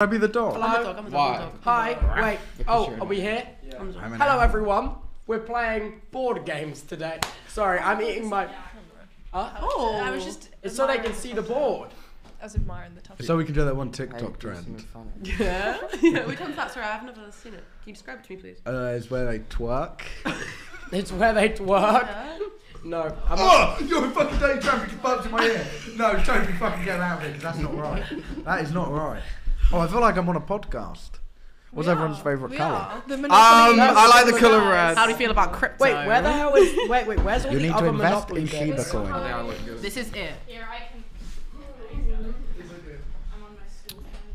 I'll be the dog. Hello. I'm the dog. I'm the dog. Hi. Wait. Oh, are we here? Yeah. Hello, everyone. We're playing board games today. Sorry, I'm eating my. Oh. I was just. It's so they can see the board. I was admiring the topic. So we can do that one TikTok trend. Yeah. Yeah. Which one's that? Sorry, I've never seen it. Can you describe it to me, please? It's where they twerk. It's where they twerk. Yeah. No. I'm you're fucking day traffic bumps in my ear. No, Toby, fucking get out of here because that's not right. That is not right. Oh, I feel like I'm on a podcast. What's everyone's favourite colour? I like the colour red. How do you feel about crypto? Wait, where the hell is... Wait, where's all the other Monopoly games? You need to invest in Shiba coin. This is it. Here, I can...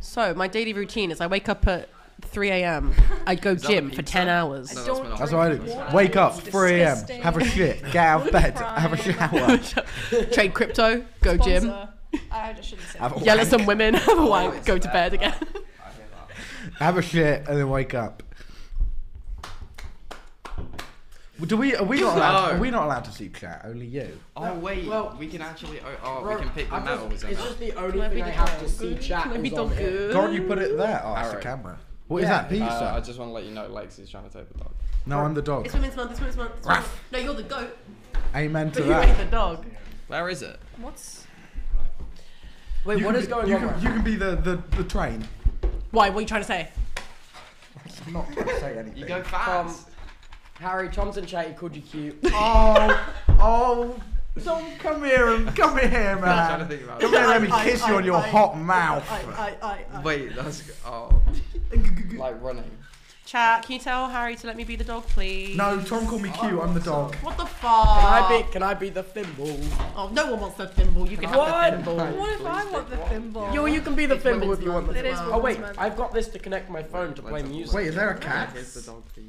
So, my daily routine is I wake up at 3 AM, I go gym for 10 hours. No, that's what I do. Wake up, 3 AM, have a shit, get out of bed, have a shower. Trade crypto, go gym. I shouldn't say that. Yell at some women, have a wank, go to bed again. Have a shit and then wake up. Do we? Are we not allowed? Are we not allowed to sleep chat? Only you. Oh wait. Well, we can actually. Bro, we can pick the medals. It's just the only thing I have to see chat. Can't you put it there? Oh, that's the camera. What is that pizza? I just want to let you know, Lexie's trying to take the dog. No, I'm the dog. It's women's month. It's women's month. No, you're the goat. Amen to that. But you ate the dog. Where is it? What's? Wait, what is going on? You can be the train. Why? What are you trying to say? I'm not trying to say anything. You go fast. Harry, Tom's in chat, he called you cute. Tom, come here, man. I'm trying to think about it. Come here, let me kiss you on your hot mouth. Wait, that's... like running. Chat, can you tell Harry to let me be the dog, please? No, Tom called me cute, I'm the dog. What the fuck? Can I be the thimble? Oh, no one wants the thimble, you can have the thimble. What if I want the thimble? You can be the thimble if you want the thimble. Oh wait, I've got this to connect my phone to play music. Wait, is there a cat?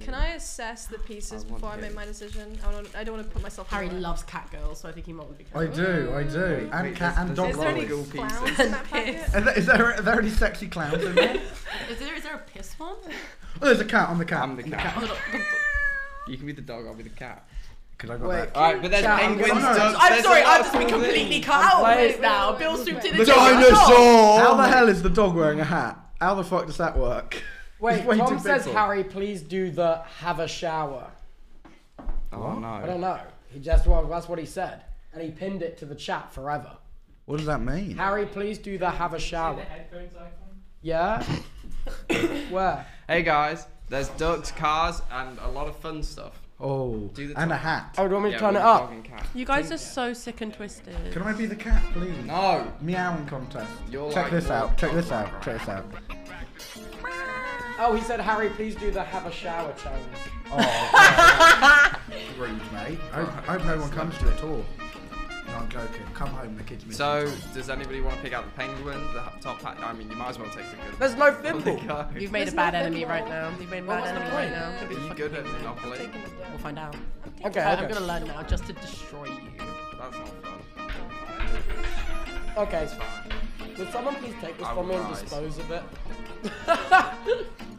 Can I assess the pieces before I make my decision? I don't want to put myself in. Harry loves cat girls, so I think he might be cat. I do. And cat and dog. Is there any clowns in that packet? Is there any sexy clowns in there? Is there a piss one? Oh, there's a cat. I'm the cat. You can be the dog, I'll be the cat. Because I got that. Alright, but there's penguins. I'm sorry, I've just been completely cut out of this now. Bill's through to the dinosaur! How the hell is the dog wearing a hat? How the fuck does that work? Wait, Tom says, Harry, please do the have a shower. Oh, no. I don't know. That's what he said. And he pinned it to the chat forever. What does that mean? Harry, please do the have a shower. The headphones icon? Yeah? Where? Hey guys, there's ducks, cars, and a lot of fun stuff. Oh, and a hat. Oh, do you want me to turn it up? You guys are so sick and twisted. Can I be the cat, please? No. Meowing contest. Check this out, check this out, check this out. Oh, he said, Harry, please do the have a shower challenge. Oh, rude, mate. I hope no one comes to it at all. No, I'm joking. Come home, the kids. So, does anybody want to pick out the penguin, the top hat? I mean, you might as well take the good. There's no thimble. You've made a bad enemy right now. You've made a bad enemy right now. Are you good at Monopoly? We'll find out. Okay. I'm gonna learn now just to destroy you. That's not fun. Okay, it's fine. Would someone please take this from me and dispose of it?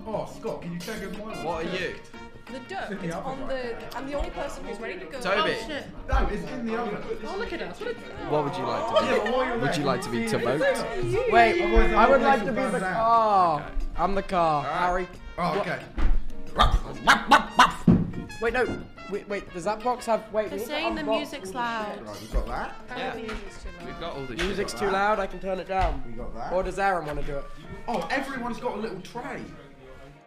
Oh, Scott, can you check it? What are you? The duck, it's on the... I'm the only person who's ready to go. Toby! Oh, shit. No, it's in the oven. Oh, look at us. What would you like to be? Would you like to be Tubbo? Wait, I would like to be the car. Okay. I'm the car, Harry. Oh, okay. Wait, no. Wait, does that box have... Wait, they're saying the music's loud. Right, we've got that. Yeah. We've got all the shit. Music's too loud, I can turn it down. We got that. Or does Aaron want to do it? Oh, everyone's got a little tray.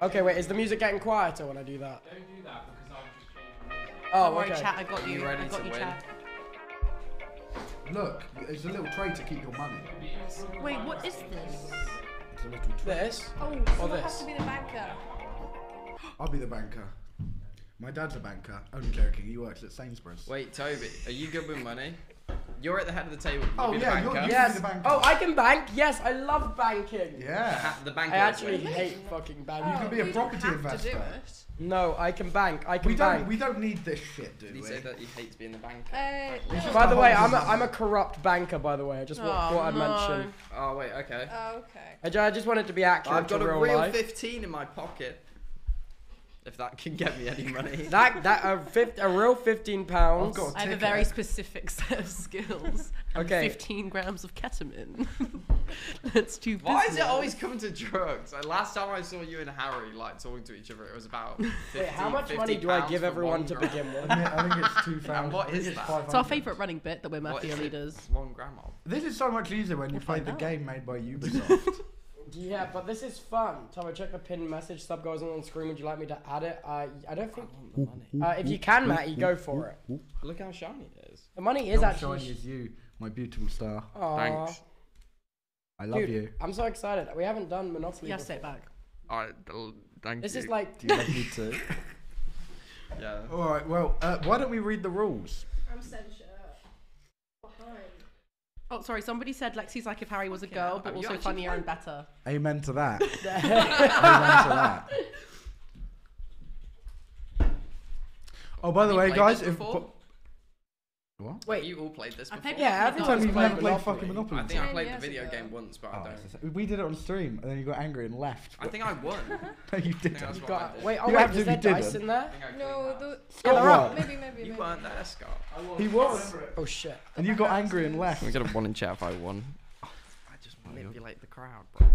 Okay, wait, is the music getting quieter when I do that? Don't do that because I'm just changing. Oh, worry, okay. Chat, I got you. I got you, chat. Look, it's a little tray to keep your money. Wait, what is this? It's a little tray. This? Oh, or this? I have to be the banker. I'll be the banker. My dad's a banker. Only joking, he works at Sainsbury's. Wait, Toby, are you good with money? You're at the head of the table. Oh, yeah, you're the banker. Oh, I can bank. Yes, I love banking. Yeah. The banker. I actually hate fucking banking. You can be a property investor. No, I can bank. We don't need this shit, dude. Did he say that he hates being the banker? By the way, I'm a corrupt banker, by the way. I just thought I'd mention. Oh, wait, okay. Oh, okay. I just wanted to be accurate. I've got a real 15 in my pocket. if that can get me any money. A real 15 pounds. I have a very specific set of skills. Okay. 15 grams of ketamine. That's too busy. Why is it always coming to drugs? Like, last time I saw you and Harry like talking to each other, it was about 15, wait, how much money do I give everyone to begin with? I think it's 2 pounds. And what is that? It's our favourite running bit that we're mafia leaders. 1 gram of. This is so much easier when you play the game made by Ubisoft. Yeah, but this is fun. Tubbo, check the pinned message. Sub goes on the screen. Would you like me to add it? I don't think. I want the money. If you can, Matty, go for it. Look how shiny it is. The money is actually. How shiny is you, my beautiful star. Aww. Thanks. I love you. I'm so excited. We haven't done Monopoly. Yeah, sit back. All right, thank you. This is like. Do you love me too? Yeah. All right. Well, why don't we read the rules? I'm censured. Behind. Oh, sorry. Somebody said Lexi's like if Harry was a girl, but also funnier and better. Amen to that. Amen to that. Oh, by the way, guys, if what? Wait, you all played this before? Yeah, every time you've never played fucking Monopoly. I think I played the video game once, but I don't. We did it on stream, and then you got angry and left. I think I won. No, you didn't. Wait, oh, is there dice in there? No, Scott won. Maybe. You weren't there, Scott. He was. Oh, shit. And you got angry and left. We could have won in chat if I won. I just manipulate the crowd, bro.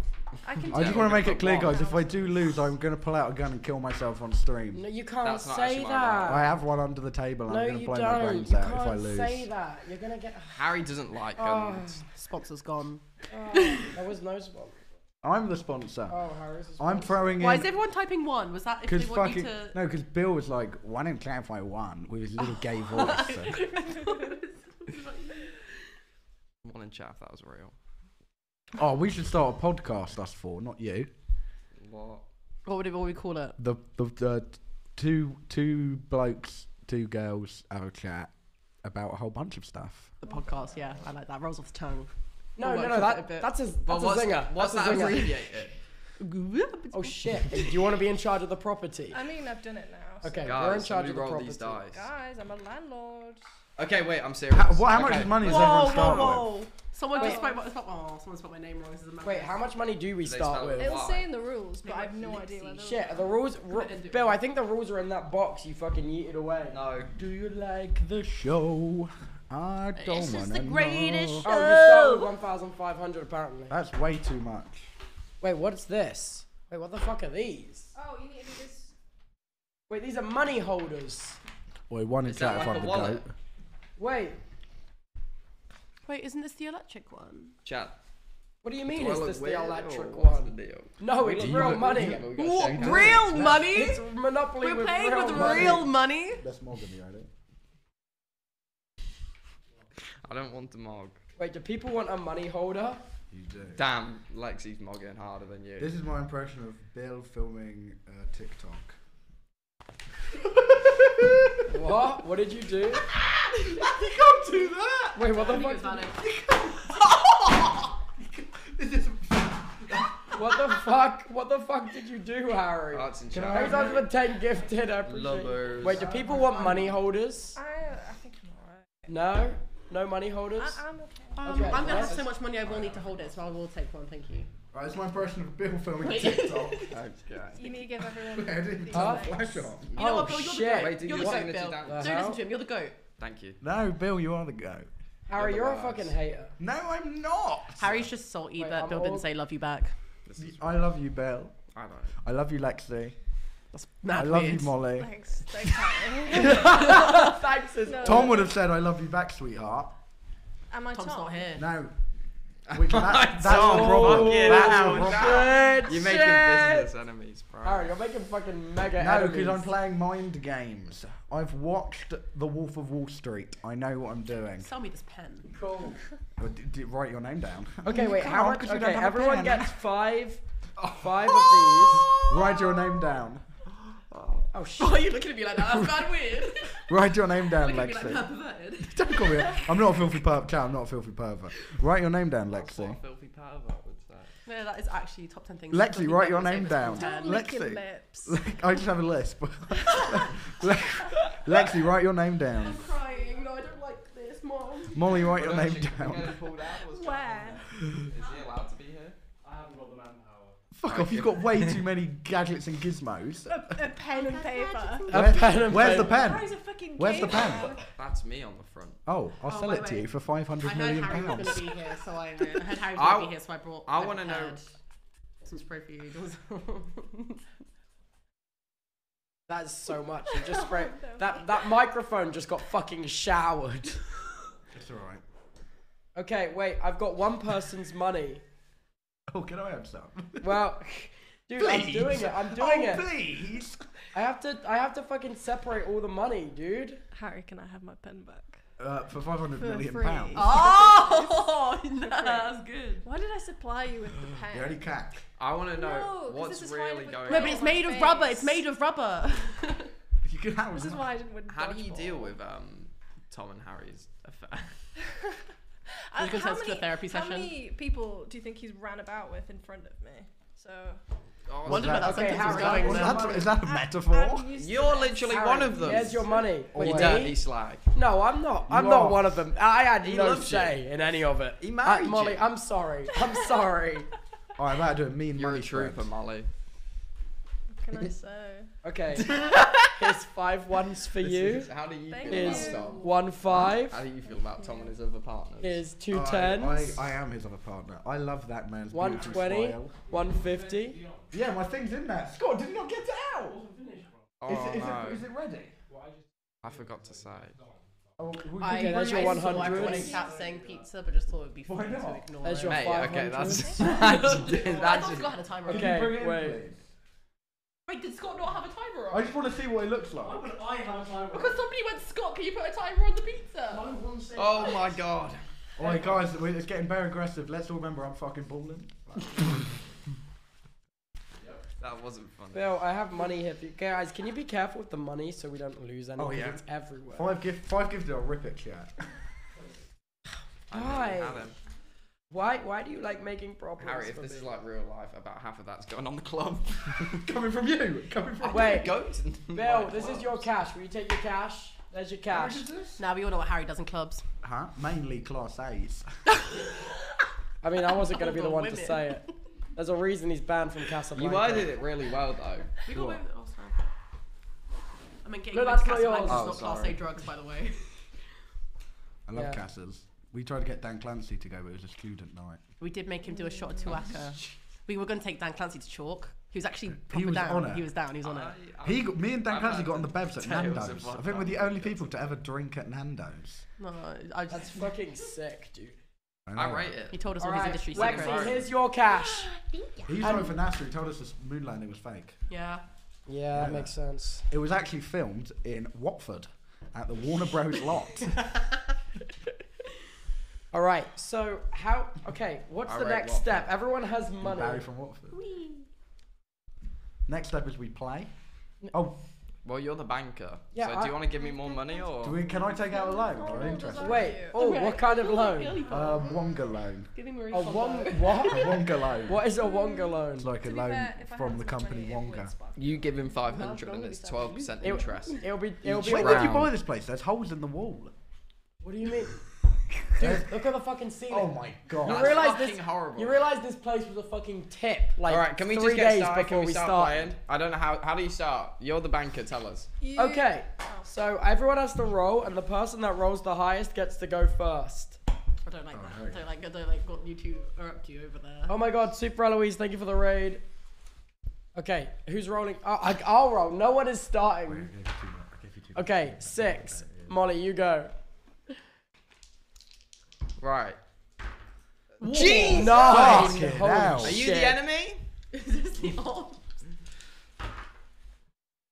I just want to make it clear, guys, if I do lose, I'm going to pull out a gun and kill myself on stream. No, you can't say that. I have one under the table. And I'm going to blow my brains out if I lose. No, you don't say that. You're going to get... Harry doesn't like guns. Sponsor's gone. There was no sponsor. I'm the sponsor. Oh, Harry's the sponsor. I'm throwing in... Why is everyone typing one? Was that if they want you to... No, because Bill was like, why don't clarify one with his little gay voice. One in chat, that was real. Oh, we should start a podcast, us four, not you. What? What would we call it? The two blokes, two girls have a chat about a whole bunch of stuff. The podcast, yeah, I like that. Rolls off the tongue. No, that's a zinger. What's that abbreviated? Oh shit! Do you want to be in charge of the property? I mean, I've done it now. So. Okay, guys, we're in charge of the property. These dice. Guys, I'm a landlord. Okay, wait, I'm serious. How much money is everyone starting with? Someone spelled my name wrong. Wait, how much money do we start with? It'll say in the rules, but I have no idea. Shit, are the rules... Bill, I think the rules are in that box you fucking yeeted away. No. Do you like the show? I don't know. This is the greatest show. Oh, you started with 1,500 apparently. That's way too much. Wait, what's this? Wait, what the fuck are these? Oh, you need to do this. Wait, these are money holders. Wait, one in chat if I'm the goat. Wait. Wait, isn't this the electric one? Chat. What do you mean is this the electric one? No, it's real money. Real money? It's Monopoly with real money. We're playing with real money? That's Mog in the idea. I don't want to Mog. Wait, do people want a money holder? You do. Damn, Lexi's mogging harder than you. This is my impression of Bill filming TikTok. What? What did you do? You can't do that! Wait, what the fuck? What the fuck did you do, Harry? Arts and Charity. Thanks for the 10 gifted, I appreciate it. Wait, do people want money holders? I think I'm alright. No? No money holders? I'm okay. I'm gonna have so much money I will need to hold it, so I will take one, thank you. Right, that's my impression of Bill filming TikTok. Okay. You need to give everyone flash on. You know what, Bill, you're the goat, Bill. Don't listen to him, you're the goat. Thank you. No, Bill, you are the goat. Harry, you're a fucking hater. No, I'm not. Harry's just salty that Bill didn't say love you back. I love you, Bill. I know. I love you, Lexi. That's mad. I love you, Molly. Thanks. Thanks. Tom would have said I love you back, sweetheart. Am I Tom? Tom's not here. No. That's our problem. You're making business enemies, bro. Alright, you're making fucking mega enemies. No, because I'm playing mind games. I've watched The Wolf of Wall Street. I know what I'm doing. Sell me this pen. Cool. Write your name down. Okay, wait. How much? Okay, everyone gets five of these. Write your name down. Oh shit! Why are you looking at me like that? That's bad weird. Write your name down, Lexi. Like don't call me. I'm not a filthy pervert. Chat, I'm not a filthy pervert. Write your name down, Lexi. What a filthy pervert would say. No, that is actually top 10 things. Lexi, write your name down. Lexi. Lips. I just have a lisp. Lexi, write your name down. I'm crying. No, I don't like this, Mom. Molly, write your name down. Where? Is he allowed to be here? I haven't got the manpower. Fuck off, you've got way too many gadgets and gizmos. A pen and paper. Where's the pen? Where's the pen? That's me on the front. Oh, I'll sell it to you for £500 million. I know Harry's going to be here, so I heard Harry's going to be here, so I brought I want to know. Some spray for you. That's so much. You just spray. That microphone just got fucking showered. It's alright. Okay, wait, I've got one person's money. Oh, can I have some? Well, dude, please. I'm doing it. Oh, please. I have to fucking separate all the money, dude. Harry, can I have my pen back? For £500 million. Oh, no, that's good. Why did I supply you with the pen? You're only cack. I want to know what's really going on. No, but it's made of rubber. It's made of rubber. You can have this is why I didn't win. How do you deal with Tom and Harry's affair? How many people do you think he's ran about with in front of me? So. Oh, is that a metaphor? You're literally Harry, one of them. Here's your money. You dirty slag. No, I'm not. I'm not one of them. I had no say in any of it. He married Molly, you. I'm sorry. I'm sorry. All right, I'm doing mean money trooper, Molly. What can I say? Okay. Here's 5 ones for you. How do you feel about Tom? 1 5. How do you feel about Tom and his other partners? Here's 2 10s. I am his other partner. I love that man's 120. 150. Yeah, my thing's in there. Scott did not get it out. Oh, is it ready? I forgot to say. Oh, that's your 100. I kept saying pizza, but just thought it would be fun to ignore. That's your 500. Okay, that's. I thought Scott had a timer. Okay, wait. Wait, did Scott not have a timer on? I just want to see what it looks like. Why would I have a timer on? Because somebody went, Scott, can you put a timer on the pizza? Oh my god. Alright guys, it's getting very aggressive. Let's all remember I'm fucking balling. That wasn't fun. Bill, I have money here for you. Guys, can you be careful with the money so we don't lose anything? Oh yeah. It's everywhere. 5 gifts, I'll rip it, chat. Why? Why do you like making problems? Harry, if this is like real life, about half of that's going on the club. Coming from you. Coming from Bill, this is your cash. Will you take your cash? There's your cash. Now we all know what Harry does in clubs. Huh? Mainly class A's. I mean, I wasn't going to be the one to say it. There's a reason he's banned from Casablanca. You worded it really well, though. We got women. Oh, sorry. I mean, getting back to Casablanca is not class A drugs, by the way. I love Casas. We tried to get Dan Clancy to go, but it was a student night. We did make him do a shot of tuaca. We were going to take Dan Clancy to chalk. He was actually down. He was down. He was on it. Me and Dan Clancy got on the bevs at Nando's. I think we're the only people to ever drink at Nando's. No, that's fucking sick, dude. I rate it. He told us all his industry secrets. Lexie, here's your cash. He's over for NASA. He told us this moon landing was fake. Yeah, that makes sense. It was actually filmed in Watford at the Warner Bros. lot. All right, so what's the next step? Everyone has money. Barry from Watford. Whee. Next step is we play. Oh. Well, you're the banker. Yeah, so do you want to give me more money or? Can I take out a loan or interest? Wait, what kind of loan? Wonga loan. A Wonga loan. What is a Wonga loan? It's like a loan from the company Wonga. You give him 500 and it's 12% interest. It'll be. Where did you buy this place? There's holes in the wall. What do you mean? Dude, look at the fucking ceiling. Oh my god. You realize this place was a fucking tip. Like, all right, can we just get started before we start playing? I don't know how do you start? You're the banker, tell us. Okay. So everyone has to roll and the person that rolls the highest gets to go first. I don't like that. Right. I don't like what you two are up to over there. Oh my god, Super Eloise, thank you for the raid. Okay, who's rolling? Oh, I'll roll. No one is starting. Wait, okay, 6. Molly, you go. Right. Jesus! Are you the enemy? Is this the old?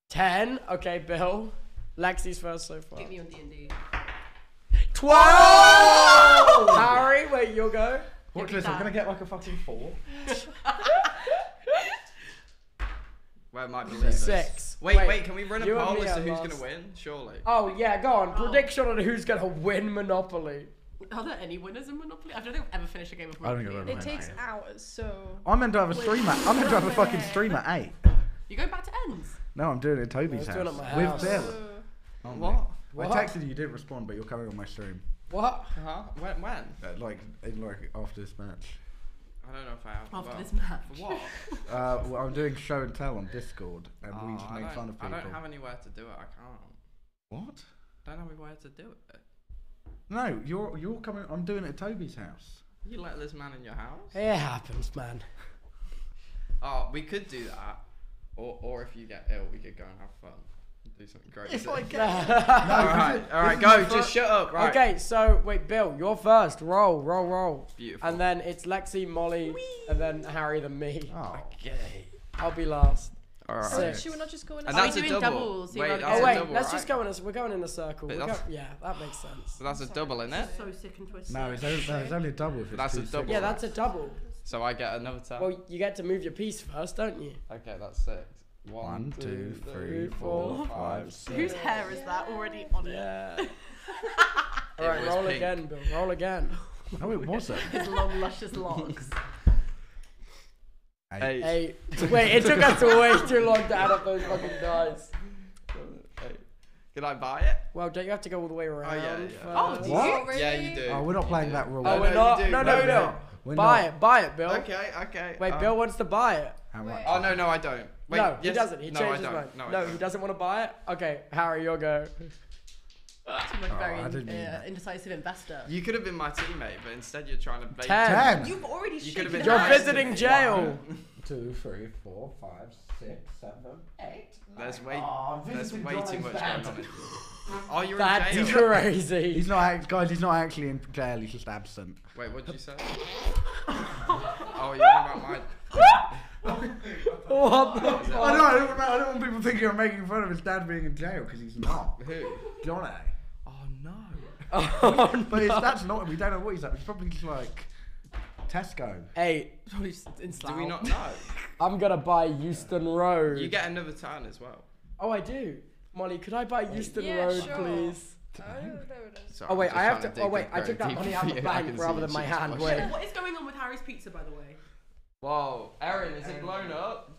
10. Okay, Bill. Lexie's first so far. Get me on D&D. 12! Oh! Harry, wait, you'll go. Watch this, I'm going to get like a fucking 4. Where might be 6. Wait, can we run a poll as to who's going to win? Surely. Oh, yeah, go on. Prediction on who's going to win Monopoly. Are there any winners in Monopoly? I don't think I've ever finished a game of Monopoly. It takes hours, so... I'm meant to have a stream at... I'm meant to have a fucking stream at 8. You're going back to ends? No, I'm doing it at Toby's house. With Bill. What? I texted you didn't respond, but you're coming on my stream. What? When? Like, after this match. I don't know if I have. After this match. For what? Well, I'm doing show and tell on Discord, and we just make fun of people. I don't have anywhere to do it. I can't. What? I don't have anywhere to do it. No, you're coming. I'm doing it at Toby's house. You let this man in your house? It happens, man. Oh, we could do that, or if you get ill, we could go and have fun. Do something great. It's like all right, go. Just shut up. Right. Okay, so wait, Bill, you're first. Roll. Beautiful. And then it's Lexie, Molly, Whee! And then Harry, then me. Oh. Okay. I'll be last. All right. So should we not just go in? Are we doing doubles? Wait, let's just go in. We're going in a circle. Yeah, that makes sense. So that's a double, isn't it? So sick and twisted. No, it's only a double. If it's that's a double. Yeah, that's a double. So I get another turn. Well, you get to move your piece first, don't you? Okay, that's six. 1, 2, 3, 4, 5, 6. Whose hair is that already on it? Alright, roll pink. Again, Bill. Roll again. No, it wasn't. His long, luscious locks. 8. Wait, it took us way too long to add up those fucking dice. 8. Can I buy it? Well, don't you have to go all the way around? Oh, yeah. Oh, do you really? Yeah, you do. Oh, we're not playing that rule. Oh, we're not? No. Buy it, Bill. Okay. Wait, Bill wants to buy it. How much? Oh, no, I don't. Wait, no, yes. He doesn't. He changes his mind. No, he doesn't want to buy it. Okay, Harry, your go. I'm a very indecisive investor. You could have been my teammate, but instead you're trying to bait. 10. You've already shaken it. You're visiting jail. 1, 2, 3, 4, 5, 6, 7, 8. There's way, too much going on. Oh, you're in jail. That's crazy. He's not, guys, he's not actually in jail. He's just absent. Wait, what did you say? Oh, you're about mine. I don't want people thinking I'm making fun of his dad being in jail because he's not. Who? Johnny. Oh no. But that's not. We don't know what he's at. He's probably just like Tesco. 8. Probably just in Slough. Do we not know? I'm gonna buy Euston Road. You get another turn as well. Oh, I do. Molly, could I buy Euston Road, please? Sorry, I have to. I took that money out of the bank rather than my hand. Wait. What is going on with Harry's pizza, by the way? Whoa, Aaron, is it blown up?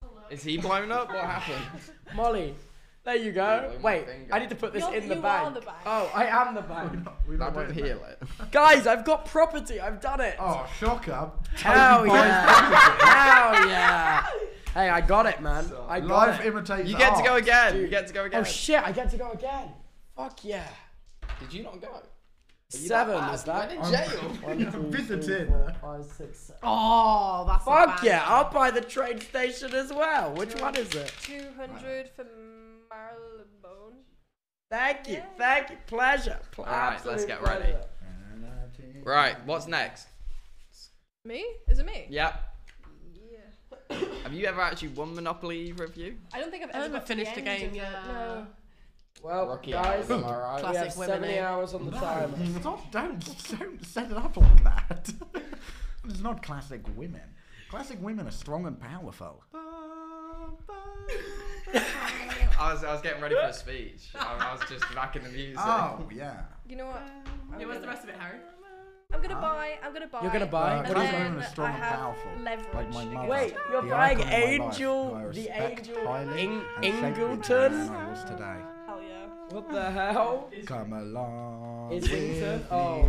Hello. Is he blown up? What happened? Molly, there you go. Wait, I need to put this in the bag. Oh, I am the bag. I don't heal it. Guys, I've got property. I've done it. Oh, shocker. Hell yeah. Hell yeah. Hey, I got it, man. I got it. Life imitates art. You get to go again. Dude. You get to go again. Oh, shit, I get to go again. Fuck yeah. Did you not go? 7 is that? I'm in jail. I'm visited. 5, 6, 7. Oh, that's fuck yeah! I'll buy the train station as well. Which one is it? 200 for Marylebone. Thank you, thank you. Pleasure. Alright, let's get ready. Right, what's next? Me? Is it me? Yep. Yeah. Have you ever actually won Monopoly, either of you? I don't think I've ever finished a game yet. No. Well, Rocky guys, am I right? Classic we have 70 hours on the timer. Don't set it up like that. It's not classic women. Classic women are strong and powerful. I was getting ready for a speech. I was just backing the music. Oh yeah. You know what? What's the rest of it, Harry? I'm gonna buy. You're gonna buy. What is women are strong and powerful? Leverage. Like my mother. Wait, you're buying Angel, the Angel Ingleton. I was today. What the hell? Come along. It's Winter. Oh.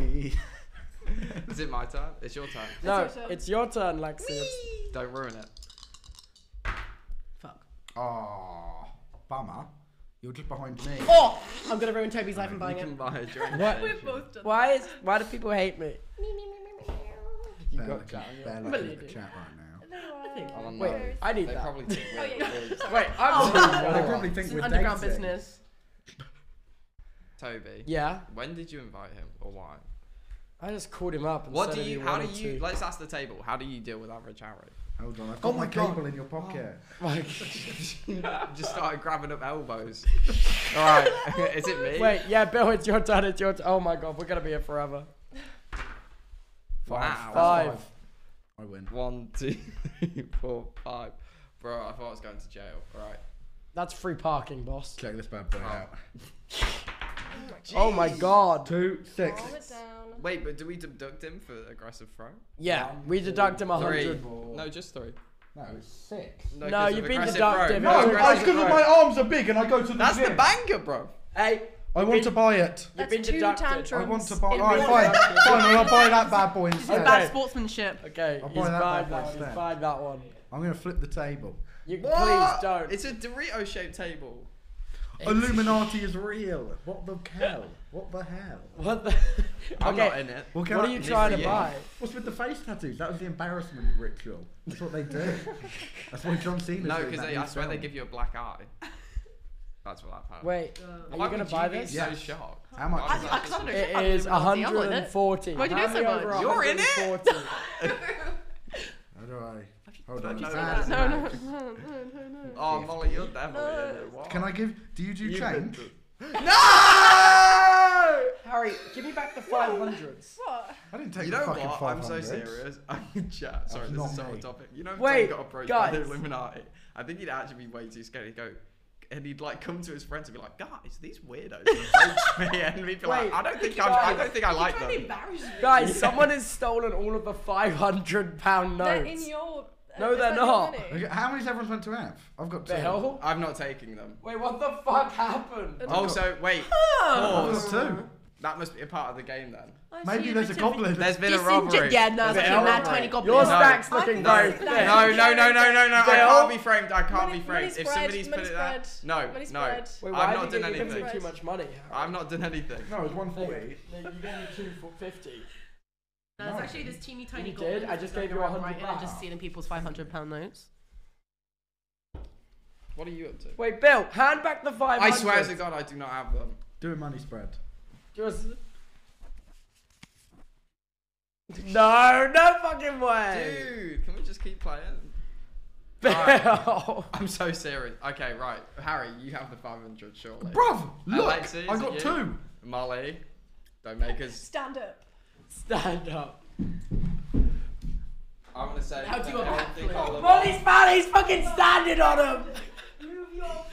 Is it my turn? It's your turn. No, it's your turn, Lexie. Don't ruin it. Fuck. Oh, bummer. You're just behind me. Oh, I'm gonna ruin Toby's life and buying it. What? We've both done. Why do people hate me? You got that. They're looking at the chat right now. No, wait, I need that. Wait, they probably think we're underground business. Toby. Yeah. When did you invite him, or why? I just called him up. And what said do you? How do you? Let's ask the table. How do you deal with AverageHarry? Hold on. I've got my cable in your pocket. Like, just started grabbing up elbows. All right. Is it me? Wait. Yeah, Bill. It's your turn. It's your turn. Oh my God. We're gonna be here forever. Wow. 5. I win. 1, 2, 3, 4, 5. Bro, I thought I was going to jail. All right. That's free parking, boss. Check this bad boy out. Jeez. Oh my God. 2, 6. Wait, but do we deduct him for aggressive throw? Yeah, we deduct him 100. No, just 3. No, it's 6. No, you've been deducted. No, it's because my arms are big and I go to the That's gym. The banker, bro. Hey, I want to buy it. That's two tantrums. I want to buy it. Alright, fine. Fine, I'll buy that bad boy instead. It's bad sportsmanship. Okay, I'll buy that bad boy instead. Buy that one. I'm going to flip the table. You please don't. It's a Dorito shaped table. Illuminati is real. What the hell? What the hell? What the? I'm not in it. What are you trying to buy? What's with the face tattoos? That was the embarrassment ritual. That's what they do. That's why John Cena's doing that. No, because I swear they give you a black eye. That's what I've heard. Wait, are you going to buy this? Yeah. How much is that? It is 140. Why do you know so much? You're in it? How do I? Hold on. No. Oh, Molly, you're definitely in it. What? Can I give... Do you do change? No! Harry, give me back the 500s. What? I didn't take the fucking 500s. You know what? I'm so serious. I'm in chat. Sorry, this is so off topic. You know when Tom got approached by the Illuminati? I think he'd actually be way too scared to go... And he'd like come to his friends and be like, guys, these weirdos approached me, and we'd be like, I don't think I like them. Embarrass you. Guys, someone has stolen all of the £500 notes. They're in your. No, they're not. How many's everyone meant to have? I've got two. The hell? I'm not taking them. Wait, what the fuck happened? Oh, so wait. Pause. I've got two. That must be a part of the game then. Maybe there's a goblin. There's been a robbery. Yeah, no, there's a mad tiny goblin. Your stack's looking very thin. No. I can't be framed. I can't be framed. If somebody's put it there. No. Wait, I've not done anything. Too much money. I've not done anything. No, it's 140. No, you gave me 250. No, it's actually this teeny tiny goblin. You did? I just gave you 100. I just seen in people's £500 notes. What are you up to? Wait, Bill, hand back the 500. I swear to God, I do not have them. Do a money spread. No, no fucking way. Dude, can we just keep playing? Right. I'm so serious. Okay, right. Harry, you have the 500 surely. Bruv, look, Alexis, I got two. Molly, don't make us... Stand up. Stand up. I'm going to say... How do you want to... Molly's man, he's fucking standing on him. Move your...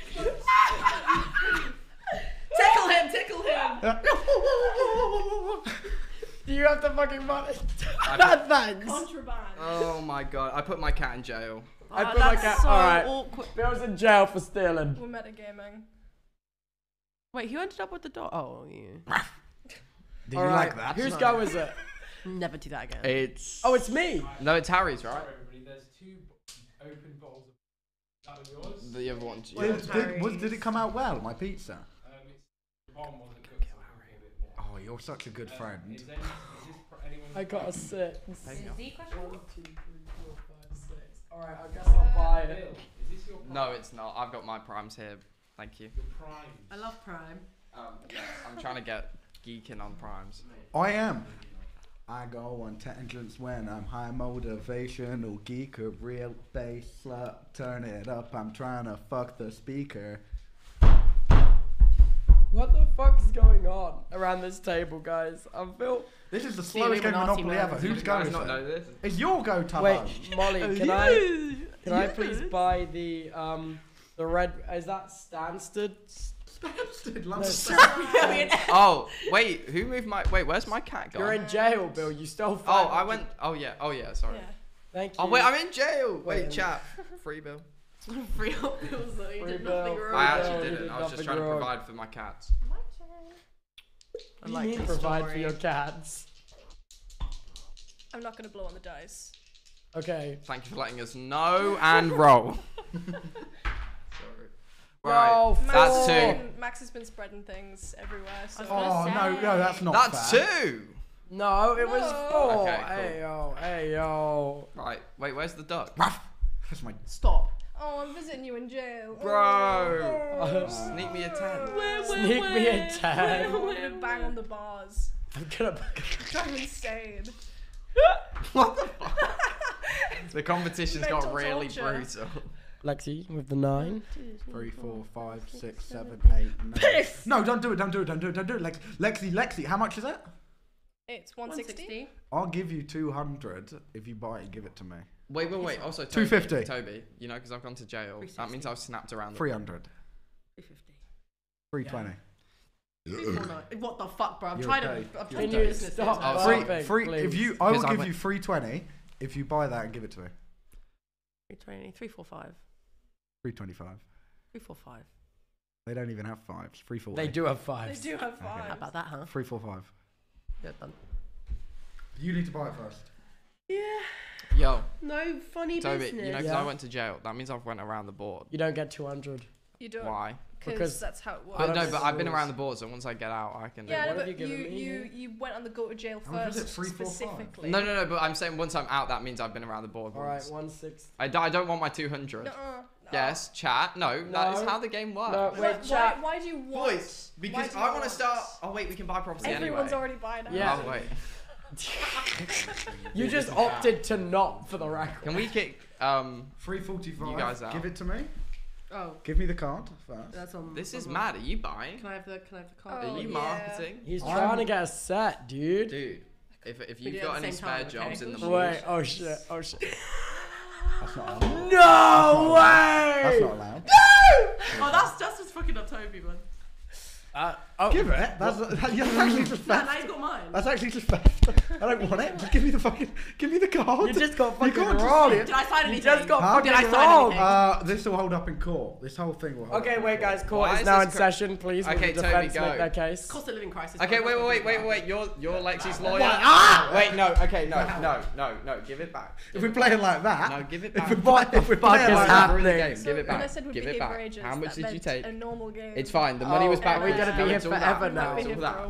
Tickle him, tickle him! Do you have the fucking money? No, thanks! Contraband. Oh my god, I put my cat in jail. I put my cat... So alright, Bill's in jail for stealing. We're metagaming. Wait, who ended up with the dog? Oh, you. Do you like that? Whose go is it? Never do that again. It's... Oh, it's me! No, it's Harry's, right? Sorry, everybody, there's two open bottles of... That was yours? The other one's yours. Did it come out well, my pizza? Oh, you're such a good friend. I got a 6. Alright, I guess I'll buy it. No, it's not. I've got my primes here. Thank you. I love prime. I'm trying to get geeking on primes. I am. I go on tangents when I'm high motivational geek, a real bass slut. Turn it up. I'm trying to fuck the speaker. What the fuck's going on around this table, guys? I feel... This is the slowest game of Monopoly ever. Who's going to? It's your go, Tubbo. Wait, Molly, can I please buy the red... Is that Stansted? Stansted loves Stansted. Oh, wait, who moved my... Wait, where's my cat gone? You're in jail, Bill. You stole 500. Oh, I went... Oh, yeah, sorry. Yeah. Thank you. Oh, wait, I'm in jail. Wait chat. Free Bill. Free up Billzo, so you did nothing wrong. I actually didn't. I was just trying to provide for my cats. I like to provide for your cats. I'm not going to blow on the dice. Okay. Thank you for letting us know and roll. Sorry. Right. Oh, that's two. Max has been spreading things everywhere. So no, that's not. That's fair. Two. No, it was 4. Okay, cool. Ayo. Right. Wait, where's the duck? That's my. Stop. Oh, I'm visiting you in jail. Bro! Oh. Sneak me a 10. Sneak me a 10. I'm going to bang on the bars. I'm going to bang. I'm insane. What the fuck? The competition's got really brutal. Lexie with the 9. 3, 4, 5, 6, 7, 8, 9. Piss! No, don't do it. Lexie, how much is it? It's 160. I'll give you 200 if you buy it and give it to me. Wait. Also, Toby, 250. Toby, you know, because I've gone to jail. That means I've snapped around. 300. 250. 320. Yeah. What the fuck, bro? I've tried to business. Stop. Free. If you, I will give you 320 if you buy that and give it to me. 320. 345. 325. 345. They don't even have fives. 3, 4. They do have fives. They do have fives. Okay. How about that, huh? 3, 4, 5. Yeah, done. You need to buy it first. Yeah. Yo. No funny Toby, business. You know, because I went to jail. That means I've went around the board. You don't get 200. You don't. Why? Because that's how it works. I know, but I've been around the board, so once I get out, I can. Yeah, no, but you went on the go to jail first, it, 3, 4, 5? No, no, no. But I'm saying once I'm out, that means I've been around the board. All once. Right, 1/6. I don't want my 200. Yes, chat. No, no, that is how the game works. No, wait, chat. Why do you want? Boys, because I want to start. Oh wait, we can buy property anyway. Everyone's already buying it. Yeah. Oh wait. You just opted to not, for the record. Can we kick 345? You guys out. Give it to me. Oh. Give me the card first. That's on, this is mad. Are you buying? Can I have the card? Oh, are you marketing? He's trying to get a set, dude. Dude, if you've got any spare jobs in the morning. Wait, oh shit, oh shit. That's not allowed. No way! That's not allowed. No! Oh, that's just as fucking up Toby, man. Oh, give it. That's actually just theft. I got mine. That's actually just theft. I don't want it. Just give me the fucking. Give me the card. You just got fucking wrong. Did I sign anything? You just got fucking wrong. This will hold up in court. This whole thing will. Hold okay, up wait, in court. Guys. Court is now in session. Please, okay, the defense Toby, make their case. Cost of living crisis. Okay, wait. You're Lexi's lawyer. Ah! Wait, no. Okay, no. Give it back. If we're playing like that. No, give it back. If we're playing like that, give it back. Give it back. How much did you take? A normal game. It's fine. The money was back. We're gonna be here forever now.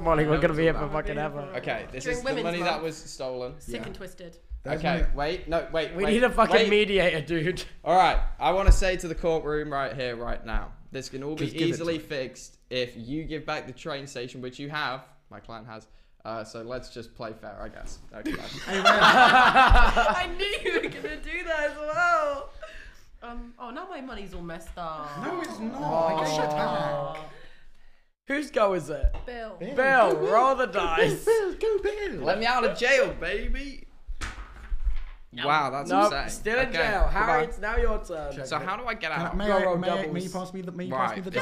Molly, we're gonna be here for fucking ever. Okay, this is the money that was stolen. Sick and twisted. Okay, wait, no, wait. We need a fucking mediator, dude. All right, I want to say to the courtroom right here, right now, this can all be easily fixed if you give back the train station, which you have. My client has. So let's just play fair, I guess. Okay. I knew you were gonna do that as well. Oh, now my money's all messed up. No, it's not. I got it back. Whose go is it? Bill, roll the dice. Go Bill. Let me out of jail, baby. No. Wow, that's insane. Still in jail. Harry, it's now your turn. So how do I get out? May you pass me the doubles? Why do we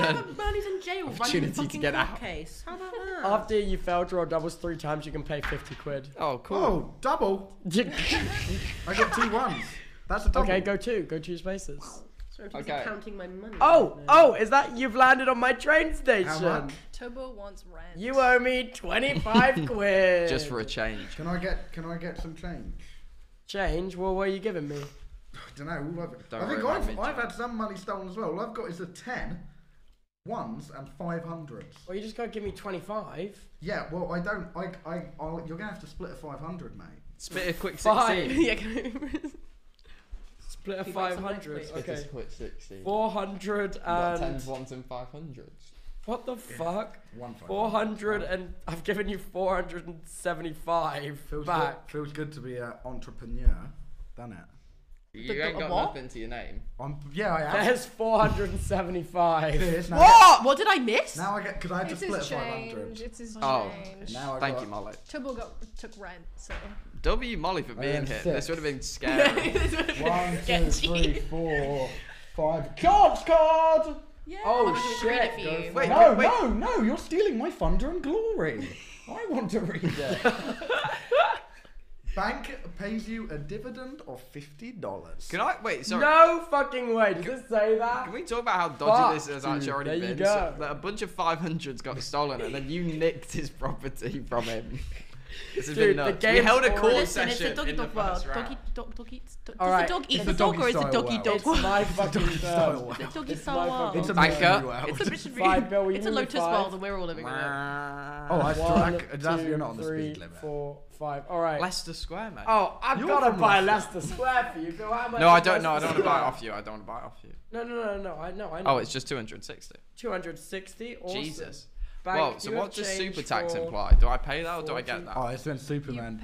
have Bernie's in jail? Opportunity to get out. Case. How about that? After you fail to roll doubles 3 times, you can pay 50 quid. Oh, cool. Oh, double? I got 2 ones. That's a double. Okay, go two spaces. Wow. Okay. Counting my money. Oh, no. Oh, is that you've landed on my train station? Tubbo wants rent. You owe me 25 quid. Just for a change. Can I get some change? Change? Well, what are you giving me? I don't know. I think I've had some money stolen as well. All I've got is a 10, 1s and 500s. Well, you just gotta give me 25. Yeah. Well, I don't. You're gonna have to split a 500, mate. Split a quick 16. Yeah. Split a 500. Okay. 400 and 10s, 1s and 500s. What the fuck? 400 and I've given you 475 back. Feels good to be an entrepreneur, doesn't it? You ain't got nothing to your name. Yeah, I am. There's 475. What? What did I miss? Now I get because I just split 500. It's his change. Oh, thank you, Molly. Tubbo took rent, so. W Molly for being here. 6. This would have been scary. 1, 2, 3, 4, 5. Card! Yeah. Oh shit! Wait, no! You're stealing my thunder and glory. I want to read it. Bank pays you a dividend of $50. Can I wait? Sorry. No fucking way. Does it say that? Can we talk about how dodgy this has actually already been? So that a bunch of 500s got stolen, and then you nicked his property from him. This has been nuts. We held a court session in the first round. Does the dog eat the dog or is it doggy dog? It's my fucking world. It's a doggy style world. It's a banker. It's a lotus world and we're all living in it. Oh, I struck. You're not on the speed limit. 4, 5. All right. Leicester Square, mate. Oh, I've got to buy Leicester Square for you. No, I don't know. I don't want to buy it off you. I don't want to buy it off you. No. I know. Oh, it's just 260. 260? Jesus. Whoa, so what does super tax imply? Do I pay that or do I get that? Oh, it's when Superman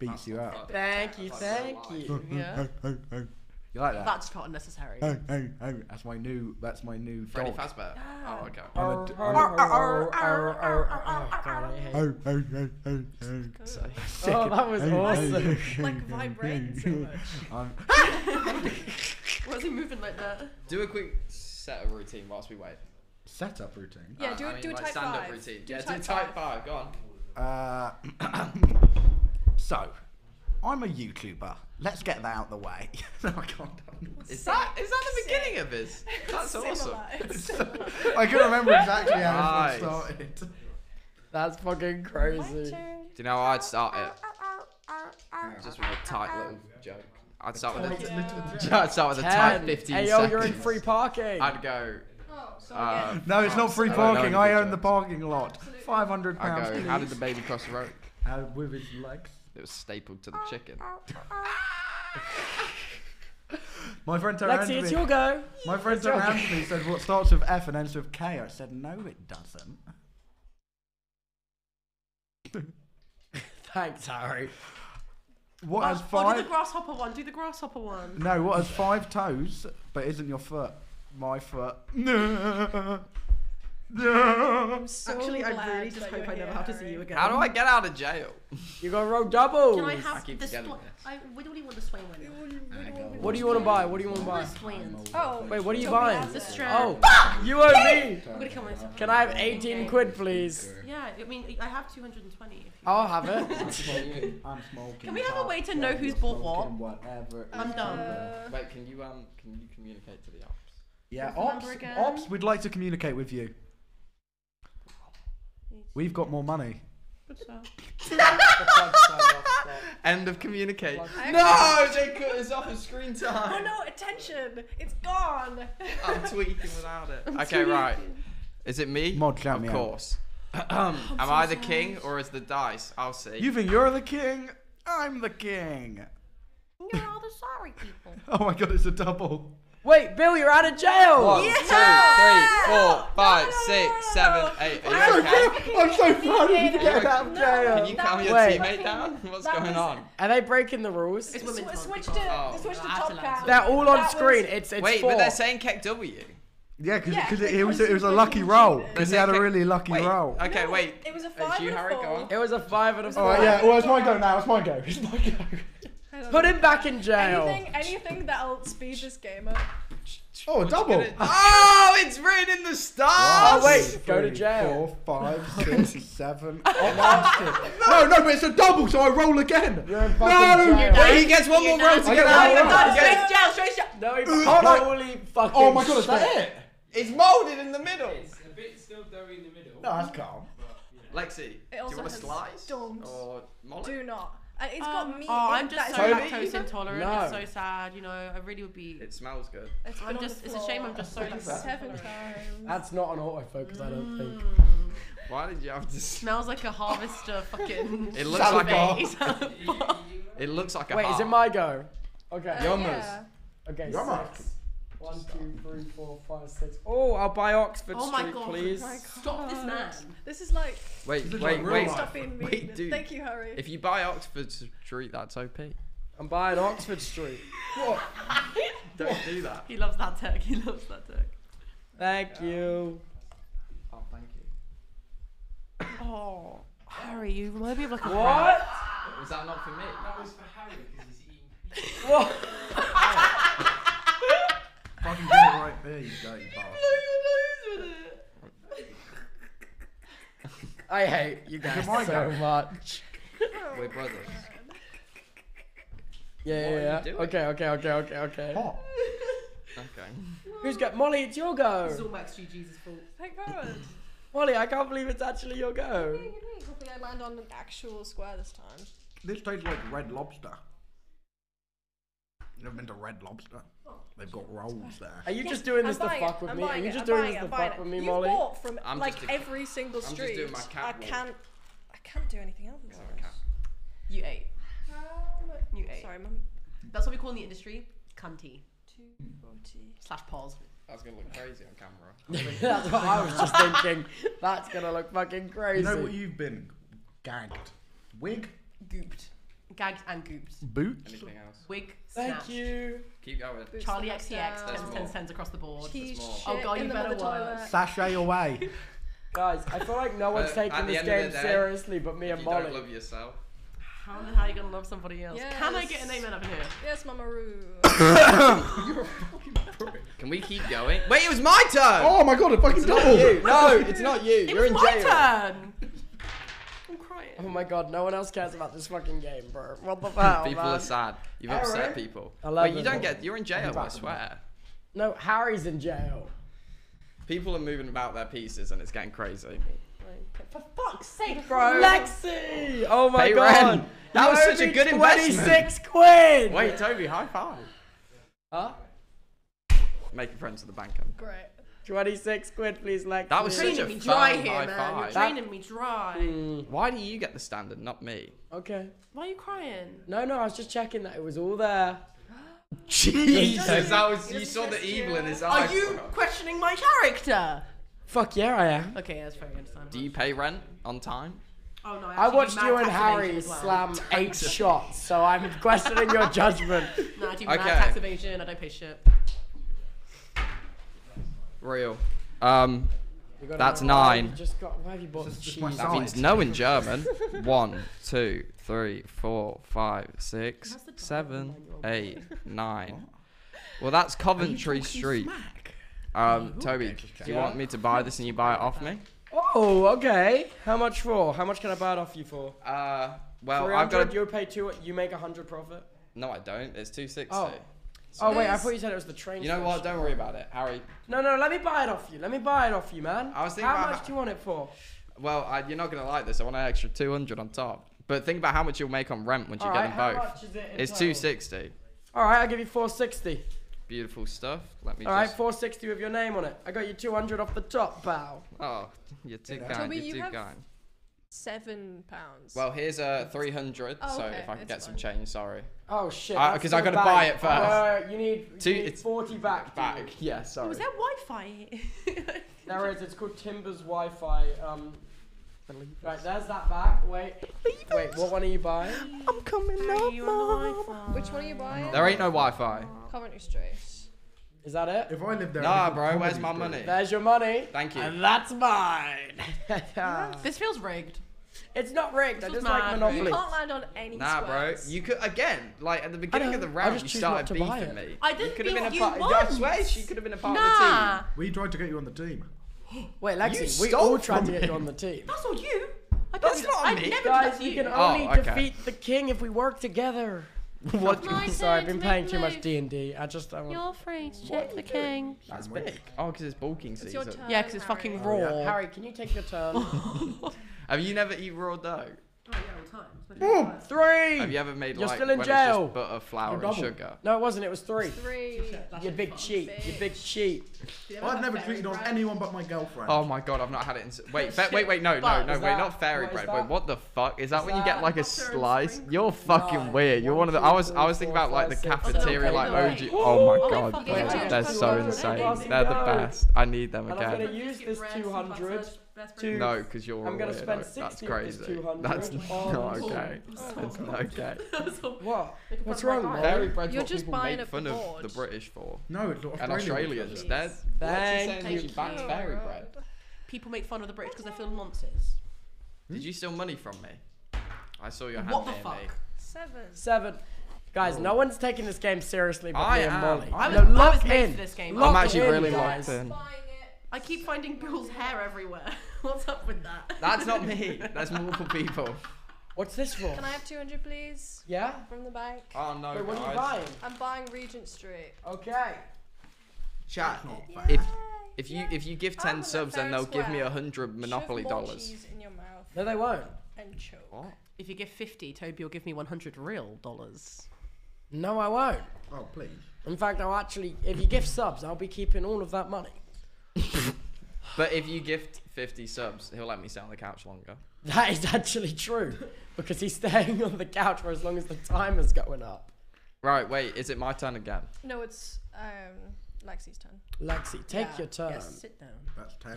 beats you out. Thank you. Yeah. You like that? That's not unnecessary. That's my new Freddy Fazbear. Yeah. Oh, okay. Oh, that was awesome. Like vibrating so much. Why is he moving like that? Do a quick set of routine whilst we wait. Setup routine. Yeah, do a type 5 routine. Yeah, do type 5. Go on. So, I'm a YouTuber. Let's get that out the way. No, I can't. Is that the beginning of this? That's awesome. I can remember exactly how it started. That's fucking crazy. Do you know how I'd start it? Just with a tight little joke. I'd start with a tight 15 seconds. Hey yo, you're in free parking. I'd go. No, it's not free parking. I own the parking lot. £500. I go. How did the baby cross the road? With his legs. It was stapled to the chicken. My friend turned around to me. Lexie, it's your go. My friend turned around to me and said, "Well, it starts with F and ends with K." I said, "No, it doesn't." Thanks, Harry. What has five? Do the grasshopper one. Do the grasshopper one. No, what has 5 toes but isn't your foot? My foot. No. I'm so actually, I really just hope I never have to see you again. How do I get out of jail? You gotta roll doubles. Can I have we don't even want the swing one. What do you want to buy? What do you want to buy? Oh. Wait, what are you buying? The strand. Oh. You owe me. I'm gonna kill myself. Can I have 18 quid, please? Yeah, I mean, I have 220. If you I'll have it. I'm smoking. Can we have a way to know who's bought what? I'm done. Wait, can you communicate to the ops? Yeah, ops, we'd like to communicate with you. We've got more money. End of communicate. No, they cut us off of screen time. Oh no, attention. It's gone. I'm tweaking without it. Okay, right. Is it me? Mod, shout me out. Of course. Am I the king or is the dice? I'll see. You think you're the king? I'm the king. You're all the sorry people. Oh my god, it's a double. Wait, Bill, you're out of jail! 1, 2, 3, 4, 5, 6, 7, 8. Okay. I'm so proud of you to get out of jail. Can you calm your teammate down? What's going on? Are they breaking the rules? They switched to top count. They're all on screen. It's wait, 4. But they're saying Keck W. Yeah, because it was a lucky roll. Because he had a really lucky roll. Okay, wait. It was a 5 and a 4. It was a 5 and a 4. Alright, yeah. Well, it's my go now. It's my go. Put him back in jail. Anything that'll speed this game up. Oh, a double. Oh, it's written in the stars. Oh, wait. Go to jail. 4, 5, 6, 7. Oh, no, but it's a double, so I roll again. He gets one more roll to get out. Straight to jail, straight to jail. No, holy fucking oh, my God, is that it? It's moulded in the middle. It's a bit still doughy in the middle. No, that's calm. Lexie, do you want a slice? Or Molly? Do not. It's got meat. Oh, I'm just so lactose intolerant. No. It's so sad. You know, I really would be. It smells good. It's a shame. I'm just so lactose. That's not an autofocus, I don't think. Why did you have to? It smells like a harvester. Fucking. It looks like a. It looks like a. Wait, is it my go? Okay. Yummers. Okay. Yummers. 1, 2, 3, 4, 5, 6. Oh, I'll buy Oxford Street, please. Oh my God. Stop this man. This is like... Wait. Stop being mean. Wait, dude. Thank you, Harry. If you buy Oxford Street, that's OP. I'm buying Oxford Street. What? Don't do that. He loves that tech. Thank you. Oh, thank you. Oh, Harry, you remind me of like a... What? Was that not for me? That was for Harry because he's eating pizza. What? Fucking get it right there, you dirty bastard. You blow your nose with it. I hate you guys so much. We're brothers. Yeah. Okay. Hot. Okay. Who's got Molly? It's your go. This is all Max GG's fault. Thank God. Molly, I can't believe it's actually your go. Hopefully, I land on an actual square this time. This tastes like Red Lobster. You've never been to Red Lobster. They've got rolls there. Are you just doing this to fuck with me? Are you just doing this to fuck with me, Molly? You've bought from like every single street. I can't do anything else. You ate. You ate. Sorry, Mum. That's what we call in the industry, cunty. 240 /pause. That's gonna look crazy on camera. That's what I was just thinking. That's gonna look fucking crazy. You know what you've been? Gagged. Wig. Gooped. Gagged and goops. Boot. Anything else? Wig. Snatched. Thank you. Keep going. Boots Charlie XTX. 10 cents across the board. Oh God, you better work. Sashay away. Guys, I feel like no one's taking this game seriously but me and Molly. You don't love yourself. How the hell are you gonna love somebody else? Yes. Can I get an amen up in here? Yes, Mamaroo. You're a fucking prick. Can we keep going? Wait, it was my turn. Oh my God, a fucking double. No, it's not you. You're in jail. It was my turn. I'm crying. Oh my my god, no one else cares about this fucking game, bro. What the hell, people man? Are sad. You've Harry? Upset people. Wait, you don't get... You're in jail, I swear. No, Harry's in jail. People are moving about their pieces and it's getting crazy. For fuck's sake, bro. Lexie! Oh my god. Rent. That was such a good investment. 26 quid! Wait, Toby, high five. Huh? Making friends with the banker. Great. 26 quid, please, Lexie. That was such a fun high five. You're draining me dry. Why do you get the standard, not me? Okay. Why are you crying? No, no, I was just checking that it was all there. Jesus, that was... You saw the evil in his eyes. Are you questioning my character? Fuck yeah, I am. Okay, that's very good. Do you pay rent on time? Oh no, I watched you and Harry slam 8 shots, so I'm questioning your judgment. No, I do mad tax evasion. I don't pay shit. Real. That's 9. Why have you bought cheese? That means no in German. 1, 2, 3, 4, 5, 6, 7, 8, 9. Well, that's Coventry Street. Toby, do you want me to buy this and you buy it off me? Oh, okay. How much for? How much can I buy it off you for? Well, I've got... You pay 2, you make 100 profit? No, I don't. It's 260. Oh, so wait, I thought you said it was the train. You know what? Don't worry about it, Harry. No, no, let me buy it off you. Let me buy it off you, man. I was thinking about... How much do you want it for? Well, you're not going to like this. I want an extra 200 on top. But think about how much you'll make on rent once you get them both. How much is it in It's 260. All right, I'll give you 460. Beautiful stuff. Let me Alright, 460 with your name on it. I got you 200 off the top, pal. Oh, you're too kind. Toby, you're too kind. £7. Well, here's a 300. Oh, okay. So if I can get some change, sorry. Oh shit. Because I gotta buy it first. You need 40 back. Yeah, sorry. Was there Wi-Fi? There is. It's called Timber's Wi-Fi. Right, there's that back. Wait, what one are you buying? I'm coming up, Mom. Which one are you buying? There ain't no Wi-Fi. Coventry Street. Is that it? If I lived there... Nah, bro, where's my money? There's your money. Thank you. And that's mine. This feels rigged. It's not rigged. I just like Monopoly. You can't land on any squares. Bro. You could, again, like at the beginning of the round, you started beefing me. I didn't beef you once. I swear she could have been a part of the team. We tried to get you on the team. Wait, Lexie, we all tried to get you on the team. That's all you. That's not me. Guys, you can only defeat the king if we work together. What? Sorry, I've been playing too much D&D. I just don't want... You're free to check the king. That's big. Oh, because it's bulking season. It's your turn, yeah, because it's fucking raw. Yeah. Harry, can you take your turn? Have you never eaten raw dough? Oh, yeah, all the time. Boom! 3! Have you ever made, like, still in jail. It's just butter, flour, and sugar? No, it wasn't. It was 3. 3. You big cheat. You big cheat. I've never cheated on anyone but my girlfriend. Oh, my God. I've not had it in... Wait, no, wait. Not fairy bread. Wait, what the fuck? Is that when you get, like, a slice? You're fucking weird. You're one of the... I was thinking about, like, the cafeteria, like, OG. Oh, my God. They're so insane. They're the best. I need them again. I'm going to use this 200... No, because you're I'm going to spend 60. That's crazy. That's not okay. That's not okay. What? What's wrong? Fairy bread's what people make fun of the British for. No, it's not. And Australians. Thank you. Back to fairy bread. People make fun of the British because they feel nonsense. Did you steal money from me? I saw your hand. What the fuck? 7. Guys, no one's taking this game seriously but me and Molly. I was made for this game. I'm actually really locked in. I keep finding Bill's hair everywhere. What's up with that? That's not me. That's multiple people. What's this for? Can I have 200, please? Yeah? From the bank. Oh, no, Wait, what are you buying? I'm buying Regent Street. Okay. Chat. If you give 10 subs, then they'll give me 100 Monopoly dollars. Cheese in your mouth. No, they won't. And choke. What? If you give 50, Toby will give me 100 real dollars. No, I won't. Oh, please. In fact, I'll actually... If you give subs, I'll be keeping all of that money. But if you gift 50 subs, he'll let me sit on the couch longer. That is actually true, because he's staying on the couch for as long as the timer's going up. Right, wait, is it my turn again? No, it's Lexie's turn. Lexie, take your turn. Yes, sit down. That's 10.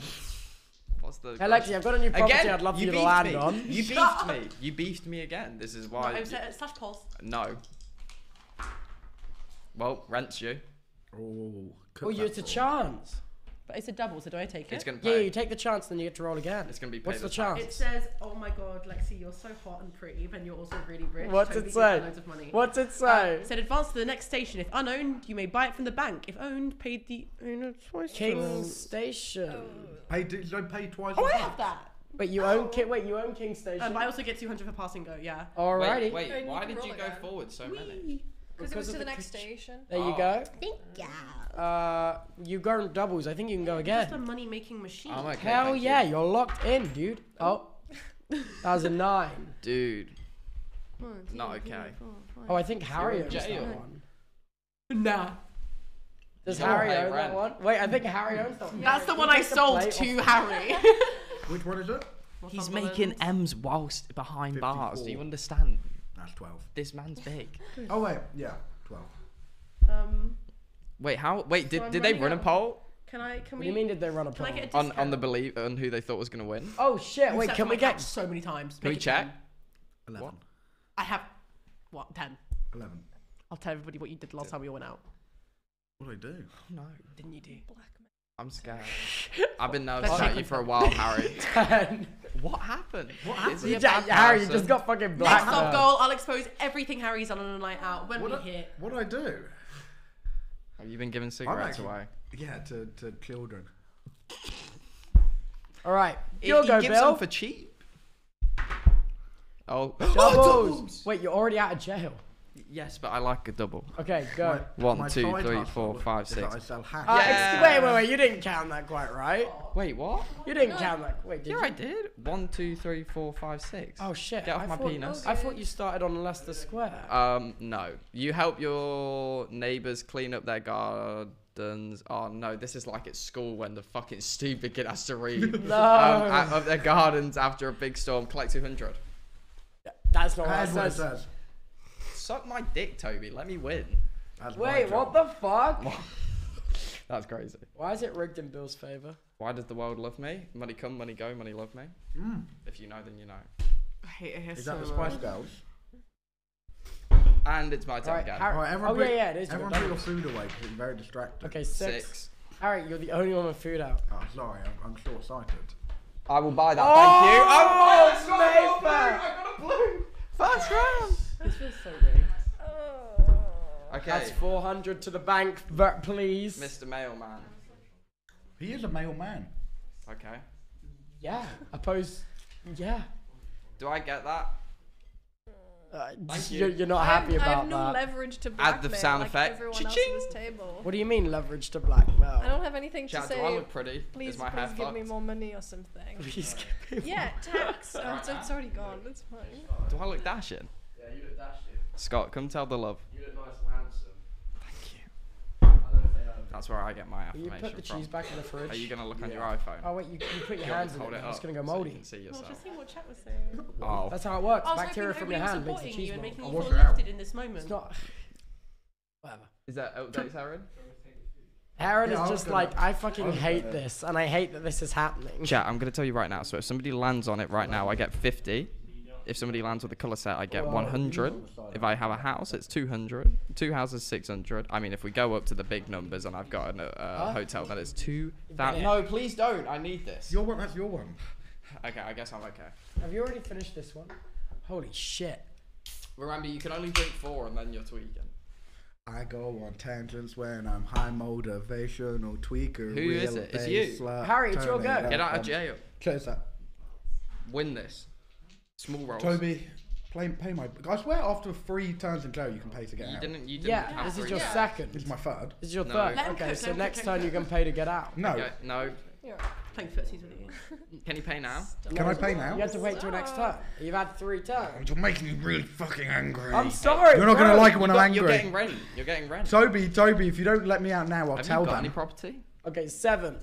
What's the question? Lexie, I've got a new property I'd love you to land on. You beefed me. You beefed me again. This is why... No, slash pause. No. Well, rent's you. Oh, it's a chance. But it's a double, so do I take it? It's gonna pay. Yeah, you take the chance, then you get to roll again. It's gonna be paid. What's the chance? It says, "Oh my God, Lexie, you're so hot and pretty, and you're also really rich." What's it say? What's it say? It said, "Advance to the next station. If unowned, you may buy it from the bank. If owned, pay the owner twice." King's Station. I did. I paid twice. Oh, I have that. But you own wait, you own King Station. I also get 200 for pass and go. Yeah. Alrighty. Wait, why did you go forward so many? Because it was to the next station. There you go. Thank you. You go in doubles. I think you can go again. Just a money-making machine. Oh, okay, hell yeah, you're locked in, dude. Oh, that was a 9, dude. Not okay. Oh, I think Harry owns that one. Nah. Does Harry own that one? Wait, I think Harry owns that one. That's the one I sold to Harry. Which one is it? He's making M's whilst behind bars. Do you understand? That's 12. This man's big. Oh wait, yeah, 12. Wait, how? Wait, did they run a poll? Can I? Can we? What do you mean did they run a poll? On the belief on who they thought was gonna win? Oh shit! Wait, can we get so many times? Can we check? 11. What? I have 10. 11. I'll tell everybody what you did last time we all went out. What did I do? Oh no! What didn't you do? Blackmail. I'm scared. I've been nervous about you for a while, Harry. 10. What happened? What happened? Harry, you just got fucking blacked. Next up goal, I'll expose everything Harry's done on a night out when we hit. What do I do? Have you been giving cigarettes away? Yeah, to children. All right, you'll go, Bill. He gives them for cheap. Oh, doubles! Wait, you're already out of jail. Yes, but I like a double. Okay, go. 1, 2, 3, 4, 5, 6. Yeah. Wait, you didn't count that quite right. Wait, what? You didn't count that. Wait, did you? Yeah, I did. 1, 2, 3, 4, 5, 6. Oh shit! Get off my penis. I thought you started on Leicester Square. No. You help your neighbours clean up their gardens. Oh no, this is like at school when the fucking stupid kid has to read. No. Out of their gardens after a big storm, collect 200. That's not what it says. Suck my dick, Toby. Let me win. Wait, what the fuck? That's crazy. Why is it rigged in Bill's favour? Why does the world love me? Money come, money go, money love me. Mm. If you know, then you know. I hate it here so much. Is that the Spice Girls? And it's my turn again. Right, everyone yeah, it is. Everyone put your food away because it's very distracting. Okay, 6. Harry, you're the only one with food out. Oh, sorry. I'm short-sighted. I will buy that. Oh, thank you. Oh, it's Mayfair. I got a blue. First round. This feels so good. Oh. Okay. That's 400 to the bank, please. Mr. Mailman. He is a mailman. Okay. Yeah. I suppose. Yeah. Do I get that? You're not happy about that. I have no leverage to blackmail. Add the sound effect. Everyone else at this table. What do you mean leverage to blackmail? I don't have anything to say. Do I look pretty? Please give me more money or something. Please give me. Yeah, tax. Oh, it's already gone. That's fine. Do I look dashing? Yeah, you look dashing. Scott, come tell the love. You look nice and handsome. Thank you. I don't think that's where I get my affirmation from. You put the cheese back in the fridge. Are you going to look on your iPhone? Oh, wait, you put your hands in it. It's going to go moldy. So you can see yourself. Just see what chat was saying. Oh. That's how it works. Bacteria from your hand makes the cheese mold. Making you feel lifted in this moment. It's not... Whatever. Is that outdates, Aaron? Aaron is just like, I fucking hate this, and I hate that this is happening. Chat, I'm going to tell you right now. So if somebody lands on it right now, I get 50. If somebody lands with the colour set, I get 100. If I have a house, it's 200. 2 houses, 600. I mean, if we go up to the big numbers and I've got a hotel, that is 2,000. No, please don't. I need this. Your one, that's your one. Okay, I guess I'm okay. Have you already finished this one? Holy shit. Remember, you can only drink 4 and then you're tweaking. I go on tangents when I'm high motivational tweaker. Who is it? It's you. Harry, it's your go. Get out of jail. Close that. Win this. Small rolls. Toby, pay my... I swear after 3 turns in jail, you can pay to get out. You didn't yeah, this is your second. This is my third. This is your third. Okay, so next time you can pay to get out. No. Okay, no. You're playing footsies with you. Can you pay now? Can I pay now? You have to wait till next turn. You've had 3 turns. You're making me really fucking angry. I'm sorry, you're not going to like it when I'm angry. You're getting ready. You're getting ready. Toby, if you don't let me out now, I'll tell them. Have you got any property? Okay, 7.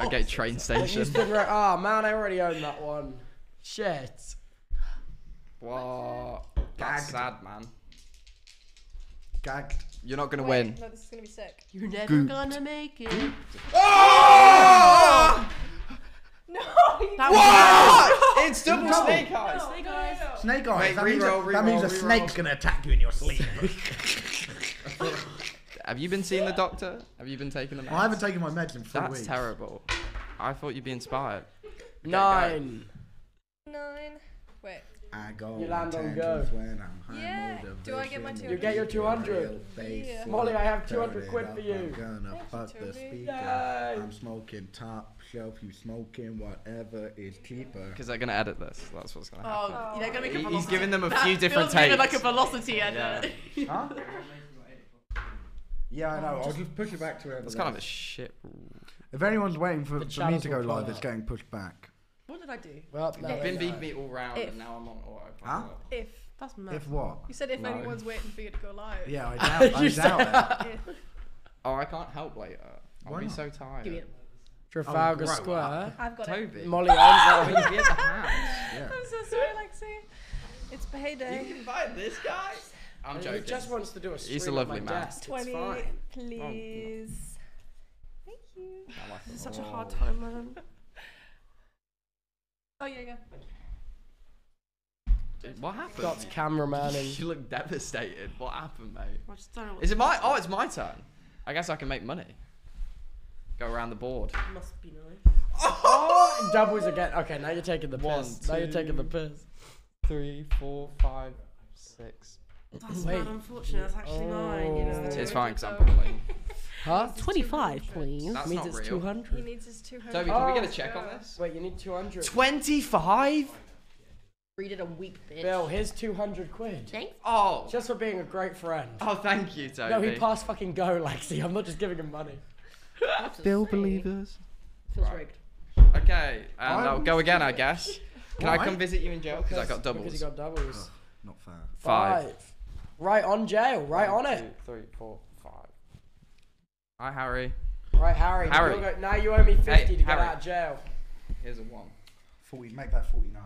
Okay, train station. Oh man, I already owned that one. Shit. What? That's sad, man. Gagged. You're not gonna win. No, this is gonna be sick. You're never gonna make it. Oh! No! What? It's double snake eyes. No, snake eyes. Snake eyes. Wait, that means a snake's gonna attack you in your sleep. Have you been seeing the doctor? Have you been taking the meds? I haven't taken my meds in 4 weeks. That's terrible. I thought you'd be inspired. Okay, 9. Go. 9. Wait. I go. You land on go. Yeah. Do I get my 200? You get your 200. Yeah. Molly, I have 200 quid for you. I'm gonna fuck the speaker. I'm smoking top shelf. You smoking whatever is cheaper. Because they're gonna edit this. That's what's gonna happen. Oh, they're gonna make a velocity. He's giving them a few different takes. Like a velocity edit. Yeah. Huh? Yeah, I know. I'll just push it back to wherever. That's kind of a shit rule. If anyone's waiting for me to go live, it's getting pushed back. What did I do? Well, you've been beating me all round, and now I'm on auto. Huh? If. That's mad. If what? You said if anyone's waiting for you to go live. Yeah, I doubt it. Oh, I can't help later. I'll be so tired. Give me it. Trafalgar Square. I've got Toby. It. Molly owns that. He's the house. Yeah. I'm so sorry, Lexie. It's payday. You can fight this guy? I'm joking. He just wants to do a stream. He's a lovely man. 20, please. Oh, no. Thank you. This is such a hard time, man. Oh, yeah, yeah. What happened? Got cameraman and you look devastated. What happened, mate? I just don't know what. Is it my... Oh, it's my turn. I guess I can make money. Go around the board. Must be nice. Oh, doubles again. Okay, now you're taking the piss. Now you're taking the piss. 3, 4, 5, 6. That's not unfortunate. That's actually 9. You know? It's fine because I'm probably. Huh? 25, please. That means it's real. 200. He needs his 200. Toby, can we get a check on this? Wait, you need 200. 25? Read it and weep, bitch. Bill, here's 200 quid. Thanks. Oh. Just for being a great friend. Oh, thank you, Toby. No, he passed fucking go, Lexi. I'm not just giving him money. Bill believers. Feels rigged. Okay, and I'll go again, I guess. Can I come visit you in jail? Because I got doubles. Because you got doubles. Oh, not fair. 5. Right on jail. Right on it. 2, 3, 4, 5. Hi, Harry. Right, Harry. Harry. Now you owe me 50 to get out of jail. Here's a 1. 40. Make that 49.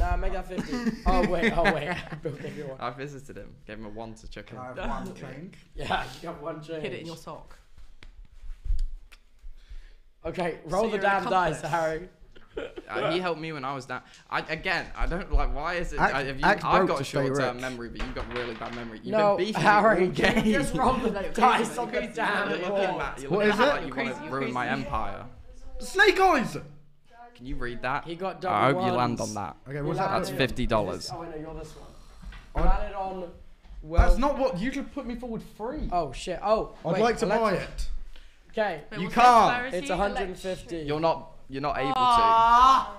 Nah, make that 50. Oh, wait. Oh, wait. Bill gave you 1. I visited him. Gave him a 1 to check in. Can I have 1 change? Yeah, you got 1 change. Hit it in your sock. Okay, roll the damn dice, Harry. He helped me when I was down. I don't like. Why is it? I've got a short-term memory, but you've got really bad memory. You've been beefing Harry, me all game. You just rolled the dice on the damn board. What is it? Like you want to ruin my empire. Snake eyes. Can you read that? He got double. I hope you land on that. Okay, what's that? That's $50. Oh, I know you're this one. I landed on. Well, that's not what you just put me forward free. Oh shit. Oh, I'd like to buy it. Okay, you can't. It's 150. You're not. You're not able to.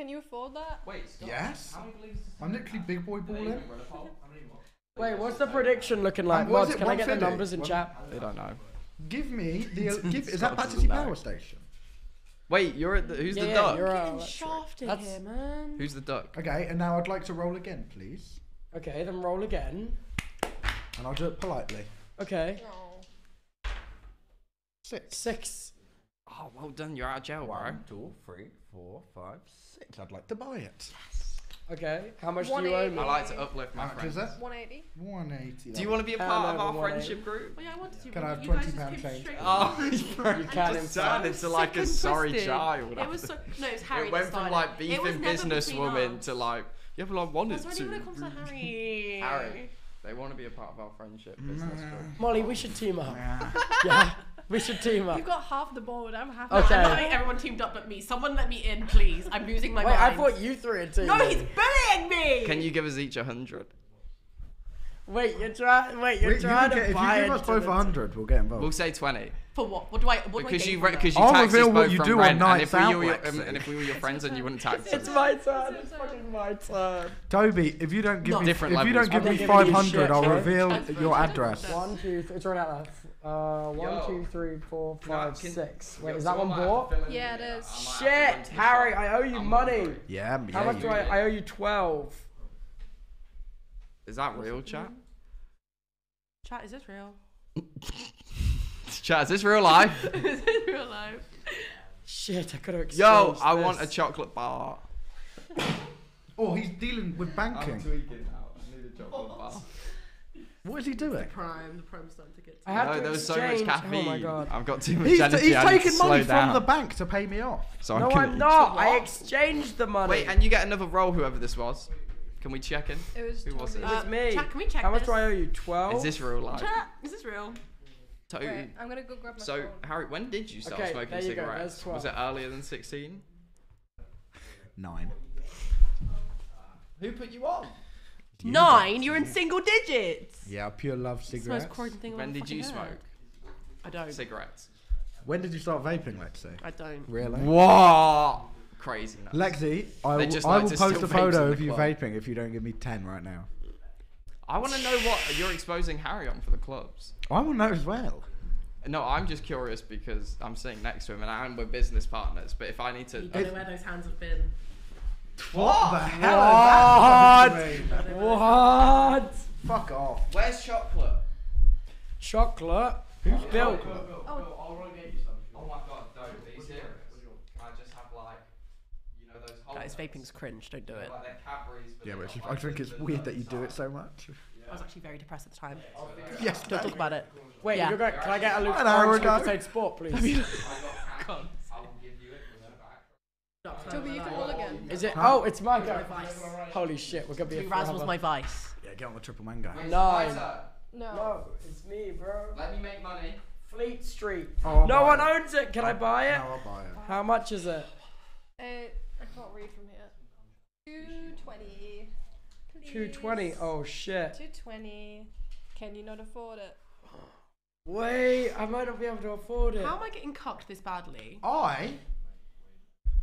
Can you afford that? Wait, stop. Yes. I'm literally big boy balling. Wait, what's the prediction looking like? Mods, can I get the numbers in chat? They don't know. Give me the. Is that Battersea Power Station? Wait, you're at the. Who's the duck? You're getting shafted here, man. Who's the duck? Okay, and now I'd like to roll again, please. Okay, then roll again. And I'll do it politely. Okay. 6. Oh, well done. You're out of jail, bro. 1, 2, 3, 4, 5, 6. I'd like to buy it. Yes. Okay. How much do you owe me? I like to uplift my friends. 180. 180. Do you want to be a part of our friendship group? Well, yeah, I wanted to. Can I have £20 change? Oh, you can turn into like a sorry child. It was so... No, it was Harry. It went from like beefing businesswoman to like... Yeah, but I wanted to. That's when it comes to Harry. Harry. They want to be a part of our friendship business group. Molly, we should team up. Yeah. We should team up. You've got half the board. I'm happy. Okay. I'm having everyone teamed up but me. Someone let me in, please. I'm losing my mind. I thought you three had teamed up. No, he's bullying me. Can you give us each 100? Wait, you're trying to buy it. If you give us both 100, we'll get involved. We'll say 20. For what? Because you tax us both from rent, and if we were your friends, then you wouldn't tax us. It's my turn. It's fucking my turn. Toby, if you don't give me 500, I'll reveal your address. 1, 2, 3. It's right out there. 1, 2, 3, 4, 5, 6. Wait, is that one bought? Yeah, it is. Shit, Harry, I owe you money. Yeah, me. How much do I owe you? 12. Is that real, chat? Chat, is this real? Chat, is this real life? Is this real life? Shit, I could have exchanged. Yo, I want a chocolate bar. Oh, he's dealing with banking. I'm tweaking out. I need a chocolate bar. What is he doing? The prime's starting to get. No, there was so much caffeine. Oh my god! I've got too much energy. He's taking money from the bank to pay me off. So no, I'm not. I exchanged the money. Wait, and you get another roll, whoever this was. Can we check in? It was. Who was it? It was me. Chat, can we check? How much do I owe you? 12. Is this real life? Chat, is this real? Wait, I'm gonna go grab my phone. Harry, when did you start smoking cigarettes? Was it earlier than 16? 9. Who put you on? You 9? You're in single digits. Yeah, I pure love cigarettes. It's the most important thing when did you smoke? I don't. Cigarettes. When did you start vaping, Lexie? I don't. Really? What? Crazy. Nuts. Lexie, I will post a photo of you vaping if you don't give me 10 right now. I want to know what you're exposing Harry on for the clubs. I want to know as well. No, I'm just curious because I'm sitting next to him and we're business partners. But if I need to... You don't know where those hands have been. What the hell is that? What? Fuck off. Where's chocolate? Chocolate? Who's built? I'll run and get you some. Oh my god, no, are you serious? I just have like, you know, those whole... That is vaping's cringe, don't do it. Like they're Cadbury's, but yeah, but I think it's weird that you do it so much. I was actually very depressed at the time. Yes, don't talk about it. Wait, yeah. Can I get a Luke Orange Sport, please? God. Tubbo, you can roll again. Is it? Oh, it's my go. Holy shit, we're gonna be. Razzle's my vice. Yeah, get on the triple mango. No, it's me, bro. Let me make money. Fleet Street. Oh, no one owns it. Can I buy it? No, I'll buy it. How much is it? I can't read from here. 220. 220. Oh shit. 220. Can you not afford it? Wait, I might not be able to afford it. How am I getting cocked this badly?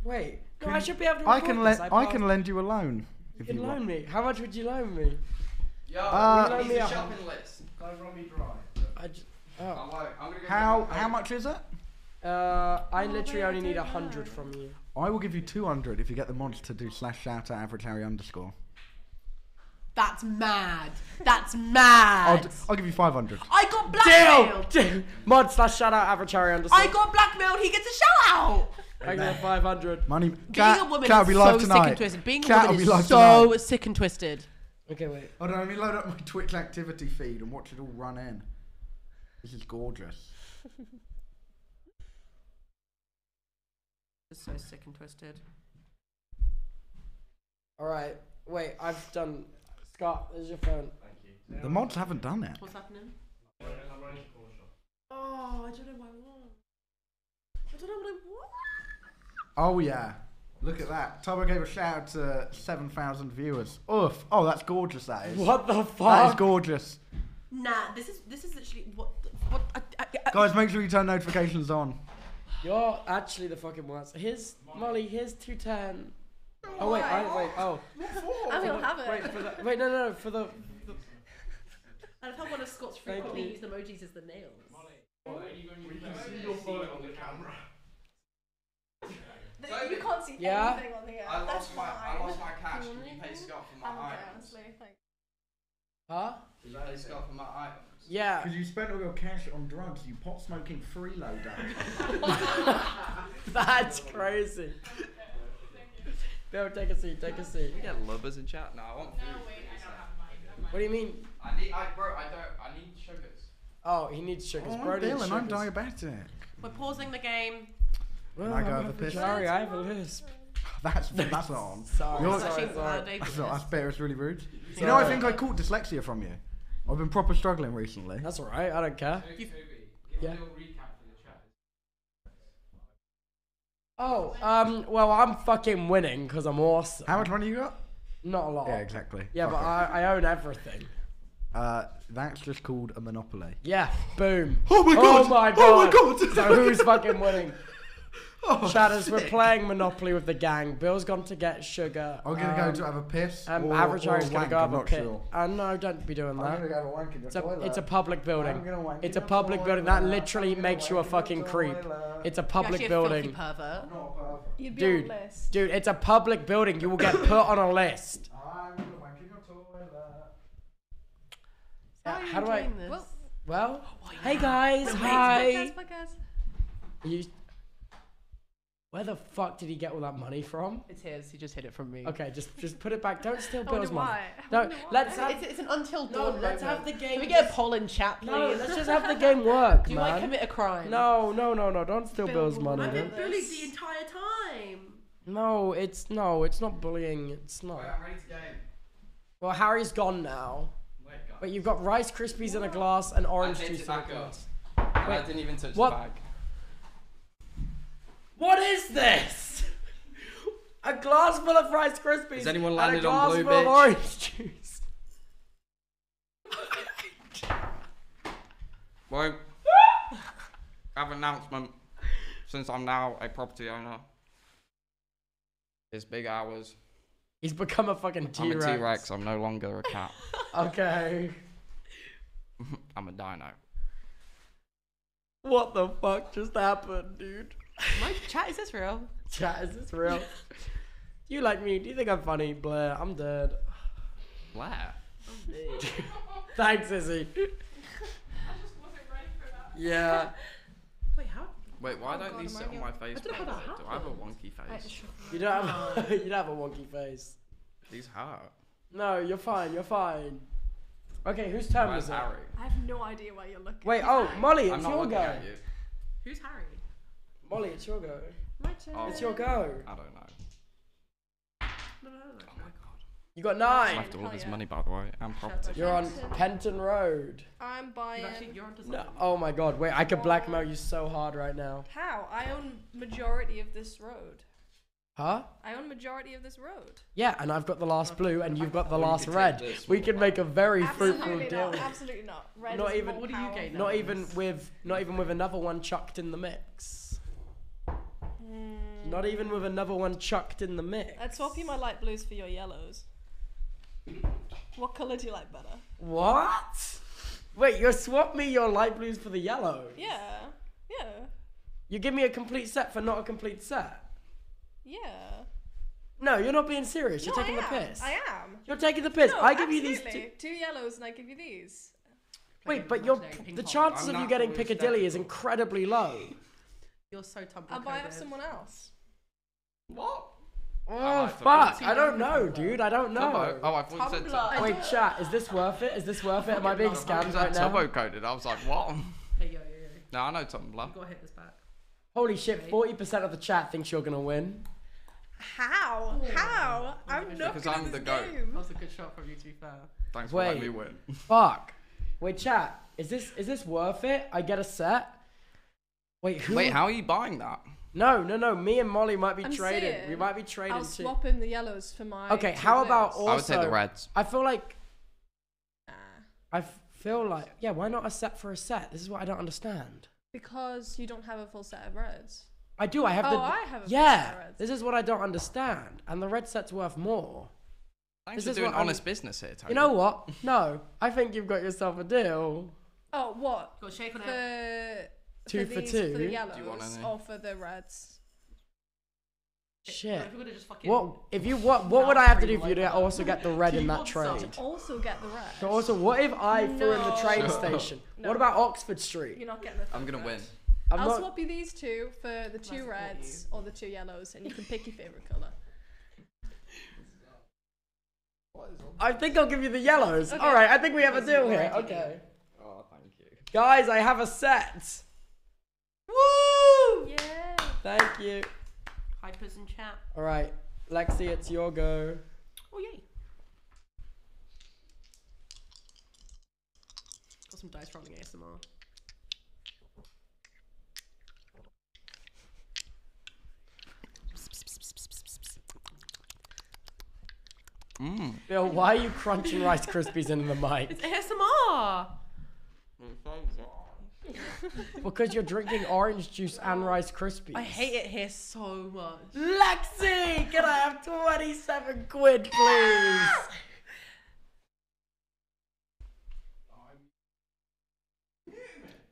Wait, no, I should be able to. I can lend you a loan. If you loan me. How much would you loan me? Yo, loan me a shopping list. Go Romy Drive. How much is it? I literally only need 100 from you. I will give you 200 if you get the mods to do /shout@AverageHarry_. That's mad. That's mad. I'll give you 500. I got blackmailed. Deal. Mod /shout@AverageHarry_. I got blackmailed. He gets a shout out. I got 500. Money. Being a woman is so sick and twisted. Being a woman is so sick and twisted. Okay, wait. Hold on, let me load up my Twitch activity feed and watch it all run in. This is gorgeous. This is so sick and twisted. All right, wait. I've done. Scott, there's your phone. Thank you. The mods haven't done it. What's happening? Oh, I don't know what I want. I don't know what I want. Oh yeah, look at that. Tubbo gave a shout out to 7,000 viewers. Oof. Oh, that's gorgeous, that is. What the fuck? That is gorgeous. Nah, this is literally, what guys, make sure you turn notifications on. You're actually the fucking worst. Here's, Molly, here's 210. Oh wait, oh. I will have it. Wait, for the, wait, no, for the. I love how one of Scott's frequently used emojis as the nails. Molly, we can see your phone on the camera. You can't see anything on the air. I lost my cash. Can you pay Scott for my items? Huh? Can you pay Scott for my items? Yeah. Because you spent all your cash on drugs, you pot-smoking freeloader. That's crazy. No, take a seat, take a seat. We get lubbers in chat. No, I want food. No, wait, I don't have mine. What do you mean? I need sugars. Oh, he needs sugars. Bro, Dylan, I'm diabetic. We're pausing the game. Well, I go over piss? Sorry, I have a lisp. That's not on. Sorry. That's better. It's really rude. Sorry. You know, I think I caught dyslexia from you. I've been proper struggling recently. That's all right. I don't care. Yeah. Oh, well, I'm fucking winning because I'm awesome. How much money you got? Not a lot. Yeah, exactly. Yeah, okay. But I own everything. That's just called a monopoly. Yeah. Boom. Oh my god. Oh my god. Oh my god. So who's fucking winning? Oh, Shadows, we're playing Monopoly with the gang. Bill's gone to get sugar. I'm going to go to have a piss. AverageHarry's going to go have a piss. No, don't be doing that. I'm going to go have a wank in the toilet. It's a public building. It's a public building. That literally makes you a fucking creep. It's a public building. You're actually a filthy pervert. I'm not a pervert. You'd be on a list. Dude, it's a public building. You will get put on a list. I'm going to wank in the toilet. How do I... Well, hey guys, hi. You... Where the fuck did he get all that money from? It's his. He just hid it from me. Okay, just put it back. Don't steal Bill's money. No, let's have... It's an until dawn. No, let's have the game. Can we get a poll in chat, please? No, let's just have the game work, man. Do I commit a crime? No. Don't steal Bill's money. I've been bullied the entire time. No, it's not bullying. It's not. Wait, I'm ready to game. Well, Harry's gone now. Wait, guys. But you've got Rice Krispies in a glass and orange juice in a glass. Wait, I didn't even touch the bag. What is this? A glass full of Rice Krispies. Has anyone landed on blue, bitch? A glass full of orange juice. Well, I have an announcement. Since I'm now a property owner, it's big hours. He's become a fucking T-Rex. I'm a T-Rex. I'm no longer a cat. Okay. I'm a dino. What the fuck just happened, dude? My chat, is this real? Chat, is this real? Do you like me? Do you think I'm funny? Blair, I'm dead. Blair? I'm dead. Thanks, Izzy. I just wasn't ready for that. Yeah. Wait, how? Wait, why don't these sit on my face? I don't know how that happened. Do I have a wonky face? You don't have a, you don't have a wonky face. These hurt. No, you're fine. You're fine. Okay, whose turn is it? Harry? I have no idea why you're looking. Wait, oh, Molly, it's your go. Who's Harry? Molly, it's your go. My turn. Oh, it's your go. I don't know. Oh my god. You got 9. I have to all this money, by the way. I'm property. You're on Penton Road. I'm buying. Actually, you're on design. Oh my god, wait, I could blackmail you so hard right now. How? I own majority of this road. Huh? I own majority of this road. Yeah, and I've got the last blue, and you've got the last red. We could make a very fruitful deal. Absolutely not. Red is even. What do you gain? Not even with another one chucked in the mix. Not even with another one chucked in the mix. I'd swap you my light blues for your yellows. What color do you like better? What? Wait, you swap me your light blues for the yellows? Yeah, yeah. You give me a complete set for not a complete set. Yeah. No, you're not being serious. You're taking the piss. I am. You're taking the piss. No, I give you these two yellows, and I give you these. Wait, but the chances of you getting Piccadilly is incredibly low. You're so Tumblr. I'll buy up someone else. What? Oh fuck! I don't know, dude. I don't know. Oh, I thought you said Tumblr. Wait, chat. Is this worth it? Is this worth it? Am I being scammed right now? Tubbo coded. I was like, what? Hey yo. No, I know Tumblr. You gotta hit this back. Holy shit, 40% of the chat thinks you're gonna win. How? How? I'm not because I'm the goat. That was a good shot from you, to be fair. Thanks for letting me win. Fuck. Wait, chat. Is this worth it? I get a set. Wait, who? Wait, how are you buying that? No. Me and Molly might be trading. We might be trading. I'll swap in the yellows for my. Okay, how about also? I would say the reds. I feel like. I feel like why not a set for a set? This is what I don't understand. Because you don't have a full set of reds. I do. I have I have a full set of reds. This is what I don't understand. And the red set's worth more. Thanks for doing honest business here, Tony. You know what? No. I think you've got yourself a deal. Oh, what? Got shake on it. For the yellows or for the reds. Shit. What would I have to do for you to also get the red in that trade? To also get the red. So also, what if I threw in the train station? No. What about Oxford Street? You're not getting the. I'm gonna win. I'll swap you these two for the two reds or the two yellows, and you can pick your favorite color. I think I'll give you the yellows. Okay. All right, I think we have a deal here. Okay. Oh, thank you, guys. I have a set. Woo! Yeah. Thank you. Hypers in chat. All right, Lexi, it's your go. Oh yay! Got some dice rolling ASMR. Bill, why are you crunching Rice Krispies into the mic? It's ASMR. Because you're drinking orange juice and Rice Krispies. I hate it here so much. Lexi, can I have 27 quid, please? Yeah!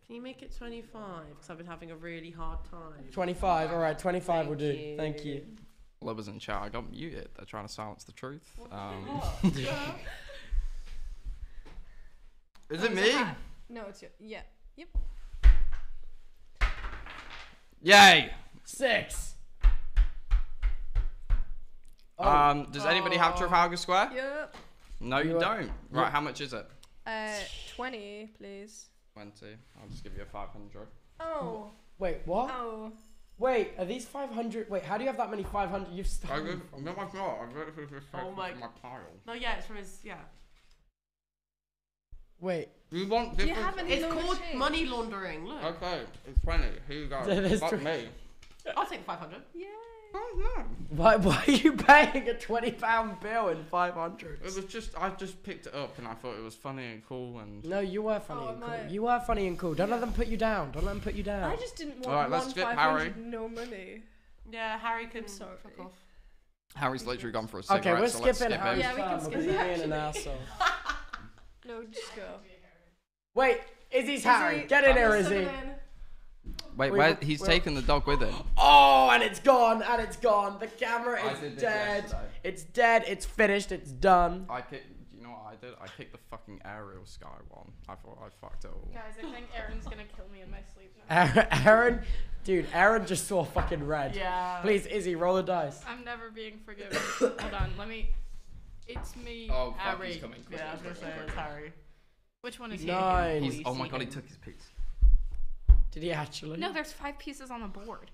Can you make it 25? Because I've been having a really hard time. 25, all right, 25 will do. Thank you. Lovers in chat, I got muted. They're trying to silence the truth. Is it me? No, it's you. Yeah. Yep. Yay! 6. Oh. Does anybody have Trafalgar Square? Yep. No, you don't. Right, how much is it? 20, please. 20. I'll just give you a 500. Oh. Wait, what? Oh. Wait, are these 500? Wait, how do you have that many 500? You've stolen. No, I've not. I've got it from my pile. No, yeah, it's from his. Yeah. Wait. You want different? Do you have any it's called change? Money laundering. Look. Okay, it's 20. Here you go. Fuck me. I'll take 500. Yay. Why are you paying a £20 bill and 500? It was just, I just picked it up and I thought it was funny and cool and... No, you were funny and cool. You were funny and cool. Don't let them put you down. Don't let them put you down. I just didn't want one 500, no money. Yeah, Harry could fuck off. Harry's literally gone for a cigarette, okay, we're so skipping Harry. Yeah, we can skip him. Being an asshole. No, just go. Wait, Izzy's Harry. Get in there, Izzy. Wait, where, he's taken the dog with him. Oh, and it's gone, and it's gone. The camera is dead. It's dead, it's finished, it's done. I picked, you know what I did? I picked the fucking Ariel Sky one. I thought I fucked it all. Guys, I think Aaron's gonna kill me in my sleep now. Aaron, dude, Aaron just saw fucking red. Yeah. Please, Izzy, roll the dice. I'm never being forgiven. Hold on, let me, it's me, oh, Harry. Fuck, he's coming. Yeah, I was gonna say it's Harry. Which one is he? Nine. He's, oh my god, he took his piece. Did he actually? No, there's 5 pieces on the board.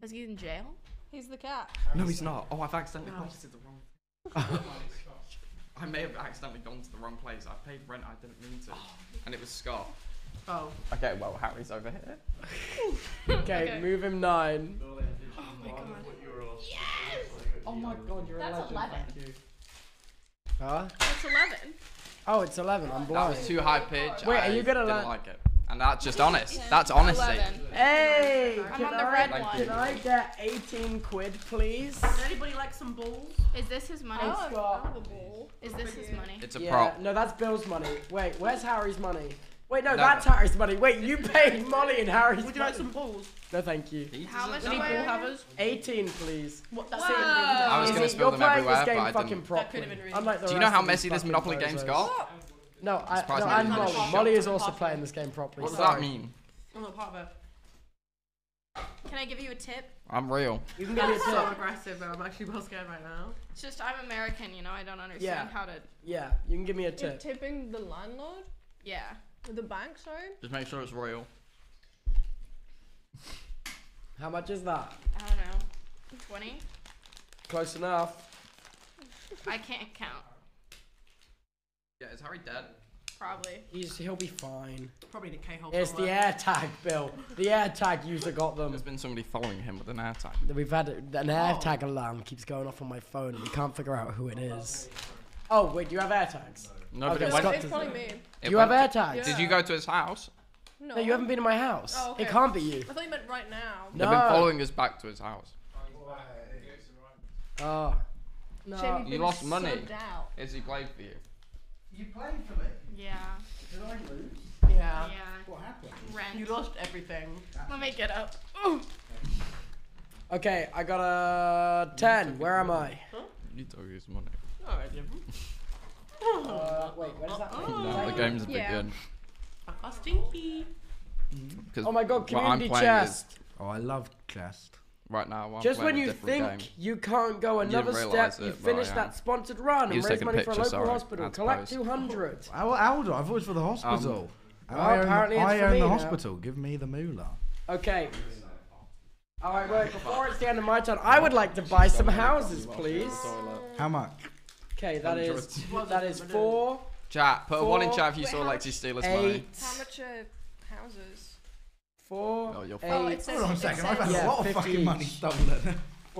Is he in jail? He's the cat. No, he's not. Oh, I've accidentally gone to the wrong... I may have accidentally gone to the wrong place. I paid rent I didn't mean to. And it was Scott. Oh. Okay, well, Harry's over here. Okay, move him 9. Oh my god. Yes! Oh my god, you're 11. That's 11. Thank you. Huh? That's 11. Oh, it's 11. I'm blind. That was too high pitch. Wait, are you gonna like it? And that's just honest. Yeah. That's honesty. 11. Hey, I'm on the red one. Can I get 18 quid, please? Does anybody like some balls? Is this his money? Oh, ball. Is this his money? It's a prop. No, that's Bill's money. Wait, where's Harry's money? Wait, no, that's Harry's money. Wait, you paid Molly and Harry's money. Would you like some balls? No, thank you. How much do you have us? 18, please. What? That's it. I was going to spill them everywhere, but I didn't. That could have been really. Do you know how messy this Monopoly game's got? No, I'm Molly. Molly is also playing this game properly. What does that mean? I'm not part of it. Can I give you a tip? I'm real. You can give me a tip. I'm so aggressive, but I'm actually well scared right now. It's just I'm American, you know. I don't understand how to. Yeah, you can give me a tip. You're tipping the landlord? Yeah. The bank, sorry. Just make sure it's real. How much is that? I don't know. 20. Close enough. I can't count. Yeah, is Harry dead? Probably. He'll be fine. Probably in a K-hole. It's the AirTag, Bill. The AirTag user got them. There's been somebody following him with an AirTag. We've had an AirTag alarm keeps going off on my phone and we can't figure out who it is. Oh, wait, do you have AirTags? No, but it's probably me. You have AirTags? Yeah. Did you go to his house? No. No, you haven't been to my house. Oh, okay. It can't be you. I thought you meant right now. No. They've been following us back to his house. Oh. No. You lost money. Is he played for you? You played for me? Yeah. Did I lose? Yeah. What happened? Rent. You lost everything. Let me get up. Ooh. Okay, I got a 10. Where am I? Huh? You took his money. Alright, wait, where does that the game's begin. Oh, stinky. Oh my god, community chest. Oh, I love chest. Right now, I'm just when you think you can't go another step, you finish that sponsored run and raise money for a local hospital. Collect 200. Aldo, I've always for the hospital. I own the hospital. Give me the moolah. Okay. All right, wait. Before it's the end of my turn, I would like to buy some houses, please. How much? Okay, that is 4. Chat, put a 1 in chat if you saw Lexi steal us money. How much are houses? 4, no, you're 8, hold on a second, I've had a lot of fucking money stolen.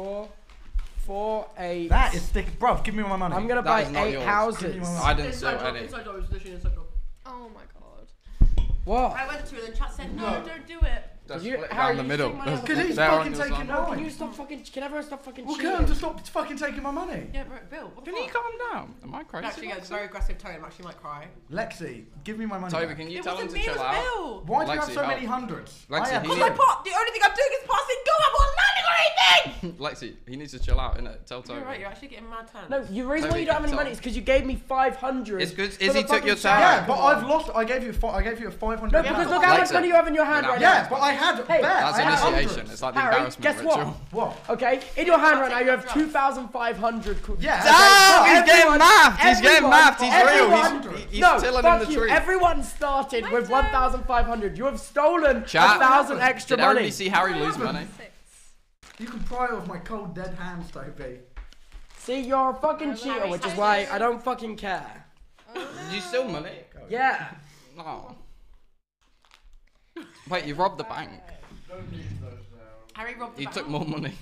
4, 8. That is thick, bruv, give me my money. I'm gonna buy 8 houses. I didn't steal any. Inside door, it's literally inside door. Oh my god. What? I went to it and the chat said, no, don't do it. That's down the middle. Because he's fucking taking mine. Can you stop fucking, can everyone stop fucking cheating? Well, Kerm's just stop fucking taking my money. Yeah, but Bill, what the fuck? Can you calm down? Am I crazy? Actually, yeah, it's a very aggressive tone. I actually might cry. Lexi, give me my money. Toby, can you tell him to chill out? Why do you have so many hundreds? Lexi, because I pot. The only thing I'm doing is passing go. I'm not landing or anything! Lexi, he needs to chill out, innit? Tell Toby. You're right, you're actually getting mad time. No, the reason why you don't have any money is because you gave me 500. It's good. Izzy took your time. Yeah, but I've lost. I gave you a 500. No, because look how much money you have in your hand right now. Yeah, but I had a bet. That's initiation. It's like the embarrassment ritual. Guess what? What? Okay, in your hand right now you have 2,500. Yeah. Damn! He's getting mapped. He's getting mapped. He's real. He's telling him the truth. Everyone started with 1,500. You have stolen 1,000 extra money. Did everybody see Harry lose money? You can pry off my cold dead hands, Toby. See, you're a fucking cheater, which is why I don't fucking care. Did you steal money? Yeah. No. Wait, you robbed the bank. Don't use those now. Harry robbed the bank. He took more money.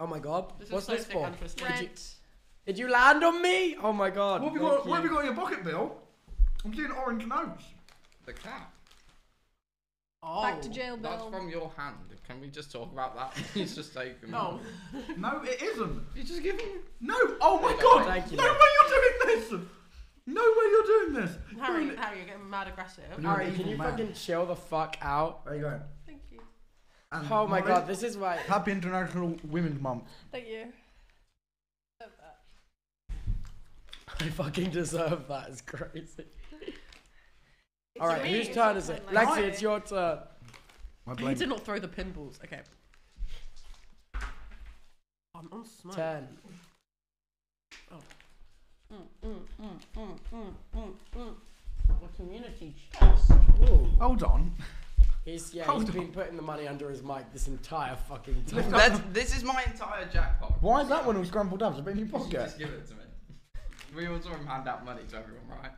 Oh my god. What's this for? Did you land on me? Oh my god. What have you got in your pocket, Bill? I'm seeing orange notes. The cat. Oh, back to jail, Bill. That's from your hand. Can we just talk about that? He's just taking no. Me. No, it isn't. You're just giving... No. Oh my god. Thank you. No way you're doing this. No way you're doing this. Harry, you're getting mad aggressive. Harry, can you fucking chill the fuck out? There you go. Thank you. And oh my god, this is why... Happy International Women's Month. Thank you. I fucking deserve that. It's crazy. Alright, whose turn is it? Like Lexie, it's your turn. I need to not throw the pinballs. Okay. I'm on smoke. 10. Oh. The community chest. Ooh. Hold on. He's been putting the money under his mic this entire fucking time. This is my entire jackpot. Why is that one all scrambled up? It's been in your pocket. You just give it to me. We all saw him hand out money to everyone, right?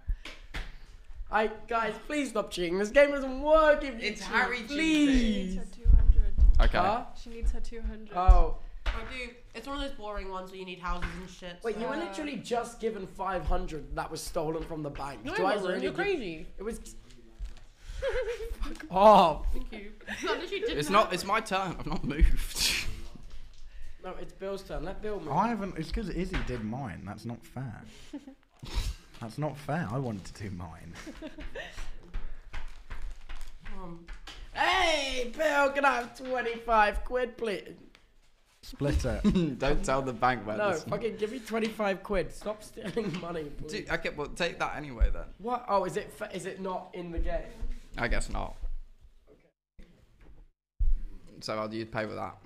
Guys, please stop cheating. This game doesn't work if you cheat. It's Harry cheating. Please. She needs her 200. Okay. Huh? She needs her 200. Oh. It's one of those boring ones where you need houses and shit. Wait, you were literally just given 500 that was stolen from the bank. No, you're crazy. It was... Fuck off. Thank you. It's my turn. I've not moved. No, it's Bill's turn. Let Bill move. I haven't... It's because Izzy did mine. That's not fair. That's not fair. I wanted to do mine. Hey, Bill, can I have 25 quid, please? Split it. Don't tell the bank where this is. No, fucking give me 25 quid. Stop stealing money, please. Dude, okay, well, take that anyway, then. What? Oh, is it not in the game? I guess not. Okay. So I'll pay with that.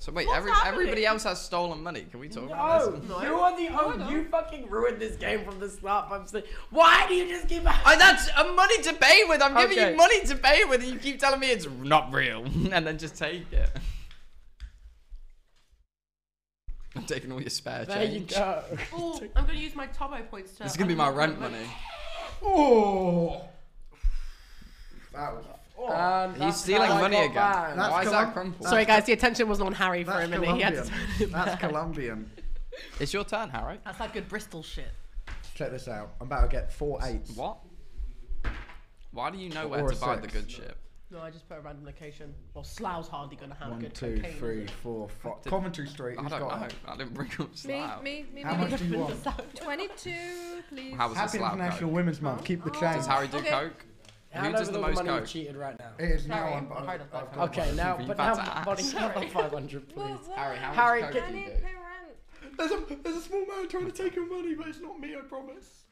So wait, everybody else has stolen money. Can we talk about this? No, you are the owner. You fucking ruined this game from the start. I'm saying, why do you just give out? That's money to pay with. I'm giving you money to pay with, and you keep telling me it's not real, and then just take it. I'm taking all your spare change. There you go. Oh, I'm gonna use my Tubbo points to. It's gonna be my rent money. Oh. That was. He's stealing money again. Why is that crumpled? Sorry guys, the attention was on Harry for a minute. Colombian. He had to turn it back. That's Colombian. It's your turn, Harry. That's like good Bristol shit. Check this out. I'm about to get 4 8s. What? Why do you know where to buy the good shit? No, I just put a random location. Well, Slough's hardly going to have good cocaine. 1, 2, 3, 4, 5. Coventry Street. I don't know. I didn't bring up Slough. Me. How much do you want? 22, please. Happy International Women's Month. Keep the change. Does Harry do coke? Who does the most go? Cheated right now. It is now on okay, now, but now money 500, please. What? Harry, can you do? There's a small man trying to take your money, but it's not me, I promise.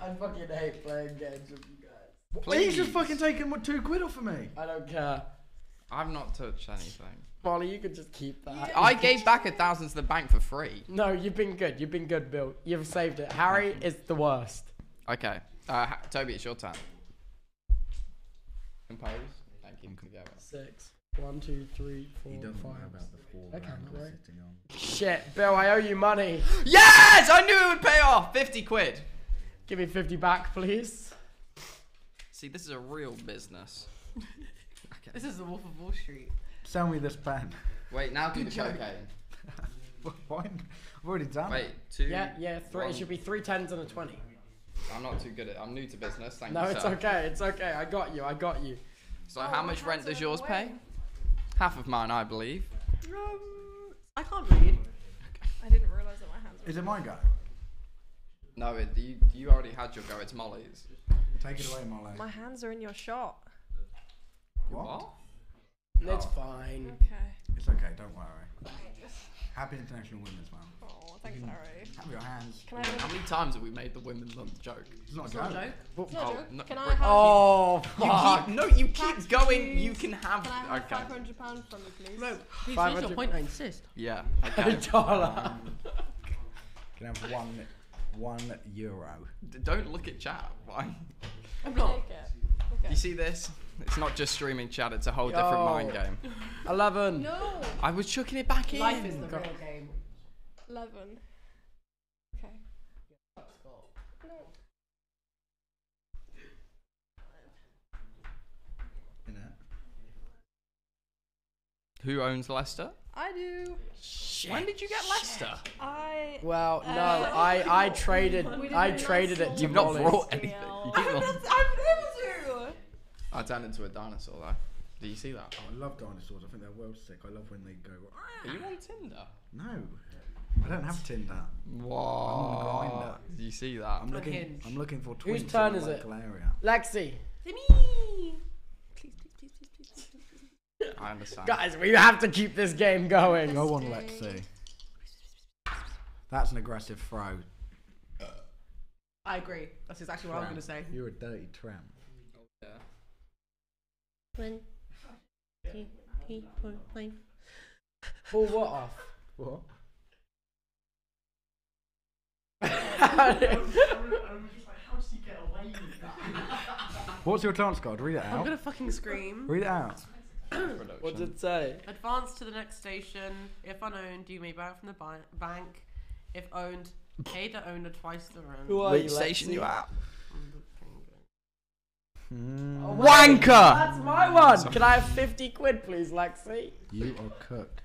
I fucking hate playing games with you guys. Please. He's just fucking taking 2 quid off of me. I don't care. I've not touched anything. Molly, you could just keep that. I gave back 1,000 to the bank for free. No, you've been good. You've been good, Bill. You've saved it. Harry is the worst. Okay. Toby, it's your turn. Compose. Thank you. 6. 1, 2, 3, 4. He doesn't know about the 4. Okay, right. Shit, Bill, I owe you money. Yes, I knew it would pay off. 50 quid. Give me 50 back, please. See, this is a real business. Okay. This is the Wolf of Wall Street. Sell me this pen. Wait, now do the cocaine. I've already done. Wait, 2. Yeah. 3. One. It should be 3 10s and a 20. I'm not too good at. I'm new to business. Thank you. No, it's okay. It's okay. I got you. So, how much rent does yours pay? Half of mine, I believe. I can't read. I didn't realize that my hands. Were is it my go? No, you already had your go. It's Molly's. Take it away, Molly. My hands are in your shot. What? It's fine. Okay. It's okay. Don't worry. Happy International Women's Month. Thanks, Harry. Have your hands. How many times have we made the women's month joke? It's not a joke. It's not a joke. No. Can I have... Oh, fuck. You keep going. You can have... Can I have £500 from you, please? No, please use your point, I insist. Yeah. Okay. $1. Can I have €1? Don't look at chat. Why? I'm not. Okay. You see this? It's not just streaming chat. It's a whole different mind game. 11. No. I was chucking it back in. Life is the real game. 11. Okay. No. Who owns Leicester? I do. Shit. When did you get Leicester? I traded it to Molly. You've not brought anything. I'm able to. I turned into a dinosaur though. Did you see that? Oh, I love dinosaurs. I think they're world sick. I love when they go. Are you on Tinder? No. I don't have Tinder. Whoa. Did you see that? I'm looking for twins. Whose turn is it? Area. Lexi. To me. Please. I understand. Guys, we have to keep this game going. Go on, Lexi. That's an aggressive throw. I agree. That's exactly what I was going to say. You're a dirty tramp. Oh, yeah. 1, 2, 3, 4, 5. Pull what off? What? I was just like, how does he get away with that? What's your chance card? Read it out. I'm gonna fucking scream. Read it out. What did it say? Advance to the next station. If unowned, you may buy it from the bank. If owned, pay the owner twice the rent. Which station you at? Oh, wanker! That's my one! Can I have 50 quid please, Lexi? You are cooked.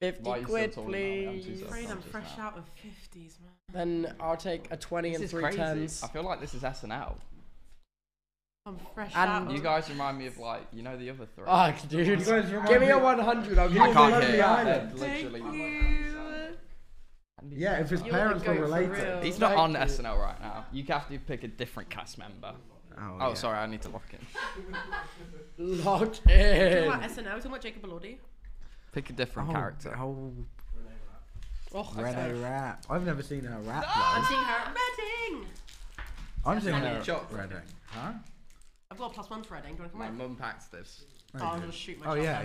50 quid, please. I'm afraid I'm fresh out of 50s, man. Then I'll take a 20 and 3 tens. I feel like this is SNL. I'm fresh out. And you guys remind me of, like, you know, the other three. Oh, dude. Give me a 100. I'll give you a 100. Thank you. Yeah, if his parents were related. He's not on SNL right now. You have to pick a different cast member. Oh, sorry. I need to lock in. Lock in. We're talking about SNL. We're talking about Jacob Elordi. Pick a different character. Renee rap. I've never seen her rap. No, I'm seeing her rapping. I'm seeing her rapping. Huh? I've got a +1 for Redding. Do you want to come in? My mum packs this. Oh, I'll just shoot myself. Oh, yeah.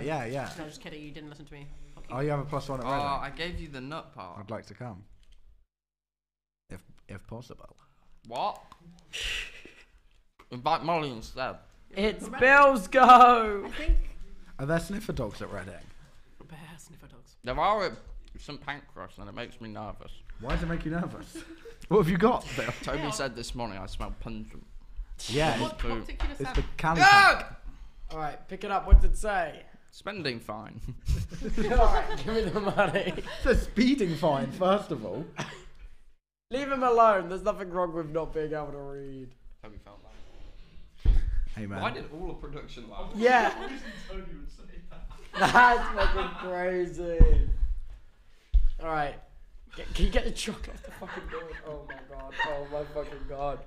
No, just kidding. You didn't listen to me. Okay. Oh, you have a +1 at Redding? Oh, I gave you the nut part. I'd like to come. If possible. What? Invite Molly instead. It's Bill's go. I think. Are there sniffer dogs at Redding? Sniffer dogs. There are some pancreas and it makes me nervous. Why does it make you nervous? What have you got, Bill? Toby said this morning I smell pungent. Yeah, it's the can. Alright, pick it up. What did it say? Spending fine. Alright, give me the money. It's a speeding fine, first of all. Leave him alone. There's nothing wrong with not being able to read. Toby felt that. Hey, man. Why did all the production laugh? Yeah. Why did Toby say that? That's fucking crazy. Alright. Can you get the chocolate off the fucking door? Oh my god. Oh my fucking god.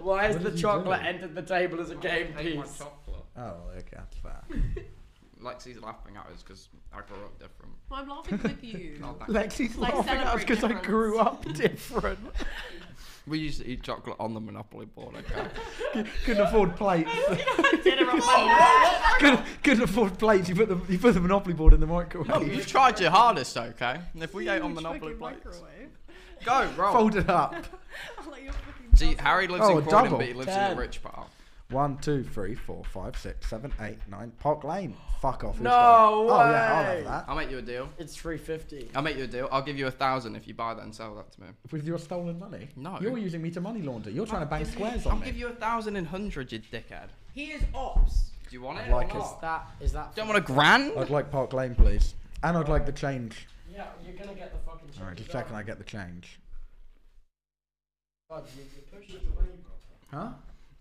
Why has the chocolate entered the table as a game piece? Oh, okay, that's fair. Lexi's laughing at us because I grew up different. Well, I'm laughing with you. Lexi's laughing at us because I grew up different. We used to eat chocolate on the Monopoly board, okay? Couldn't afford plates. Couldn't afford plates. You put the Monopoly board in the microwave. No, you've tried your hardest, okay? And if we ate on Monopoly plates... Microwave. Go, roll. Fold it up. See, Harry lives in Croydon, but he lives in the rich part. 1, 2, 3, 4, 5, 6, 7, 8, 9. Park Lane. Fuck off. No way. Oh, yeah, I'll have that. I'll make you a deal. It's 350. I'll make you a deal. I'll give you 1,000 if you buy that and sell that to me. With your stolen money? No. You're using me to money launder. You're trying to bank squares on me. I'll give you 1,000 and 100, you dickhead. He is ops. Do you want it? Like is that? Don't want a grand? I'd like Park Lane, please. And I'd like the change. Yeah, you're gonna get the fucking change. Alright, just checking I get the change. God, you're pushing the money. Huh?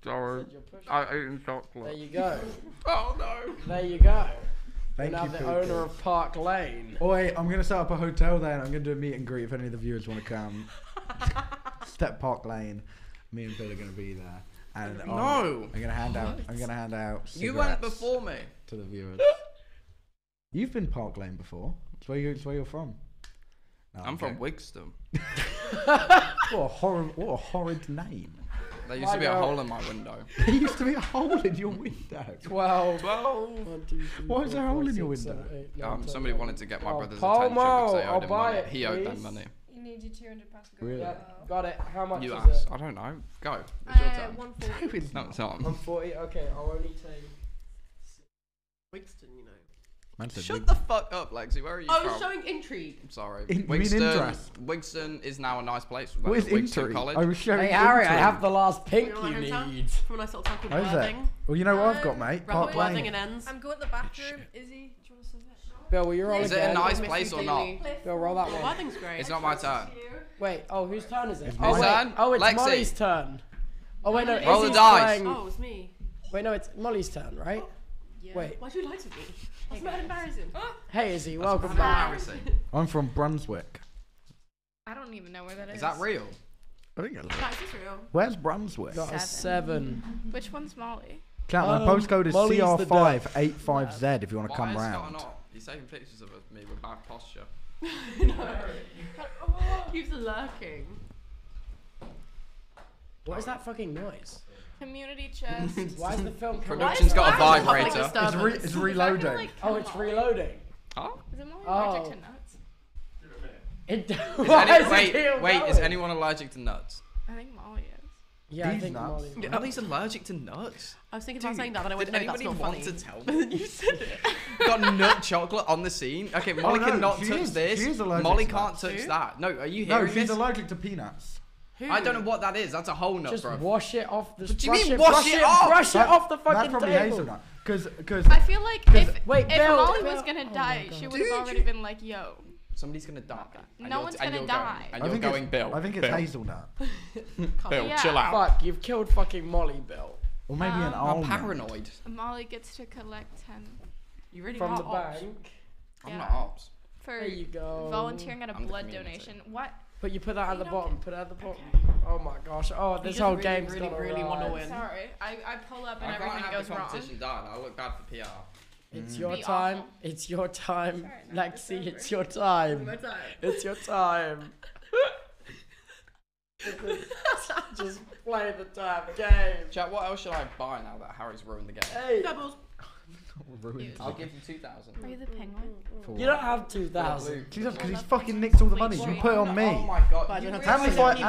Sorry, I ate chocolate. There you go. Oh no! There you go. Thank you, the owner of Park Lane. Oh wait, I'm going to set up a hotel there and I'm going to do a meet and greet if any of the viewers want to come. Step Park Lane. Me and Bill are going to be there. And I'm going to hand out you went before me. To the viewers. You've been Park Lane before. It's where you're from. No, I'm from Wigston. what a horrid name. There used to be a hole in my window. There used to be a hole in your window. 12. 1, 2, 3, why is there a hole in your window? 7, 8, 9, somebody wanted to get my brother's attention because they owed him money. He owed them money. He needed £200 to go. Really? Yeah. Got it. How much you is it? I don't know. Go. It's your turn. 140. No, it's not. 140. Okay, I'll only take Wigston, you know. Shut the fuck up, Lexie. Where are you from? I was showing intrigue. I'm sorry. Wigston is now a nice place. What is intrigue? College. I was showing intrigue. Hey, Harry, I have the last pink you need. From a nice little town called Worthing. Well, you know what I've got, mate? Park Lane. I'm going to the bathroom. Izzy, do you want to submit? Bill, were you rolling? Is it a nice place or not? Bill, roll that one. Worthing's great. It's not my turn. Wait, oh, whose turn is it? My turn? Oh, it's Molly's turn. Oh, wait, no. Roll the dice. Oh, it's me. Wait, no, it's Molly's turn, right? Yeah. Wait. Why'd you lie to me? That's not embarrassing. Hey, Izzy, welcome back. I'm from Brunswick. I don't even know where that is. Is that real? I think it is. That is real. Where's Brunswick? Got a 7. Which one's Molly? Cat, my postcode is CR585Z if you want to come round. He's taking pictures of me with bad posture. No. Keeps lurking. What is that fucking noise? Community chest. Why is the film production's got a vibrator? It's reloading. Like, oh, it's reloading. Oh? Is it Molly allergic to nuts? Wait, is anyone allergic to nuts? I think Molly is. Yeah, I think Molly is. Are these allergic to nuts? I was thinking about saying that, but I wouldn't know. That's not funny. Did anybody want to tell me? You said it. Got nut chocolate on the scene. Okay, Molly cannot touch this. Molly can't touch that. No, are you hearing this? No, she's allergic to peanuts. Who? I don't know what that is. That's a whole nut, just bro. Just wash it off. The do you mean wash it off? Brush it off the fucking table. That's probably Because I feel like if Molly was gonna die, she would have already been like, yo. Somebody's gonna die. No one's gonna die. And you're going, Bill. I think it's hazelnut. Bill, chill out. Fuck, you've killed fucking Molly, Bill. Or maybe an almond. I'm paranoid. Molly gets to collect 10. You really from the bank. I'm not ops. There you go. Volunteering at a blood donation. What? But you put that at the bottom. Put it at the bottom. Okay. Oh my gosh! Oh, this whole game's really, really want to win. Sorry, I pull up and everything goes wrong. I can't have the competition done. I look bad for PR. It's your time. It's your time, Lexie. It's your time. It's your time. Just play the damn game. Chat. What else should I buy now that Harry's ruined the game? Hey. Doubles. I'll give you 2,000. Are you the penguin? You don't have 2,000. Because he's fucking nicked all the money. You put it on me. Oh my god. How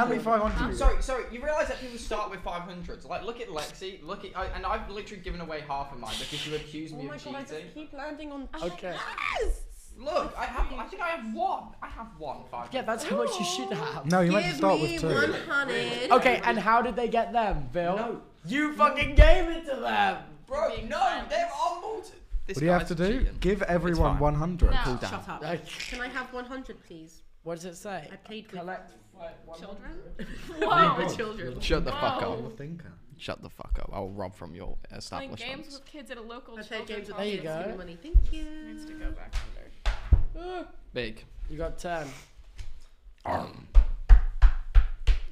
many 500? Sorry. You realise that people start with 500s. Like, look at Lexie. Look at, and I've literally given away half of mine because you accused me of cheating. Oh my god! I just keep landing on. Okay. Yes. Look, I think I have one. I have 1 500. Yeah, that's how much you should have. No, you meant to start with 2. 100. Okay, and how did they get them, Bill? No. You fucking gave it to them. Bro, no, they're all molted. What do you have to do? Cheating. Give everyone 100. No, cool down. Shut up. No. Can I have 100, please? What does it say? I played with children. Wow, with children. Shut the fuck up. I'm a thinker. Shut the fuck up. I'll rob from your establishment. Playing games with kids at a local children's home. There you go. Give me money. Thank you. Needs to go back under. Big. You got 10.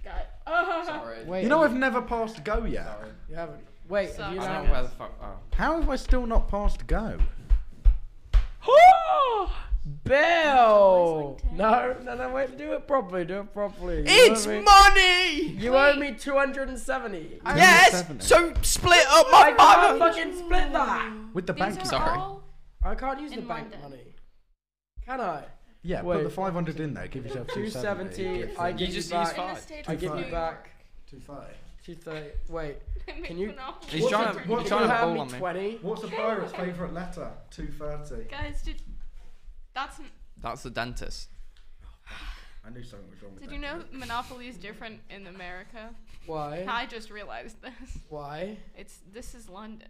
Sorry. Wait, you know I've never passed go yet. Sorry. You haven't. Wait, you know where the fuck? Oh. How have I still not passed go? Bill! No, wait, do it properly, It's money! You owe me 270. Yes! So split up my money! I can't fucking split that! With the bank, sorry. I can't use the bank money. Can I? Yeah, put the 500 in there, give yourself 270. 270, I give you back. I give you back. 250. 230. Wait, can you? He's trying to bowl on me. 20? What's the pirate's favourite letter? 230. Guys, that's the dentist. I knew something was wrong with that. Did you know Monopoly is different in America? Why? I just realised this. Why? This is London.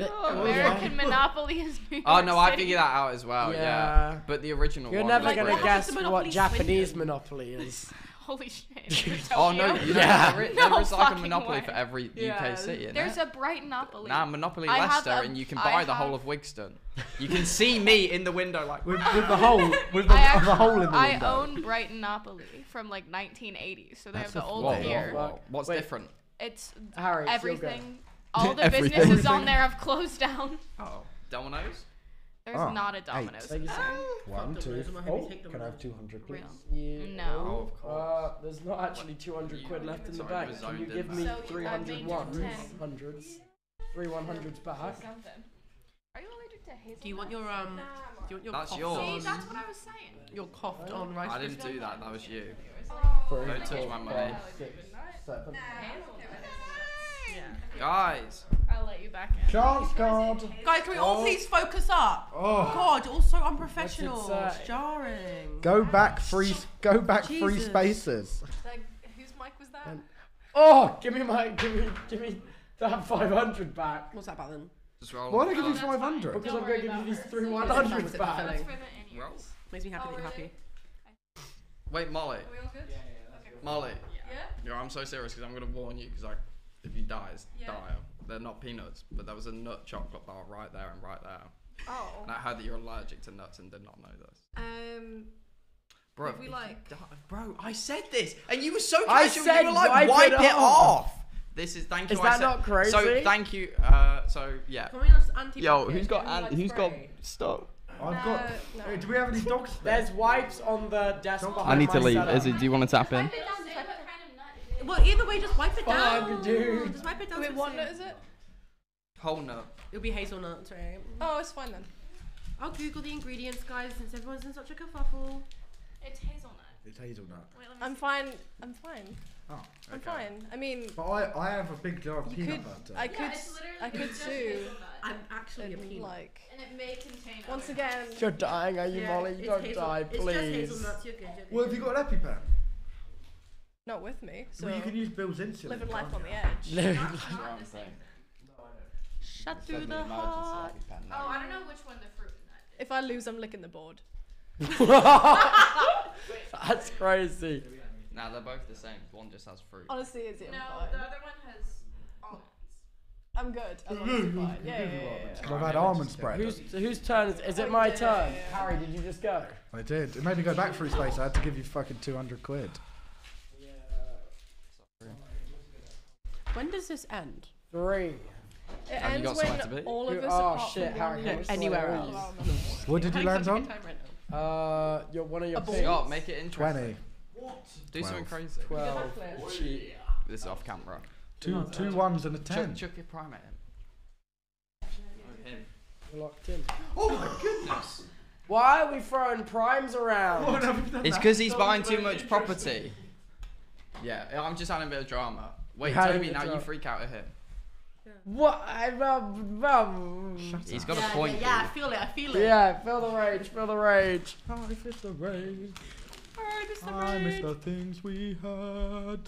Oh, American Monopoly is New York City. I figured that out as well. Yeah. But the original. You're never gonna guess what Japanese Monopoly is. Holy shit. Oh no, there is like a Monopoly for every UK city. There's a Brightonopoly. Nah, Monopoly Leicester, and you can buy the whole of Wigston. You can see me in the window like with the hole in the window. I own Brightonopoly from like 1980s, so they have the old here. What's different? It's Harry, everything. All the businesses on there have closed down. Oh, Domino's? There's not a Domino's. One, two. Can I have 200, please? Yeah. No. There's not actually 200 quid left in the bank. Can you give me 300 100s? 3 100s back. Are you allergic to hazelnuts? Do you want your That's yours. See, that's what I was saying. Your coughed on rice. I didn't do that. That was you. Don't touch my money. Guys. let you back in. Chance card. Guys, can we all please focus up? Oh God, all so unprofessional. It's jarring. Go back free spaces. Like, whose mic was that? Oh, give me that 500 back. What's that about then? Why don't I give you 500? Because I'm going to give you these 3 100s back. Well, makes me happy that you're happy. Wait, Molly. Are we all good? Yeah, yeah, okay. Molly. Yeah? Yo, I'm so serious because I'm going to warn you because if you die, it's dire. They're not peanuts, but there was a nut chocolate bar right there and right there. Oh. And I heard that you're allergic to nuts and did not know this. Bro, bro, I said this and you were so casual. You were like, wipe it off. This is thank you. Is that not crazy? So thank you. So yeah. Can we just yo, who's got stuff? I've got. No. Do we have any dogs? There's wipes on the desk. I need to leave. Izzy, do you want to tap in? Well, either way, just wipe it down. Dude. Just wipe it down. Wait, what nut is it? Whole nut. It'll be hazelnuts, right? Oh, it's fine then. I'll Google the ingredients, guys, since everyone's in such a kerfuffle. It's hazelnut. It's hazelnut. Wait, I'm fine. I'm fine. Oh, okay. I'm fine. I mean, but I have a big jar of peanut butter. I could sue. I'm actually a peanut. Like, and it may contain. Once again, you're dying, are you, Molly? You don't die, please. It's just hazelnuts. You're good. Well, have you got an EpiPen? Not with me. So well, you can use Bill's insulin. Living life on the edge. Shut through the heart. Oh, I don't know which one the fruit and nut is. If I lose, I'm licking the board. That's crazy. Nah, they're both the same. One just has fruit. Honestly, is it? No, the other one has almonds. I'm good. I'm fine. Yeah. I've had almond spread. Whose turn is? Is it my turn? Yeah. Harry, did you just go? I did. It made me go back through space. I had to give you fucking 200 quid. Yeah. When does this end? 3. It ends when all of us are anywhere else. What did you land on? You're one of your picks. Oh, make it interesting. 20. What? Do 12. Something crazy. 12. This is off camera. 2 2 1s and a 10. Chuck your prime at him. Yeah. We're locked in. Oh my goodness! Why are we throwing primes around? Oh, no, it's because he's buying too much property. Yeah, I'm just having a bit of drama. Wait, Toby, now you freak out at him. Yeah. What? He's got a point. Yeah, I feel it. I feel it. Yeah, feel the rage. Feel the rage. Oh, I feel the rage. I miss the things we had.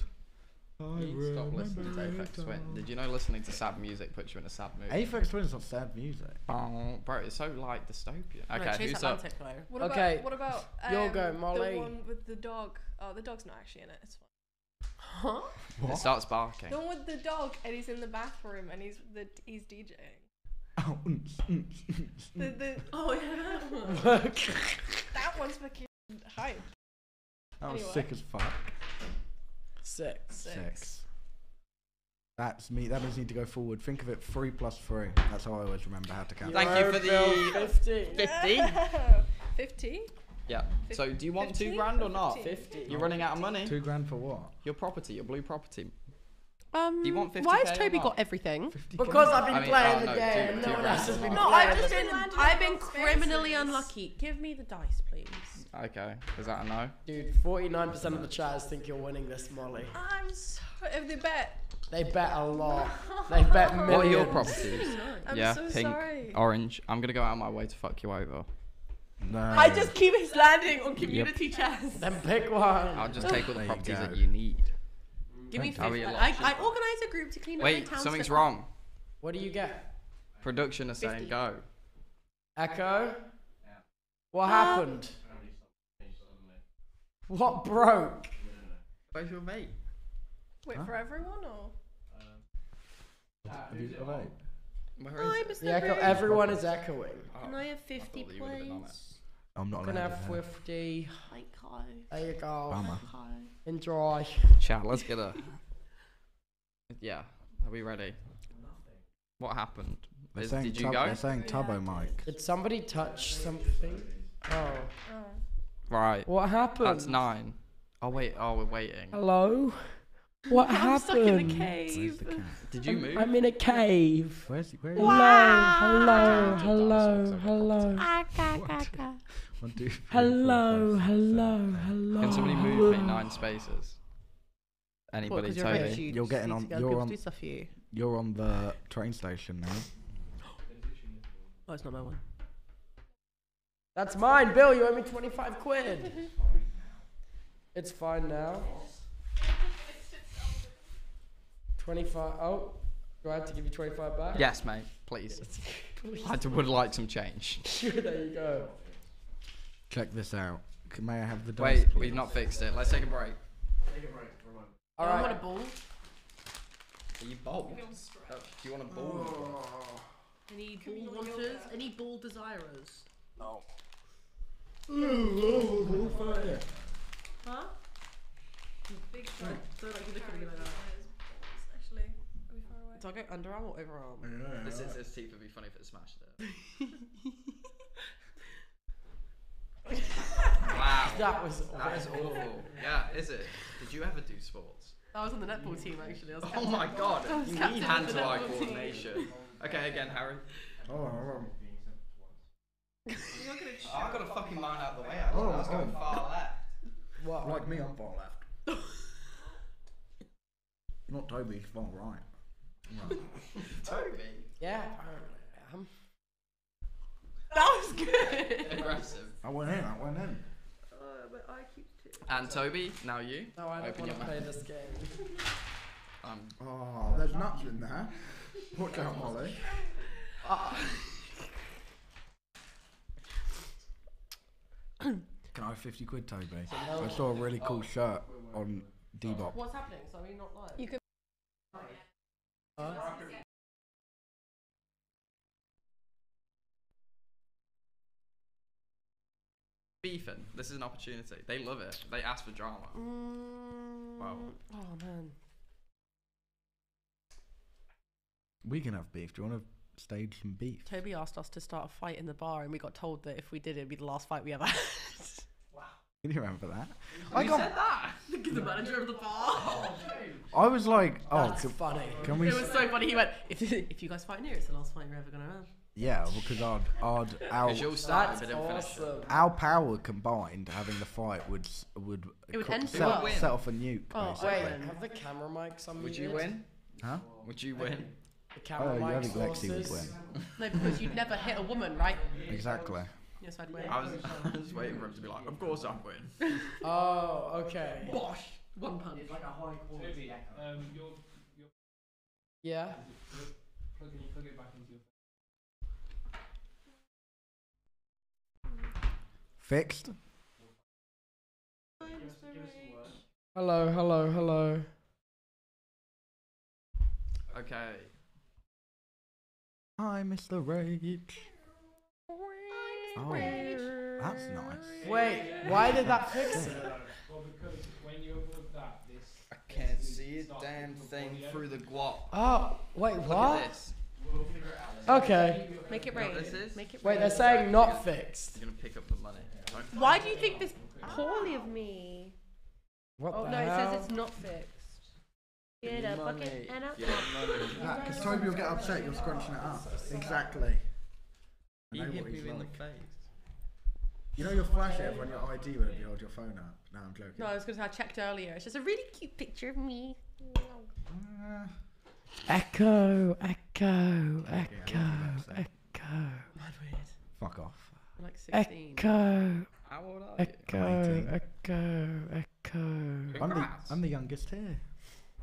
Stop listening to Aphex Twin. Did you know listening to sad music puts you in a sad mood? Aphex Twin is not sad music. Oh, bro, it's so like dystopian. Okay, who's up? What about you'll go, Molly. The one with the dog. Oh, the dog's not actually in it. It's fine. Huh? What? It starts barking. The one with the dog, and he's in the bathroom, and he's DJing. Oh, yeah. That one's fucking hype. That was sick as fuck. 6. That's me. That means you need to go forward. Think of it 3 plus 3. That's how I always remember how to count. Thank you for the 50. 50? 50? Yeah. So do you want 50? 2 grand or not? 50. You're running out of money. 2 grand for what? Your property, your blue property. Do you want 50K? Why has Toby got everything? Because I've been playing the game and no one else has been playing. No, I've been criminally unlucky. Give me the dice, please. Okay, is that a no? Dude, 49% of the chatters think you're winning this, Molly. I'm sorry. If they bet. They bet a lot. They bet millions. What are your properties? I'm so pink, sorry. Orange. I'm going to go out of my way to fuck you over. No. I just keep landing on community chats. Then pick one. I'll just take all the properties that you need. Give me 50. I organised a group to clean up my town. Wait, something's wrong. What do you get? Production is saying go. Echo? Yeah. What happened? What broke? Where's your mate? Wait for everyone or? Everyone is echoing. Oh, can I have 50, please? I'm not going to have 50. Thank you. There you go. Bummer. Enjoy. Chat, let's get a... Yeah, are we ready? What happened? Did you go? They're saying Tubbo Mike. Did somebody touch something? Oh. Right. What happened? That's 9. Oh, wait. Oh, we're waiting. Hello? What happened? I'm stuck in a cave. Did you move? I'm in a cave. Where is he? Hello, hello, hello, hello. Hello, hello, hello. Can somebody move me 9 spaces? anybody, Tony. You're getting on. You're on the train station now. Oh, it's not my one. That's mine, Bill. You owe me 25 quid. It's fine now. 25. Oh, do I have to give you 25 back? Yes, mate. Please. Please. I would like some change. Sure, there you go. Check this out. May I have the dice? Wait, please? We've not fixed it. Let's take a break. Take a break. All right. I want a ball. Are you bald? Oh, do you want a ball? Oh. Any ball wanters? Any ball desirers? No. Ooh, ball fire. Huh? Big shot. So like you look at me like that. Actually, are we far away? Do I go underarm or overarm? Yeah. This teeth would be funny if it smashed it. Wow. That was awful. That is awful. Yeah, is it? Did you ever do sports? I was on the netball team actually. Oh my god. You need hand-to-eye coordination. Okay, again, Harry. Oh, I got a fucking mine out of the way. Actually. I was going far left. Well, like me, I'm far left. Not Toby, he's far right. No. Toby? Yeah. I am. That was good. Aggressive. I went in. But I keep it. And Toby, now you. No, I don't want to play this game. Oh, there's nuts in there. Watch out, Molly. Can I have 50 quid, Toby? So I saw a really cool shirt on Debop. What's happening? So are we not live? You could. Beefing. This is an opportunity. They love it. They ask for drama. Wow. Oh man. We can have beef. Do you want to stage some beef? Toby asked us to start a fight in the bar, and we got told that if we did, it'd be the last fight we ever had. Wow. You remember that? Said that. The manager of the bar. Oh, I was like, oh, that's funny. Can we? It was so funny. He went, if you guys fight near, it's the last fight you're ever gonna have. Yeah, because our power combined having the fight would set off a nuke. Oh wait, have the camera mics on? Would you win? Huh? Would you win? The camera mics. Oh, I think Lexie would win. No, because you'd never hit a woman, right? Exactly. Yes, I'd win. I was waiting for him to be like, of course I'd win. Oh, okay. Bosh! One punch. It's like a high quality. Yeah. Plug it back into your. Fixed. Hello, hello, hello. Okay. Hi, Mr. Rage. Oh, that's nice. Wait, why did that fix it? Well, because when you upload that, I can't see a damn thing through the guap. Oh, wait, what? Look at this. Okay. Make it rain. Make it rain. Wait, they're saying not fixed. You're gonna pick up the money. Why do you think this poorly of me? What oh no, hell? It says it's not fixed. Get a bucket and up. Because Toby will get upset, you're scrunching it up. So exactly. You hit me in the face. You know you'll flash it on your ID when you hold your phone up. No, I'm joking. No, I was gonna say I checked earlier. It's just a really cute picture of me. Echo, echo, echo, echo. Mad weird. Fuck off. I'm like 16. Echo. How old are you? Echo, echo, echo. I'm the youngest here.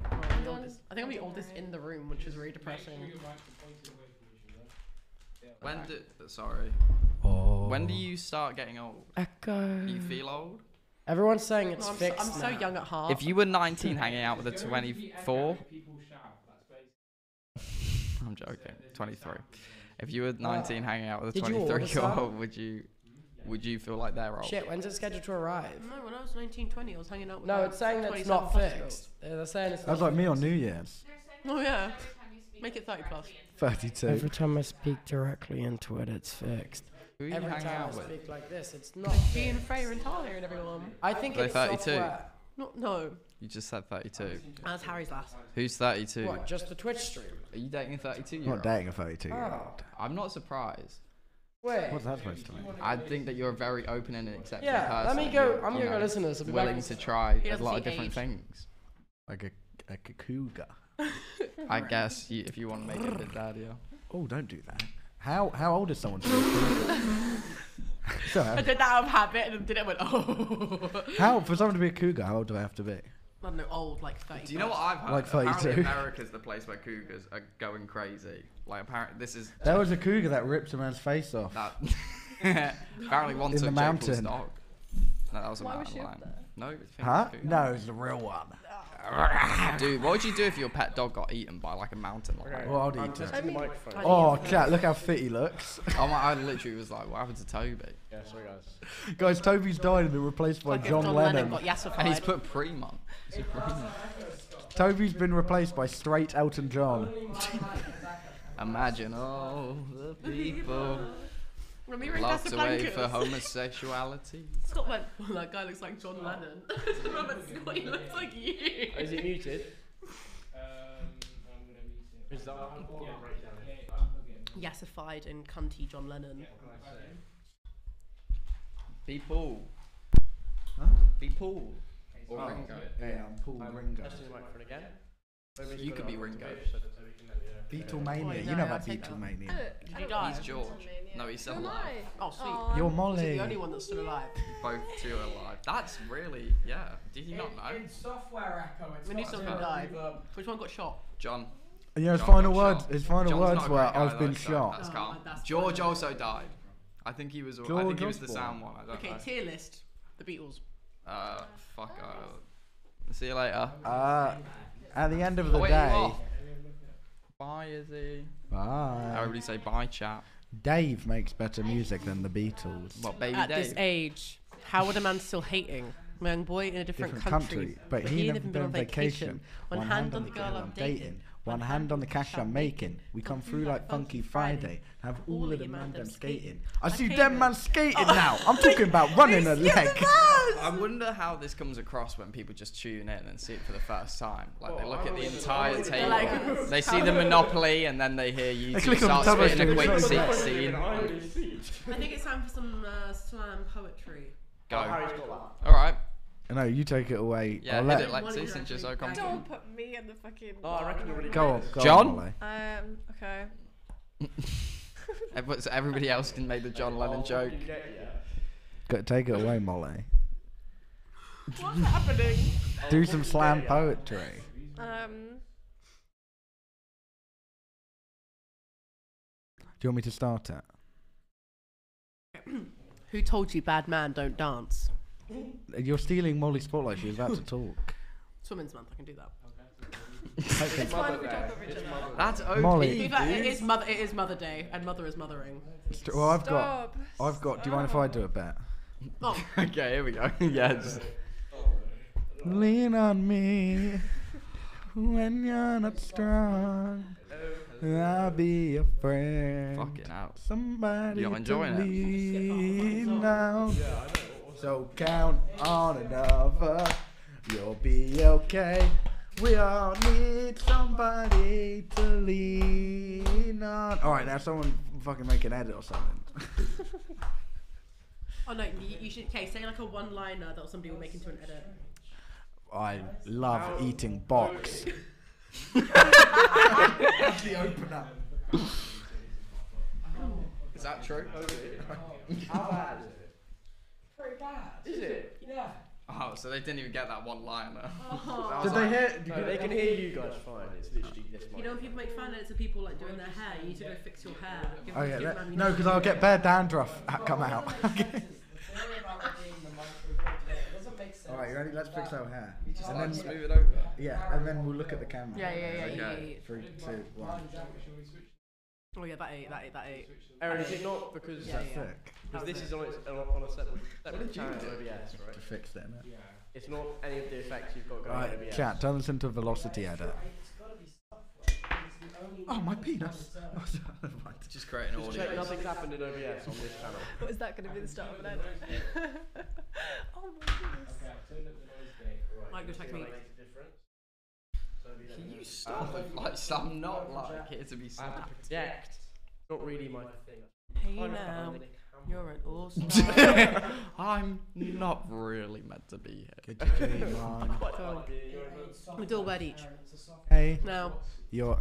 Oh, I'm the oldest. I think I'm the oldest in the room, which is really depressing. When do you start getting old? Echo. Do you feel old? Everyone's saying it's fixed. I'm so young at heart. If you were 19 hanging out with a 24. I'm joking. 23. If you were 19 hanging out with a 23-year-old, would you feel like they're old? Shit, when's it scheduled to arrive? No, when I was 19, 20, I was hanging out with. No, it's saying that it's not fixed. They're saying it's. That's like me on New Year's. Oh yeah. Make it 30 plus. 32. Every time I speak directly into it, it's fixed. Who you hang out with? Every time I speak like this, it's not. Gene, Freya, and Talia, and everyone. I think it's 32. No. You just said 32. That's Harry's last. Who's 32? What, just the Twitch stream? Are you dating a 32-year-old? I'm not dating a 32-year-old. I'm not surprised. Wait. What's that supposed to mean? I think that you're a very open and accepting person. Yeah, let me go. I'm going to go listen to this. Willing to try a lot of different things. Like a cougar. I guess you, if you want to make it a bit daddier. Oh, don't do that. How old is someone? Sorry, I did that out of habit and did it and went, oh. How, for someone to be a cougar, how old do I have to be? I don't know, old, like 30. Do you know what I've heard? Like 32. Apparently America's the place where cougars are going crazy. Like apparently this is... There was a cougar that ripped a man's face off. That, apparently one took Jacob's dog. No, that was a mountain lion. No, it was huh? No, it's the real one. Dude, what would you do if your pet dog got eaten by like a mountain lion? Well, I'd eat it. Oh, chat, look how fit he looks. I literally was like, what happened to Toby? Yeah, sorry guys. Guys, Toby's died and been replaced by John Lennon. And he's put Prem on. Toby's been replaced by straight Elton John. Imagine all the people. Locked away for homosexuality. Scott went, well, that guy looks like John Lennon. Robert Scott, he looks like you. Is it muted? I'm going to mute it. Is that one? Yeah, right down. Yasified and cunty John Lennon. Be Paul. Huh? Be Paul. Or Ringo. Yeah, I'm Paul Ringo. That's his microphone again. You could be Ringo. Beatlemania. You know about Beatlemania. He's George. No, he's still alive. Oh, sweet. You're Molly. He's the only one that's still alive. Both two are alive. That's really, yeah. Did you not know? In software echo, it's when someone died. Which one got shot? John. And you know, his final words were, I've been shot. That's calm. George also died. I think he was the sound one. I don't know. Okay, tier list. The Beatles. Fuck. See you later. At the end of the day. Bye, Izzy. Bye. Everybody say bye, chat. Dave makes better music than the Beatles. What, baby Dave? At this age, how would a man still hating? Man, boy in a different country, but he never been on vacation. One hand on the girl I'm dating. One hand on the cash I'm making. We come through like Funky Friday. Have all of the man them skating. I see them man skating now. I'm talking about running a leg. I wonder how this comes across when people just tune in and see it for the first time. Like they look at the entire table. Like, they see the Monopoly and then they hear you two start spitting a quick scene. I think it's time for some slam poetry. Go. Alright. No, you take it away. Yeah, hit it, Lexi, since you're so confident. Don't put me in the fucking... Oh, I reckon you're really go on, John? Okay. So everybody else can make the John Lennon joke. Go, take it away, Molly. What's happening? Do some slam poetry. Do you want me to start it? Who told you bad man don't dance? You're stealing Molly's spotlight. She was about to talk. It's Women's Month. I can do that. Okay. That's OP. Molly, it is Mother Day, and Mother is mothering. Well, I've got. Do you mind if I do a bet? Oh. Okay, here we go. Yeah. Just... Lean on me when you're not strong. I'll be your friend. Fucking out. Somebody. You're enjoying it. Now. Yeah, so count on another, you'll be okay. We all need somebody to lean on. Alright, now someone fucking make an edit or something. Oh no, you should, okay, say like a one-liner that somebody will make into an edit. I love eating box. That's the opener. Is that true? How bad is it? Pretty bad. Is it? Yeah. Oh, so they didn't even get that one liner. Oh. Did like, they hear? No, they can hear you guys fine. It's literally this much. You know when people make fun of people like doing their hair, you need to go fix your hair. Oh yeah. No, because I'll get bare dandruff come out. All right, you ready? Let's fix our hair. You just and then move it over. Yeah, and then we'll look at the camera. Yeah. 3, 2, 1. Oh yeah, that eight. Aaron, is it not because thick? Because this is on a separate channel of OBS, right? To fix it, innit? Yeah. It's not any of the effects you've got going on OBS. Right, chat, turn this into a velocity edit. Oh, my penis! Just create an audio. Just check nothing's happened in OBS on this channel. What is that going to be the start of an edit? Oh my goodness. Okay, I've turned up the noise gate. Right, go check me. Can you stop? I'm not here to be stopped. It's not really my thing. Hey now, You're an awesome. I'm not really meant to be here. So, we do a word each. Hey. Now. You're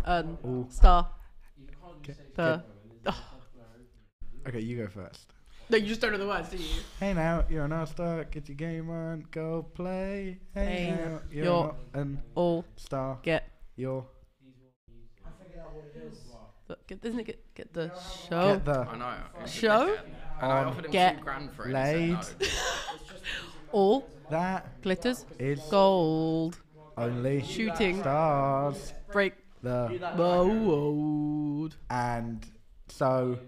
star. Okay, you go first. No, you just don't know the words, do you? Hey now, you're an all-star, get your game on, go play. Hey now, you're an all-star, get your... I forget what it is. Doesn't it get the show? Get the... I know. Show? And I offered him $2,000 for it. Laid. All that glitters is gold. Only shooting stars break the world. And so...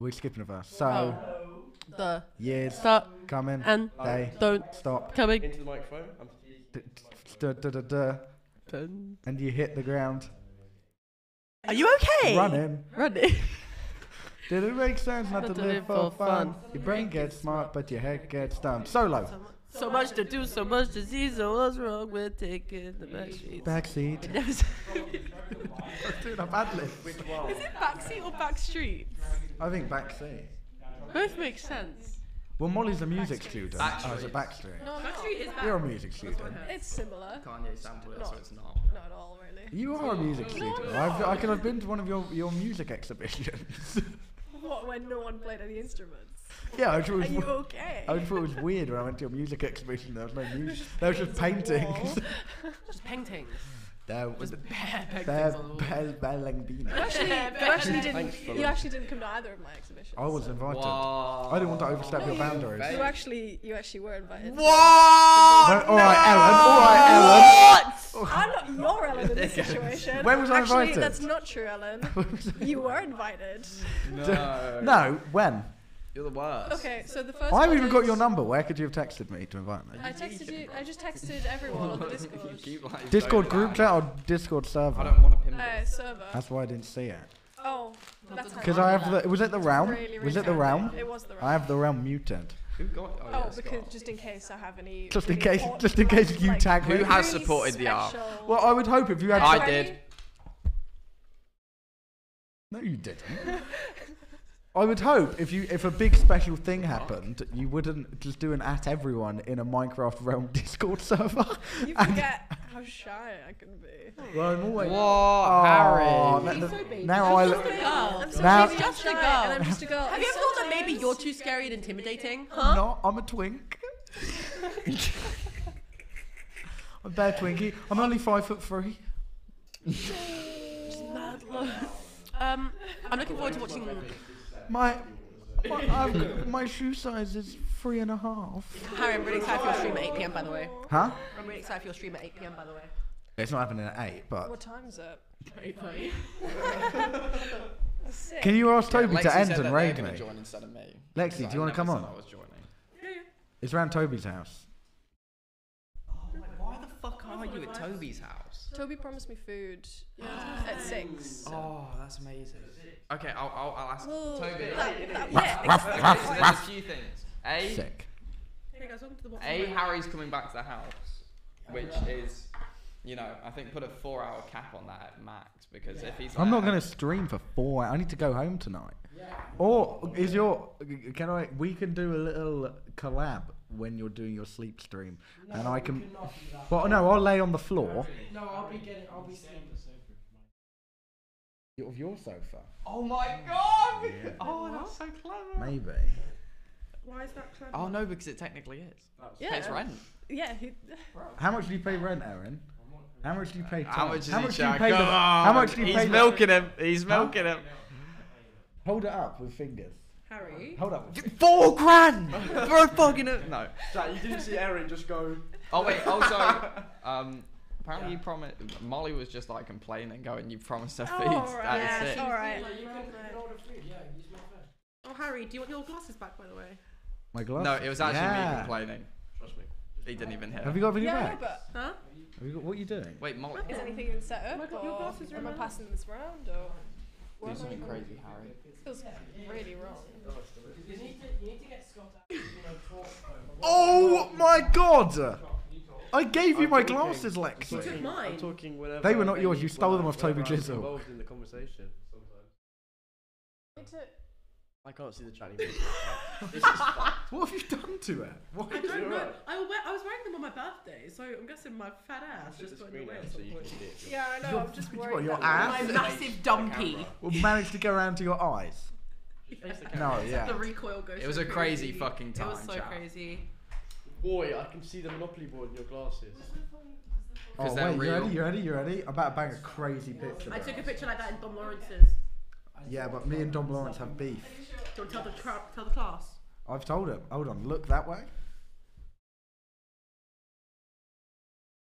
We're skipping a verse. So, the years start coming and they don't stop coming. Into the microphone. And you hit the ground. Are you okay? Running. Did it make sense not to live for fun? Your brain gets smart, but your head gets dumb. Solo. So much to do, so much to see, so what's wrong with taking the backseat? Backseat. Dude, I'm ad-lib. Is it backseat or backstreet? I think backseat. Both make sense. Well, Molly's a music student. Oh, it's a backstreet. No, backstreet is back. You're a music student. It's similar. Kanye sampled it, so it's not. Not at all, really. You are a music student. No. I could have been to one of your music exhibitions. What, when no one played any instruments? Yeah, I thought it was. Are you okay? I thought it was weird when I went to a music exhibition. There was no music. There was just paintings. Just paintings. There was bare paintings. You actually didn't come to either of my exhibitions. I was invited. Whoa. I didn't want to overstep your boundaries. You actually were invited. What? No. All right, Ellen. What? I'm not your Ellen in this situation. When was I invited? Actually, that's not true, Ellen. You were invited. No. No. When? You're the worst. Okay, so the first. I've even got your number. Where could you have texted me to invite me? I texted you. I just texted everyone on the Discord. Discord group chat or Discord server? I don't want to pin this. Server. That's why I didn't see it. Oh, that's because I have the. Was it the realm? Was it the realm? It was the realm. I have the realm muted. Who got? Oh, because just in case I have any. Just in case you tag me. Who has supported the art? Well, I would hope if you had. I did. No, you didn't. I would hope if a big special thing happened, you wouldn't just do an at everyone in a Minecraft Realm Discord server. You forget how shy I can be. Well, I'm always. Whoa, Harry. He's so baby. Now I'm just a girl. I'm just a girl. And I'm just a girl. Have you ever thought that maybe you're too scary and intimidating? Huh? No, I'm a twink. I'm bare twinkie. I'm only 5'3". Just mad love. I'm looking forward to watching. My shoe size is 3.5. Harry, I'm really excited for your stream at 8 p.m. by the way. Huh? I'm really excited for your stream at 8 p.m. by the way. It's not happening at 8, but... What time is it? 8:30. Can you ask Toby to end and raid me? Lexie, do you want to come on? Yeah. It's around Toby's house. Oh, why the fuck are you at Toby's house? Toby promised me food at 6. Oh, that's amazing. Okay, I'll ask Toby. There's a few things. Hey guys, Harry's coming back to the house, which is, you know, I think put a 4-hour cap on that at max because if he's. I'm not going to stream for 4 hours. I need to go home tonight. Yeah. Or is your? Can I? We can do a little collab when you're doing your sleep stream, and I can. Well, no, I'll lay on the floor. No, I'll be sleeping. Of your sofa. Oh my god! Yeah. Oh, that's so clever. Maybe. Why is that clever? Oh no, because it technically is. Yeah. It's rent. Yeah. How much do you pay rent, Aaron? How much do you pay? How much do you pay? He's milking him. He's milking him. Hold it up with fingers. Harry. Hold up. $4,000. Bro, fucking no. Jack, you didn't see Aaron just go. Oh wait. Also, Apparently you promised. Molly was just like complaining, going, "You promised her feed." That's it. All right. Oh, Harry, do you want your glasses back, by the way? My glasses. No, it was actually me complaining. Trust me. He didn't even hear. Have you got video back? Yeah, but huh? Have you got, what are you doing? Wait, Molly. Is anything even set up? Your glasses are. Am I passing this round or? Do something crazy, Harry. It feels really wrong. You need to get Scott out. Oh my God! I gave you my glasses, Lex. You took mine. I'm talking whenever they were not yours. You stole them off Toby Jizzle. Involved in the conversation. Sometimes. I can't see the chat anymore. This is fun. What have you done to it? What? I don't know. Right? I was wearing them on my birthday, so I'm guessing my fat ass just went away at some point. Yeah, I know. I'm just worried. Your ass? My massive dumpy. Will manage to go around to your eyes. No, yeah. The recoil goes. It was a crazy fucking time. It was so crazy. Boy, I can see the Monopoly board in your glasses. Oh wait, you ready? You ready? You ready? I'm about to bang a crazy picture. I took a picture like that in Dom Lawrence's. Yeah, but me and Dom Lawrence have beef. Do you want to tell the class? I've told him. Hold on, look that way.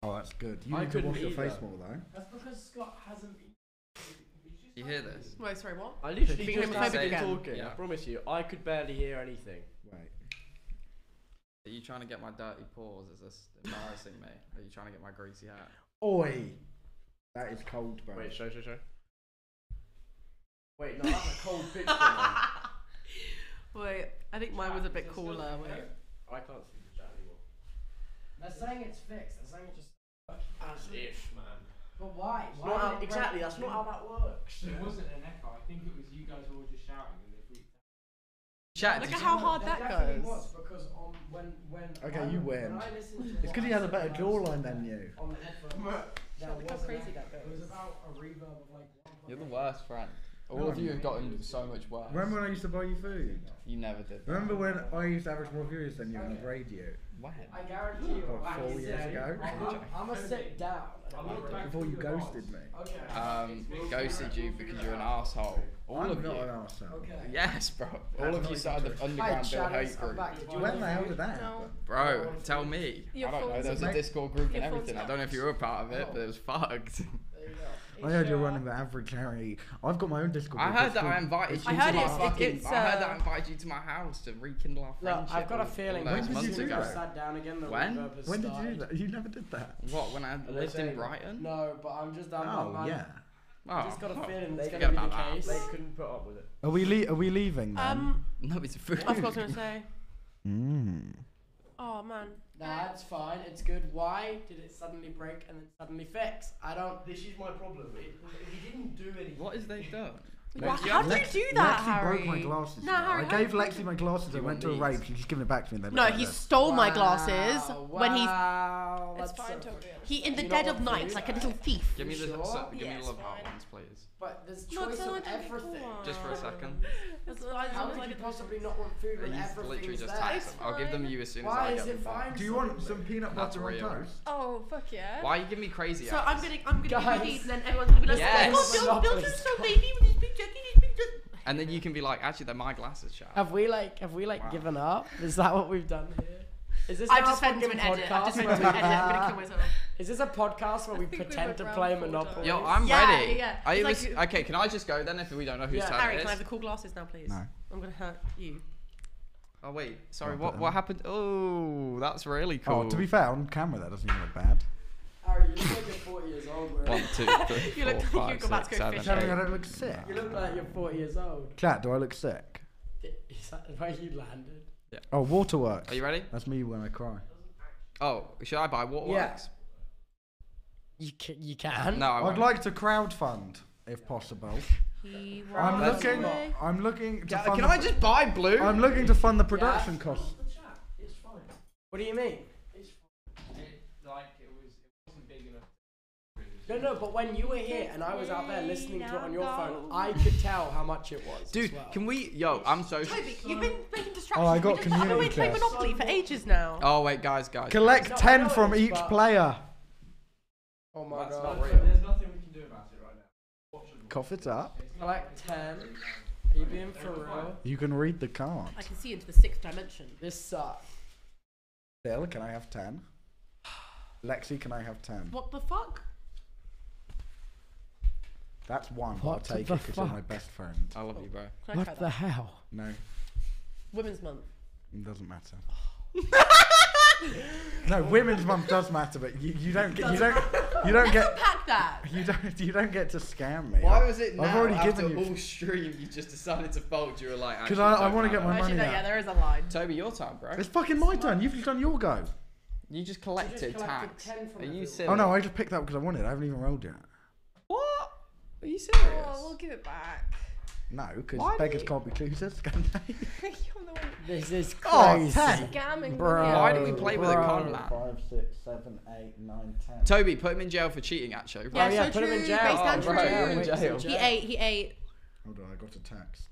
Oh, that's good. You need to wash your face more, though. That's because Scott hasn't eaten. You hear this? Wait, sorry, what? I literally just talking. Yeah. I promise you, I could barely hear anything. Wait. Are you trying to get my dirty paws? Is this embarrassing me? Are you trying to get my greasy hat? Oi! That is cold, bro. Wait, show. Wait, no, that's a cold picture. Wait, I think mine was a bit cooler. Wait. I can't see the chat anymore. They're saying it's fixed. They're saying it just as if, man. But why? Exactly, that's not how that works. It wasn't an echo. I think it was you guys all just shouting. Chat, look at how hard that goes. Was because on, when you win. It's because he has a better jawline than you. On the headphones, how crazy that goes. It was about a reverb of like. You're the worst friend. All of you have gotten so much worse. Remember when I used to buy you food? You never did. Remember when I used to average more viewers than you on the radio? When? I guarantee you. About 4 years ago. I'm a sit down. Before you ghosted me. Okay. Ghosted you because you're an arsehole. All of you. I'm not an arsehole. Okay. Yes, bro. All of you started the underground Bill hate group. When the hell did that happen? Bro, tell me. I don't know. There was a Discord group and everything. I don't know if you were a part of it, but it was fucked. I heard you're running the AverageHarry. I've got my own Discord. I heard that I invited you to my house to rekindle our friendship. Look, I've got a feeling. When did you do that? Sat down again, when did you do that? You never did that. What? When I lived in Brighton? No, but I'm just. Oh yeah. I just got a feeling that's gonna be the case. They couldn't put up with it. Are we leaving? Then? No, it's food. I've got to say. Oh man. That's fine, it's good. Why did it suddenly break and then suddenly fix? I don't. This is my problem. He didn't do anything. What is they done? How did you do that, Harry? Lexie broke my glasses. No, Harry, I gave Lexie my glasses. I went to a rave. She's just giving it back to me. Then no, he stole my glasses when he. That's fine, so he in the dead of night, like a little thief. Give me the love heart ones, please. But there's choice of everything. Just for a second. How could you possibly not want food when everything is there? I'll give them you as soon as I get them. Do you want some peanut butter on toast? Oh fuck yeah! Why are you giving me crazy? So I'm gonna be these, and then everyone's gonna be like, oh god, Billzo's so baby with his big jacket. And then you can be like, actually, they're my glasses, chat. Have we given up? Is that what we've done here? Is this I've just had to edit. I'm gonna kill myself. Is this a podcast where we pretend to play Monopoly? Yo, I'm ready. Yeah. Okay, can I just go then if we don't know whose turn it is? Harry, can I have the cool glasses now, please? No. I'm gonna hurt you. Oh wait, sorry. What happened? Oh, that's really cool. Oh, to be fair, on camera that doesn't even look bad. Harry, you look like you're 40 years old. Bro. 1, 2, 3, 4, 5, 6, 7, 8. You look like you're about to go fishing. I don't look sick. You look like you're 40 years old. Chat, do I look sick? Is that where you landed? Yeah. Oh, Waterworks. Are you ready? That's me when I cry. Oh, should I buy Waterworks? Yeah. You can. No, I'd like to crowdfund if possible. I'm looking. To fund can I just buy blue? I'm looking to fund the production costs. It's fine. What do you mean? It's fine. It wasn't big enough. No, but when you were here and I was out there listening to it on your phone, I could tell how much it was. Dude, can we... Yo, I'm so... Toby, you've been making distractions. Oh, I got community. We've played Monopoly for ages now. Oh, wait, guys. Collect 10 from each player. Oh, my God. There's nothing we can do about it right now. Cough it up. Collect 10. Are you being for real? You can read the card. I can see into the 6th dimension. This sucks. Bill, can I have 10? Lexie, can I have 10? What the fuck? That's one. I'll take it because you're my best friend. I love you, bro. What the hell? No. Women's Month. It doesn't matter. No, Women's Month does matter, but you don't get to scam me. Why was it? I've already given you. All stream, you just decided to fold. You were like, because I want to get my money. Yeah, there is a line. Toby, your turn, bro. It's fucking my turn. You've done your go. You just collected tax. Are you silly? Oh no, I just picked that up because I wanted. I haven't even rolled yet. What? Are you serious? Oh, we'll give it back. No, because beggars can't be choosers, can they? You're the one. This is crazy. Oh, scamming, bro. Why do we play with a con man? 5, 6, 7, 8, 9, 10. Toby, put him in jail for cheating, actually. Yeah, yeah, so put him in jail. Oh, in jail. He ate. Hold on, I got a text.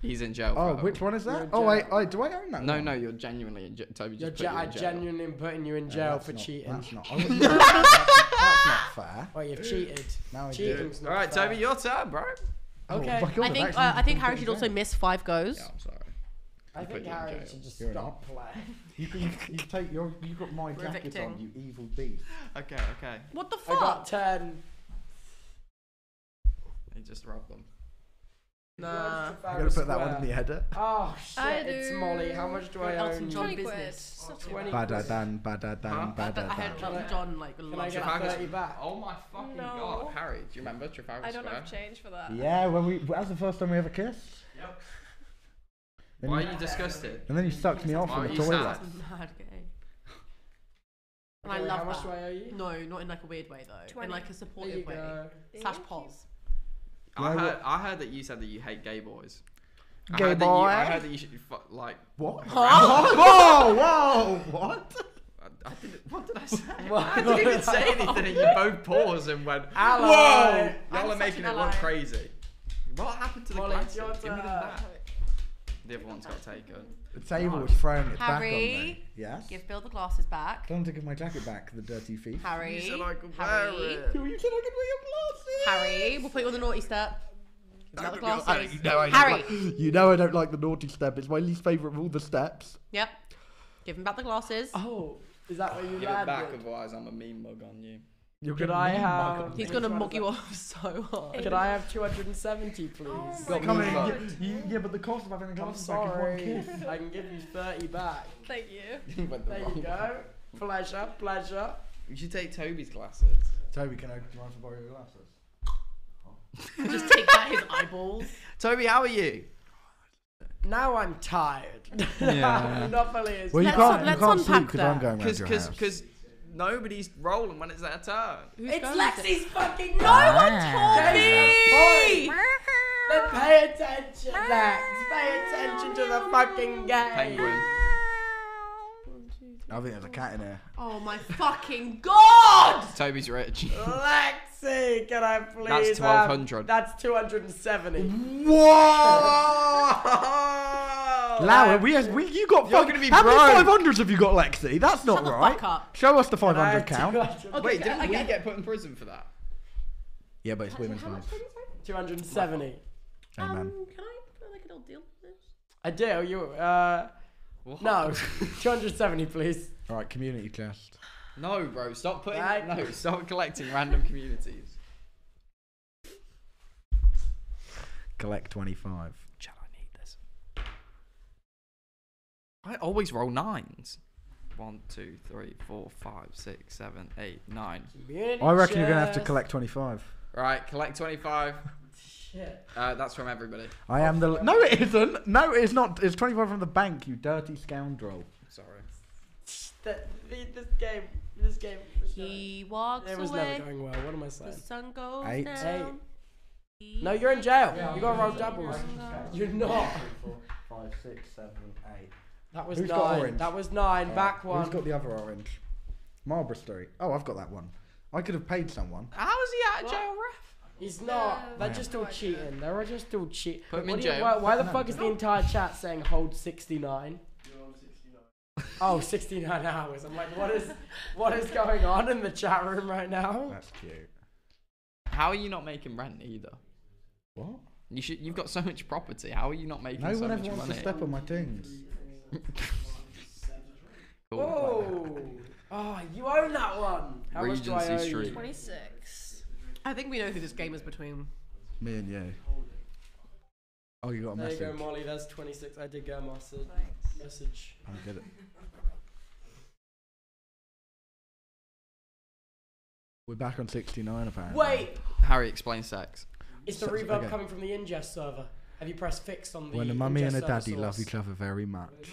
He's in jail. Oh, which one is that? Oh, do I own that? No, no, you're genuinely in jail. Toby, just put you in jail. I'm genuinely putting you in jail for cheating. That's not fair. Well, you've cheated. Now I do. All right, Toby, your turn, bro. Okay. Oh, God, I think Harry should also miss 5 goes. Yeah, I'm sorry. I think Harry should just stop playing. You got my jacket on, you evil beast. Okay, okay. What the fuck? I got 10. He just robbed them. Nah. I'm gonna put that one in the header. Oh shit! It's Molly. How much do I own? John business. Badda dan. I heard John like. Can I get 30 back? Oh my fucking god, Harry! Do you remember Trafalgar Square? I don't have change for that. Yeah, when we that was the first time we ever kissed. Yep. Why are you disgusted? And then you sucked me off in the toilet. And I love that. How much do I owe you? No, not in like a weird way though. In like a supportive way. /Pols. I heard that you said that you hate gay boys. I heard that you should fuck like what? Whoa! What? What did I say? I didn't even say anything. You both paused and went. Whoa! Y'all are making it look crazy. What happened to the glasses? The other one's got taken. The table was throwing it back on me. Yes. Give Bill the glasses back. Don't give my jacket back, the dirty thief. Harry. You said I could wear it. You said I could wear your glasses. Harry, we'll put you on the naughty step. The glasses. You know I don't like the naughty step. It's my least favourite of all the steps. Yep. Give him back the glasses. Oh, is that what you give it back? Otherwise, I'm a mean mug on you. Could I have... He's going to mug you off so hard. Could I have 270, please? Oh yeah, but the cost of having a glass back is 1 kiss. I can give you 30 back. Thank you. There you go. Pleasure, pleasure. You should take Toby's glasses. Toby, can I borrow your glasses? Oh. Just take back his eyeballs. Toby, how are you? Now I'm tired. Yeah. Monopoly is... Well, you can't sleep because I'm going around your house. Nobody's rolling when it's their turn. It's Lexie's fucking. No one told me. Then pay attention, Lex. Pay attention to the fucking game. Penguin. I think there's a cat in here. Oh my fucking god! Toby's rich. Lexie, can I please? That's 1,200. That's 270. Whoa! Lauer, you got fucking. How many 500s have you got, Lexie? That's not right. Show us the 500 count. Wait, didn't we get put in prison for that? Yeah, but it's women's ones. 270. Amen. Can I put like a little deal for this? I do. You no, 270, please. All right, community chest. No, bro, stop putting. No, stop collecting random communities. Collect 25. I always roll 9s. 1, 2, 3, 4, 5, 6, 7, 8, 9. I reckon you're going to have to collect 25. Right, collect 25. Shit. That's from everybody. I am the... No, it isn't. No, it's not. It's 25 from the bank, you dirty scoundrel. Sorry. This game. He walks away. It was never going well. What am I saying? The sun goes down. 8. No, you're in jail. Yeah, you got to roll doubles. You're not. 5, 6, 7, 8. That was 9. That was 9. Back 1. Who's got the other orange? Marlborough Street. Oh, I've got that one. I could have paid someone. How is he out of jail, ref? He's not. They're just all cheating. They're just all cheating. Put him in jail. Why the fuck is the entire chat saying hold 69? You're on 69. Oh, 69 hours. I'm like, what is going on in the chat room right now? That's cute. How are you not making rent either? What? You've got so much property. How are you not making so much money? No one ever wants to step on my things. Whoa! Oh, you own that one. How much do I owe you? 26. I think we know who this game is between. Me and you. Oh, you got a message. There you go, Molly. That's 26. I did get a message. I get it. We're back on 69 apparently. Wait. Harry, explain sex. It's the reverb coming from the ingest server. Have you pressed fix on the? When a mummy and a daddy love each other very much,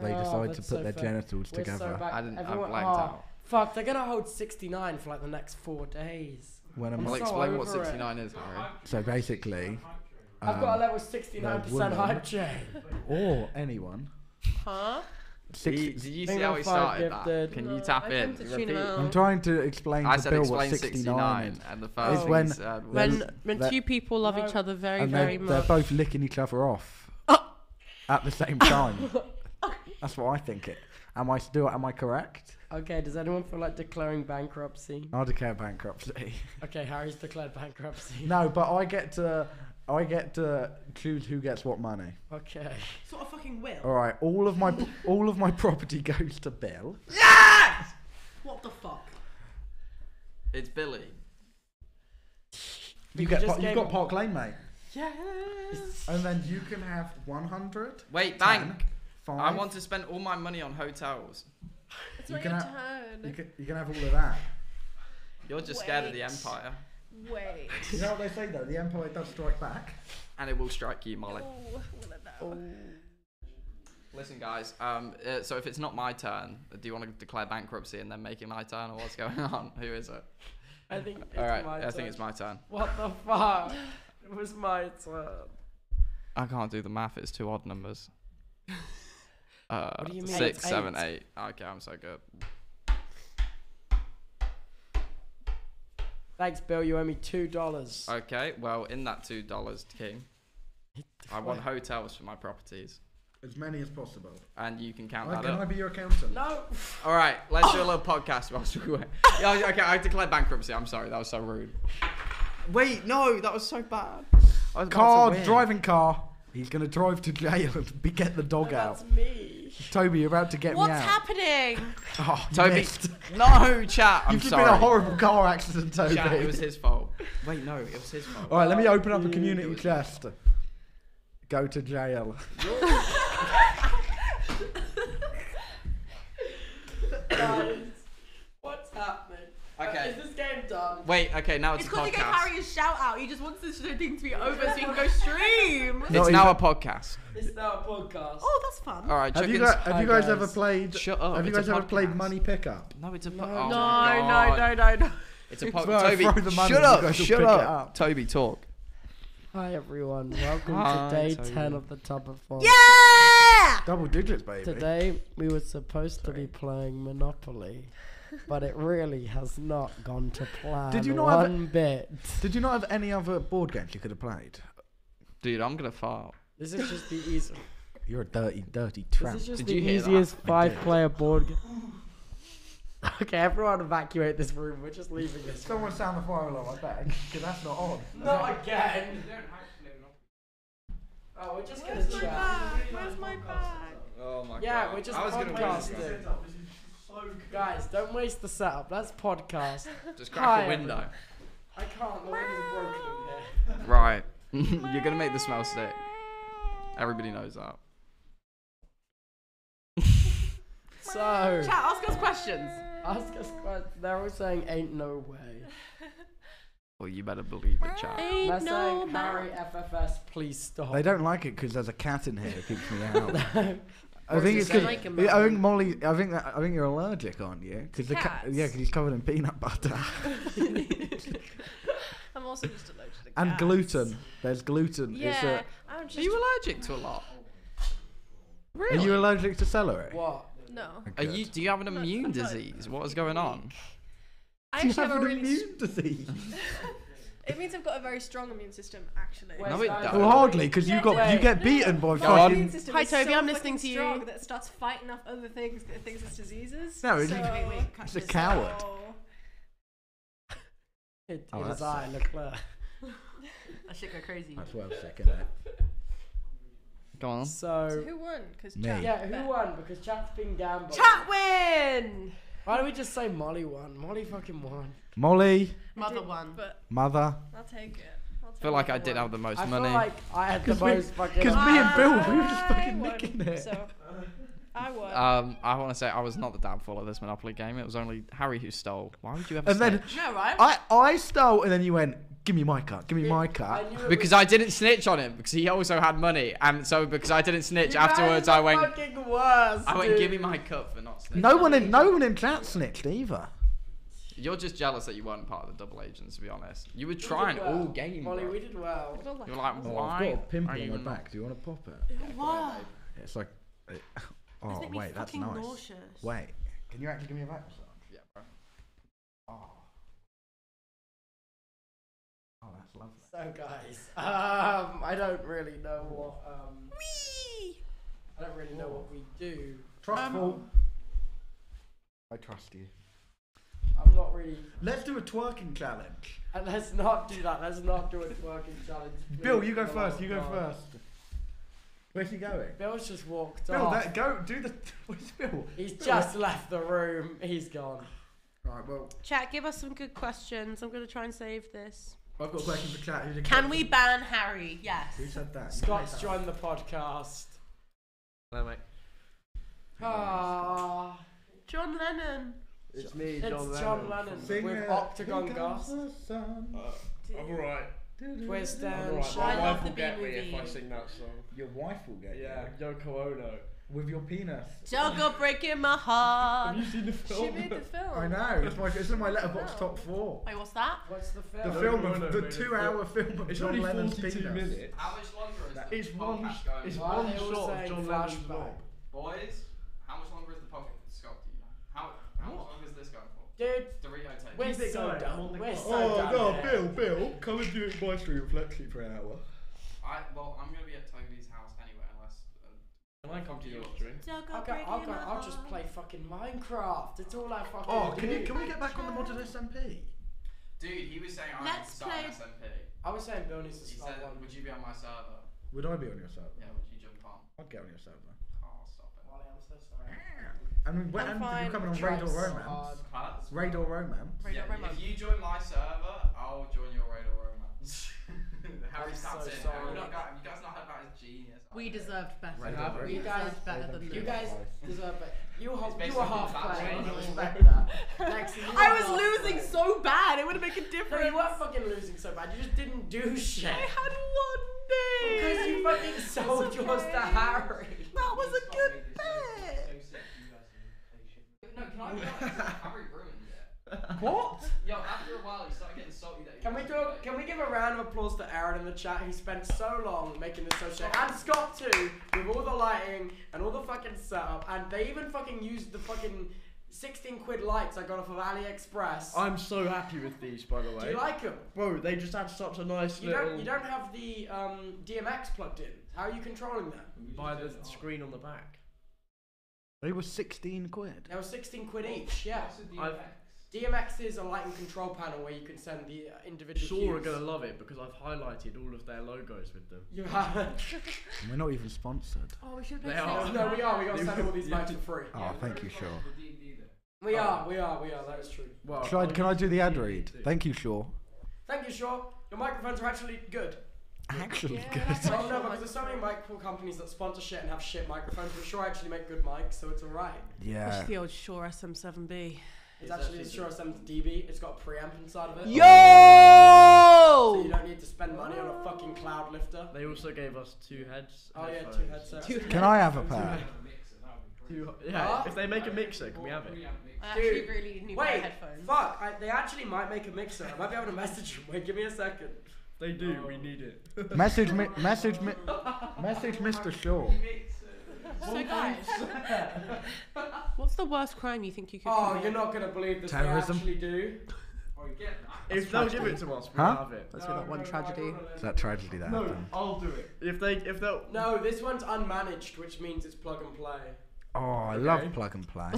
they decide to put their genitals together. I blanked out. Fuck, they're gonna hold 69 for like the next 4 days. when I'm... I'll explain what 69 is, Harry. So basically... I've got a level 69% hype chain. Or anyone. Huh? Did you see how he started that? Can you tap in? I'm trying to explain to Bill what 69 is. And the first thing he said was... When two people love each other very, very much. They're both licking each other off. At the same time. That's what I think it. Am I correct? Okay, does anyone feel like declaring bankruptcy? I'll declare bankruptcy. Okay, Harry's declared bankruptcy. No, but I get to choose who gets what money. Okay. Sort of fucking will. All right, all of my property goes to Bill. Yes! What the fuck? It's Billy. You've got Park Lane, mate. Yes. And then you can have 100. Wait, 10, bank. 5. I want to spend all my money on hotels. It's not your turn. You can have all of that. You're just scared of the Empire. Wait. You know what they say though? The Empire does strike back. And it will strike you, Molly. Oh. Listen, guys. So if it's not my turn, do you want to declare bankruptcy and then make it my turn, or what's going on? Who is it? I think it's my turn. I think it's my turn. What the fuck? It was my turn. I can't do the math. It's two odd numbers. What do you mean? 6, 7, 8. Okay, I'm so good. Thanks, Bill. You owe me $2. Okay, well, in that $2, King, I want hotels for my properties. As many as possible. And you can count that up. Can I be your accountant? No. All right, let's do a little podcast whilst we wait. Okay, I declared bankruptcy. I'm sorry. That was so rude. Wait, no. That was so bad. Driving car. He's going to drive to jail and get the dog out. That's me. Toby, you're about to get me out. What's happening? Oh, Toby. No, chat. I'm sorry. You've been a horrible car accident, Toby. Chat, it was his fault. Wait, no, it was his fault. All right, let me open up a community chest. Go to jail. Guys, what's happening? Okay. Is this game done? Wait, okay, now it's a podcast. It's because you gave Harry a shout out. He just wants this thing to be over so you can go stream. It's now a podcast. It's now a podcast. Oh, that's fun. All right, have you guys ever played? Shut up. Have you guys ever played Money Pickup? No, it's a podcast. No. It's a podcast. Toby, shut up. Toby, talk. Hi everyone. Welcome to day 10 of the Tubbathon. Yeah! Double digits, baby. Today we were supposed to be playing Monopoly. But it really has not gone to plan one bit. Did you not have any other board games you could have played? Dude, I'm going to file. This is just the easy... You're a dirty, dirty tramp. This is just the easiest five-player board game. Okay, everyone evacuate this room. We're just leaving this. Someone sound the fire alarm, I bet. Because that's not on. Not again. Oh, we're just going to chat. Where's my bag? Oh, my God. Yeah, we're just podcasting. Guys, don't waste the setup. That's podcast. Just crack the window. I can't. The window's broken in here. Right. You're going to make the smell sick. Everybody knows that. So. Chat, ask us questions. Ask us questions. They're all saying, ain't no way. Well, you better believe it, chat. They're saying, Harry FFS, please stop. They don't like it because there's a cat in here that keeps me out. No. I think it's because Molly. I think you're allergic, aren't you? Because because he's covered in peanut butter. I'm also just allergic to cats. And gluten. There's gluten. Yeah. Are you allergic to a lot? Really? Are you allergic to celery? What? No. Good. Do you have an immune disease? What is going on? I actually have an immune disease. It means I've got a very strong immune system, actually. No, it doesn't. Well, hardly, because you get beaten by fucking... Hi, Toby, I'm listening to you. ...that starts fighting off other things, things as diseases. No, it's a coward. It is I, Leclerc. I should go crazy. That's well sick, isn't it? Go on. So who won? Who won? Because chat's been gambled. Chat win! Why don't we just say Molly won? Molly fucking won. Molly. Mother won. Mother. I'll take it. I feel like I did have the most money. I feel like I had the most fucking... Because me and Bill, we were just fucking nicking it. So, I won. I want to say I was not the downfall of this Monopoly game. It was only Harry who stole. Why would you ever snitch? No, right? I stole and then you went, give me my cut. Give me my cut. Because I didn't snitch on him. Because he also had money. And so because I didn't snitch afterwards, I went... fucking worse, dude. I went, give me my cut for not snitching. No one in chat snitched either. You're just jealous that you weren't part of the double agents, to be honest. You were trying all game. Molly, we did well. You were like, why? I've got a pimple on my back. Do you want to pop it? Why? It's like, oh wait, that's nice. Wait, can you actually give me a back massage? Yeah, bro. Oh, that's lovely. So guys, I don't really know what I don't really know what we do. Truffle. I trust you. I'm not really. Let's do a twerking challenge. And let's not do that. Let's not do a twerking challenge. Please. Bill, you go first. You go first. Where's he going? Bill's just walked off. Bill, go do the. Where's Bill? He's just left the room. He's gone. All right, well. Chat, give us some good questions. I'm gonna try and save this. I've got a question for chat. Can we ban Harry? Yes. Who said that? Scott's joined the podcast. Hello, mate. Ah, John Lennon. It's me, John Lennon. With Octagon Ghost. I'm alright. Twist down. Right. My wife will get me if I sing that song. Your wife will get you? Yeah, Yoko Ono. With your penis. Juggle breaking my heart. Have you seen the film? She made the film. I know. It's in my letterbox top 4. Wait, what's that? What's the film? The film, the 2-hour film of John Lennon's penis. It's only 42 minutes. How much longer is that? It's one shot of John Lennon's mom. Boys, how much longer is the pocket? Scott, do you know? How long is this going for? Dude, we're so done. Oh, no, Bill, come and do it by stream with Lexie for an hour. Well, I'm going to be at Toby's house anyway, unless... Can I come to your stream? Okay, I'll just play fucking Minecraft. It's all I fucking can we get back on the modded SMP? Dude, he was saying I was on SMP. I was saying Bill needs to start one. Would you be on my server? Would I be on your server? Yeah, would you jump on? I'd get on your server. Oh, stop it. Molly, I'm so sorry. I mean, when you're coming on Raid or Romance. Raid or Romance. Yeah, if you join my server, I'll join your Raid or Romance. Harry's tapped in. You guys not heard about his genius. We deserved better. You guys better than you guys deserve better. You were half playing. I was losing so bad. It would have made a difference. No, you weren't fucking losing so bad. You just didn't do shit. I had one day. Because you fucking sold yours to Harry. That was a good bet. No, can I be honest? Harry ruined it. What? Yo, after a while, he started getting salty. That can we give a round of applause to Aaron in the chat, who spent so long making this so shit, and Scott too, with all the lighting and all the fucking setup, and they even fucking used the fucking 16 quid lights I got off of AliExpress. I'm so happy with these, by the way. Do you like them? Bro, they just have such a nice You don't have the DMX plugged in. How are you controlling that? By the screen on the back. They were 16 quid. They were 16 quid each, yeah. DMX is a light and control panel where you can send the individual cues. Sure are going to love it because I've highlighted all of their logos with them. You haven't. We're not even sponsored. Oh, we should be sponsored. No, we are. We got to send all these lights for free. Oh, yeah, thank you, Shaw. We are. That is true. Well, can I do the ad read? Thank you, Shaw. Thank you, Shaw. Your microphones are actually good. Actually good. Oh no, because there's so many microphone companies that sponsor shit and have shit microphones, but Shure actually make good mics, so it's alright. Yeah. It's the old Shure SM7B. It's actually a Shure SM7DB. It's got a preamp inside of it. Yo! So you don't need to spend money on a fucking cloud lifter. They also gave us 2 heads. Oh yeah, 2 headsets. Can I have a pair? Yeah, if they make a mixer, can we have it? I actually really need my headphones. Fuck, they actually might make a mixer. I might be able to message them. Wait, give me a second. They do, we need it. Message Mr. Shaw. So guys, what's the worst crime you think you could commit? You're not going to believe this. Terrorism? They actually do. If they'll give it to us, we'll have it. That's that one tragedy. Is that tragedy that happened? No, I'll do it. If they'll... No, this one's unmanaged, which means it's plug and play. Oh, I love plug and play.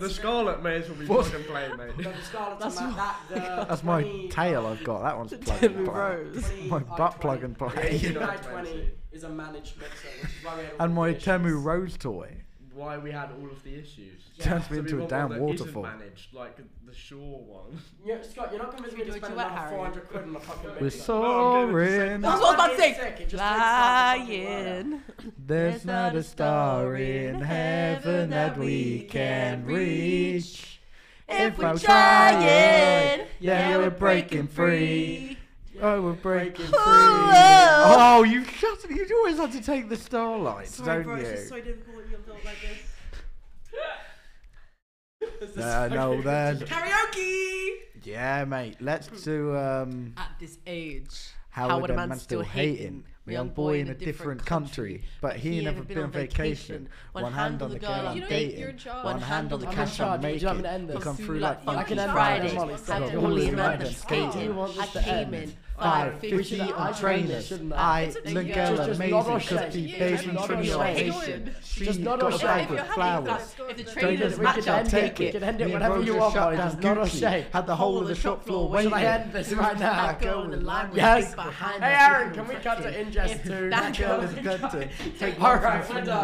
The Scarlet may as well be plug and play, mate. No, the Scarlet's that's my tail I've got. That one's plug and play. My butt plug and play. The I-20 is a managed mixer, which is why we had all my Temu Rose toy. Why we had all of the issues. Yeah. Turns me into a damn waterfall. Managed, like the Shore one. Yeah, Scott, you're not convinced me to spend about 400 quid on a fucking mixer. We're soaring. That's what I'm saying. Flying. There's not a star in heaven that we can reach. If we're trying, yeah, we're breaking free. Oh, we're breaking free. Oh, you shut up. You always have to take the starlight, don't you? Sorry, bro, it's just so difficult when you're built like this. No, then. Karaoke! Yeah, mate. Let's do. At this age, how would a man still hating? A young boy in a different country, but he ain't never been on vacation. One hand on the girl I'm dating, one hand on the cash I'm making. We come through like fucking Friday. Had Molly and I skating. I came in 5:50 on trainers. I, the girl amazing, could be bathing from your Haitian. She's got a bag with flowers. If the trainers match, I'll take it. Me and Roger shut down Gucci. Had the whole of the shop floor waiting. That girl in the line with a big behind. Hey Aaron, can we cut it in? Just to that girl is good to take. All right,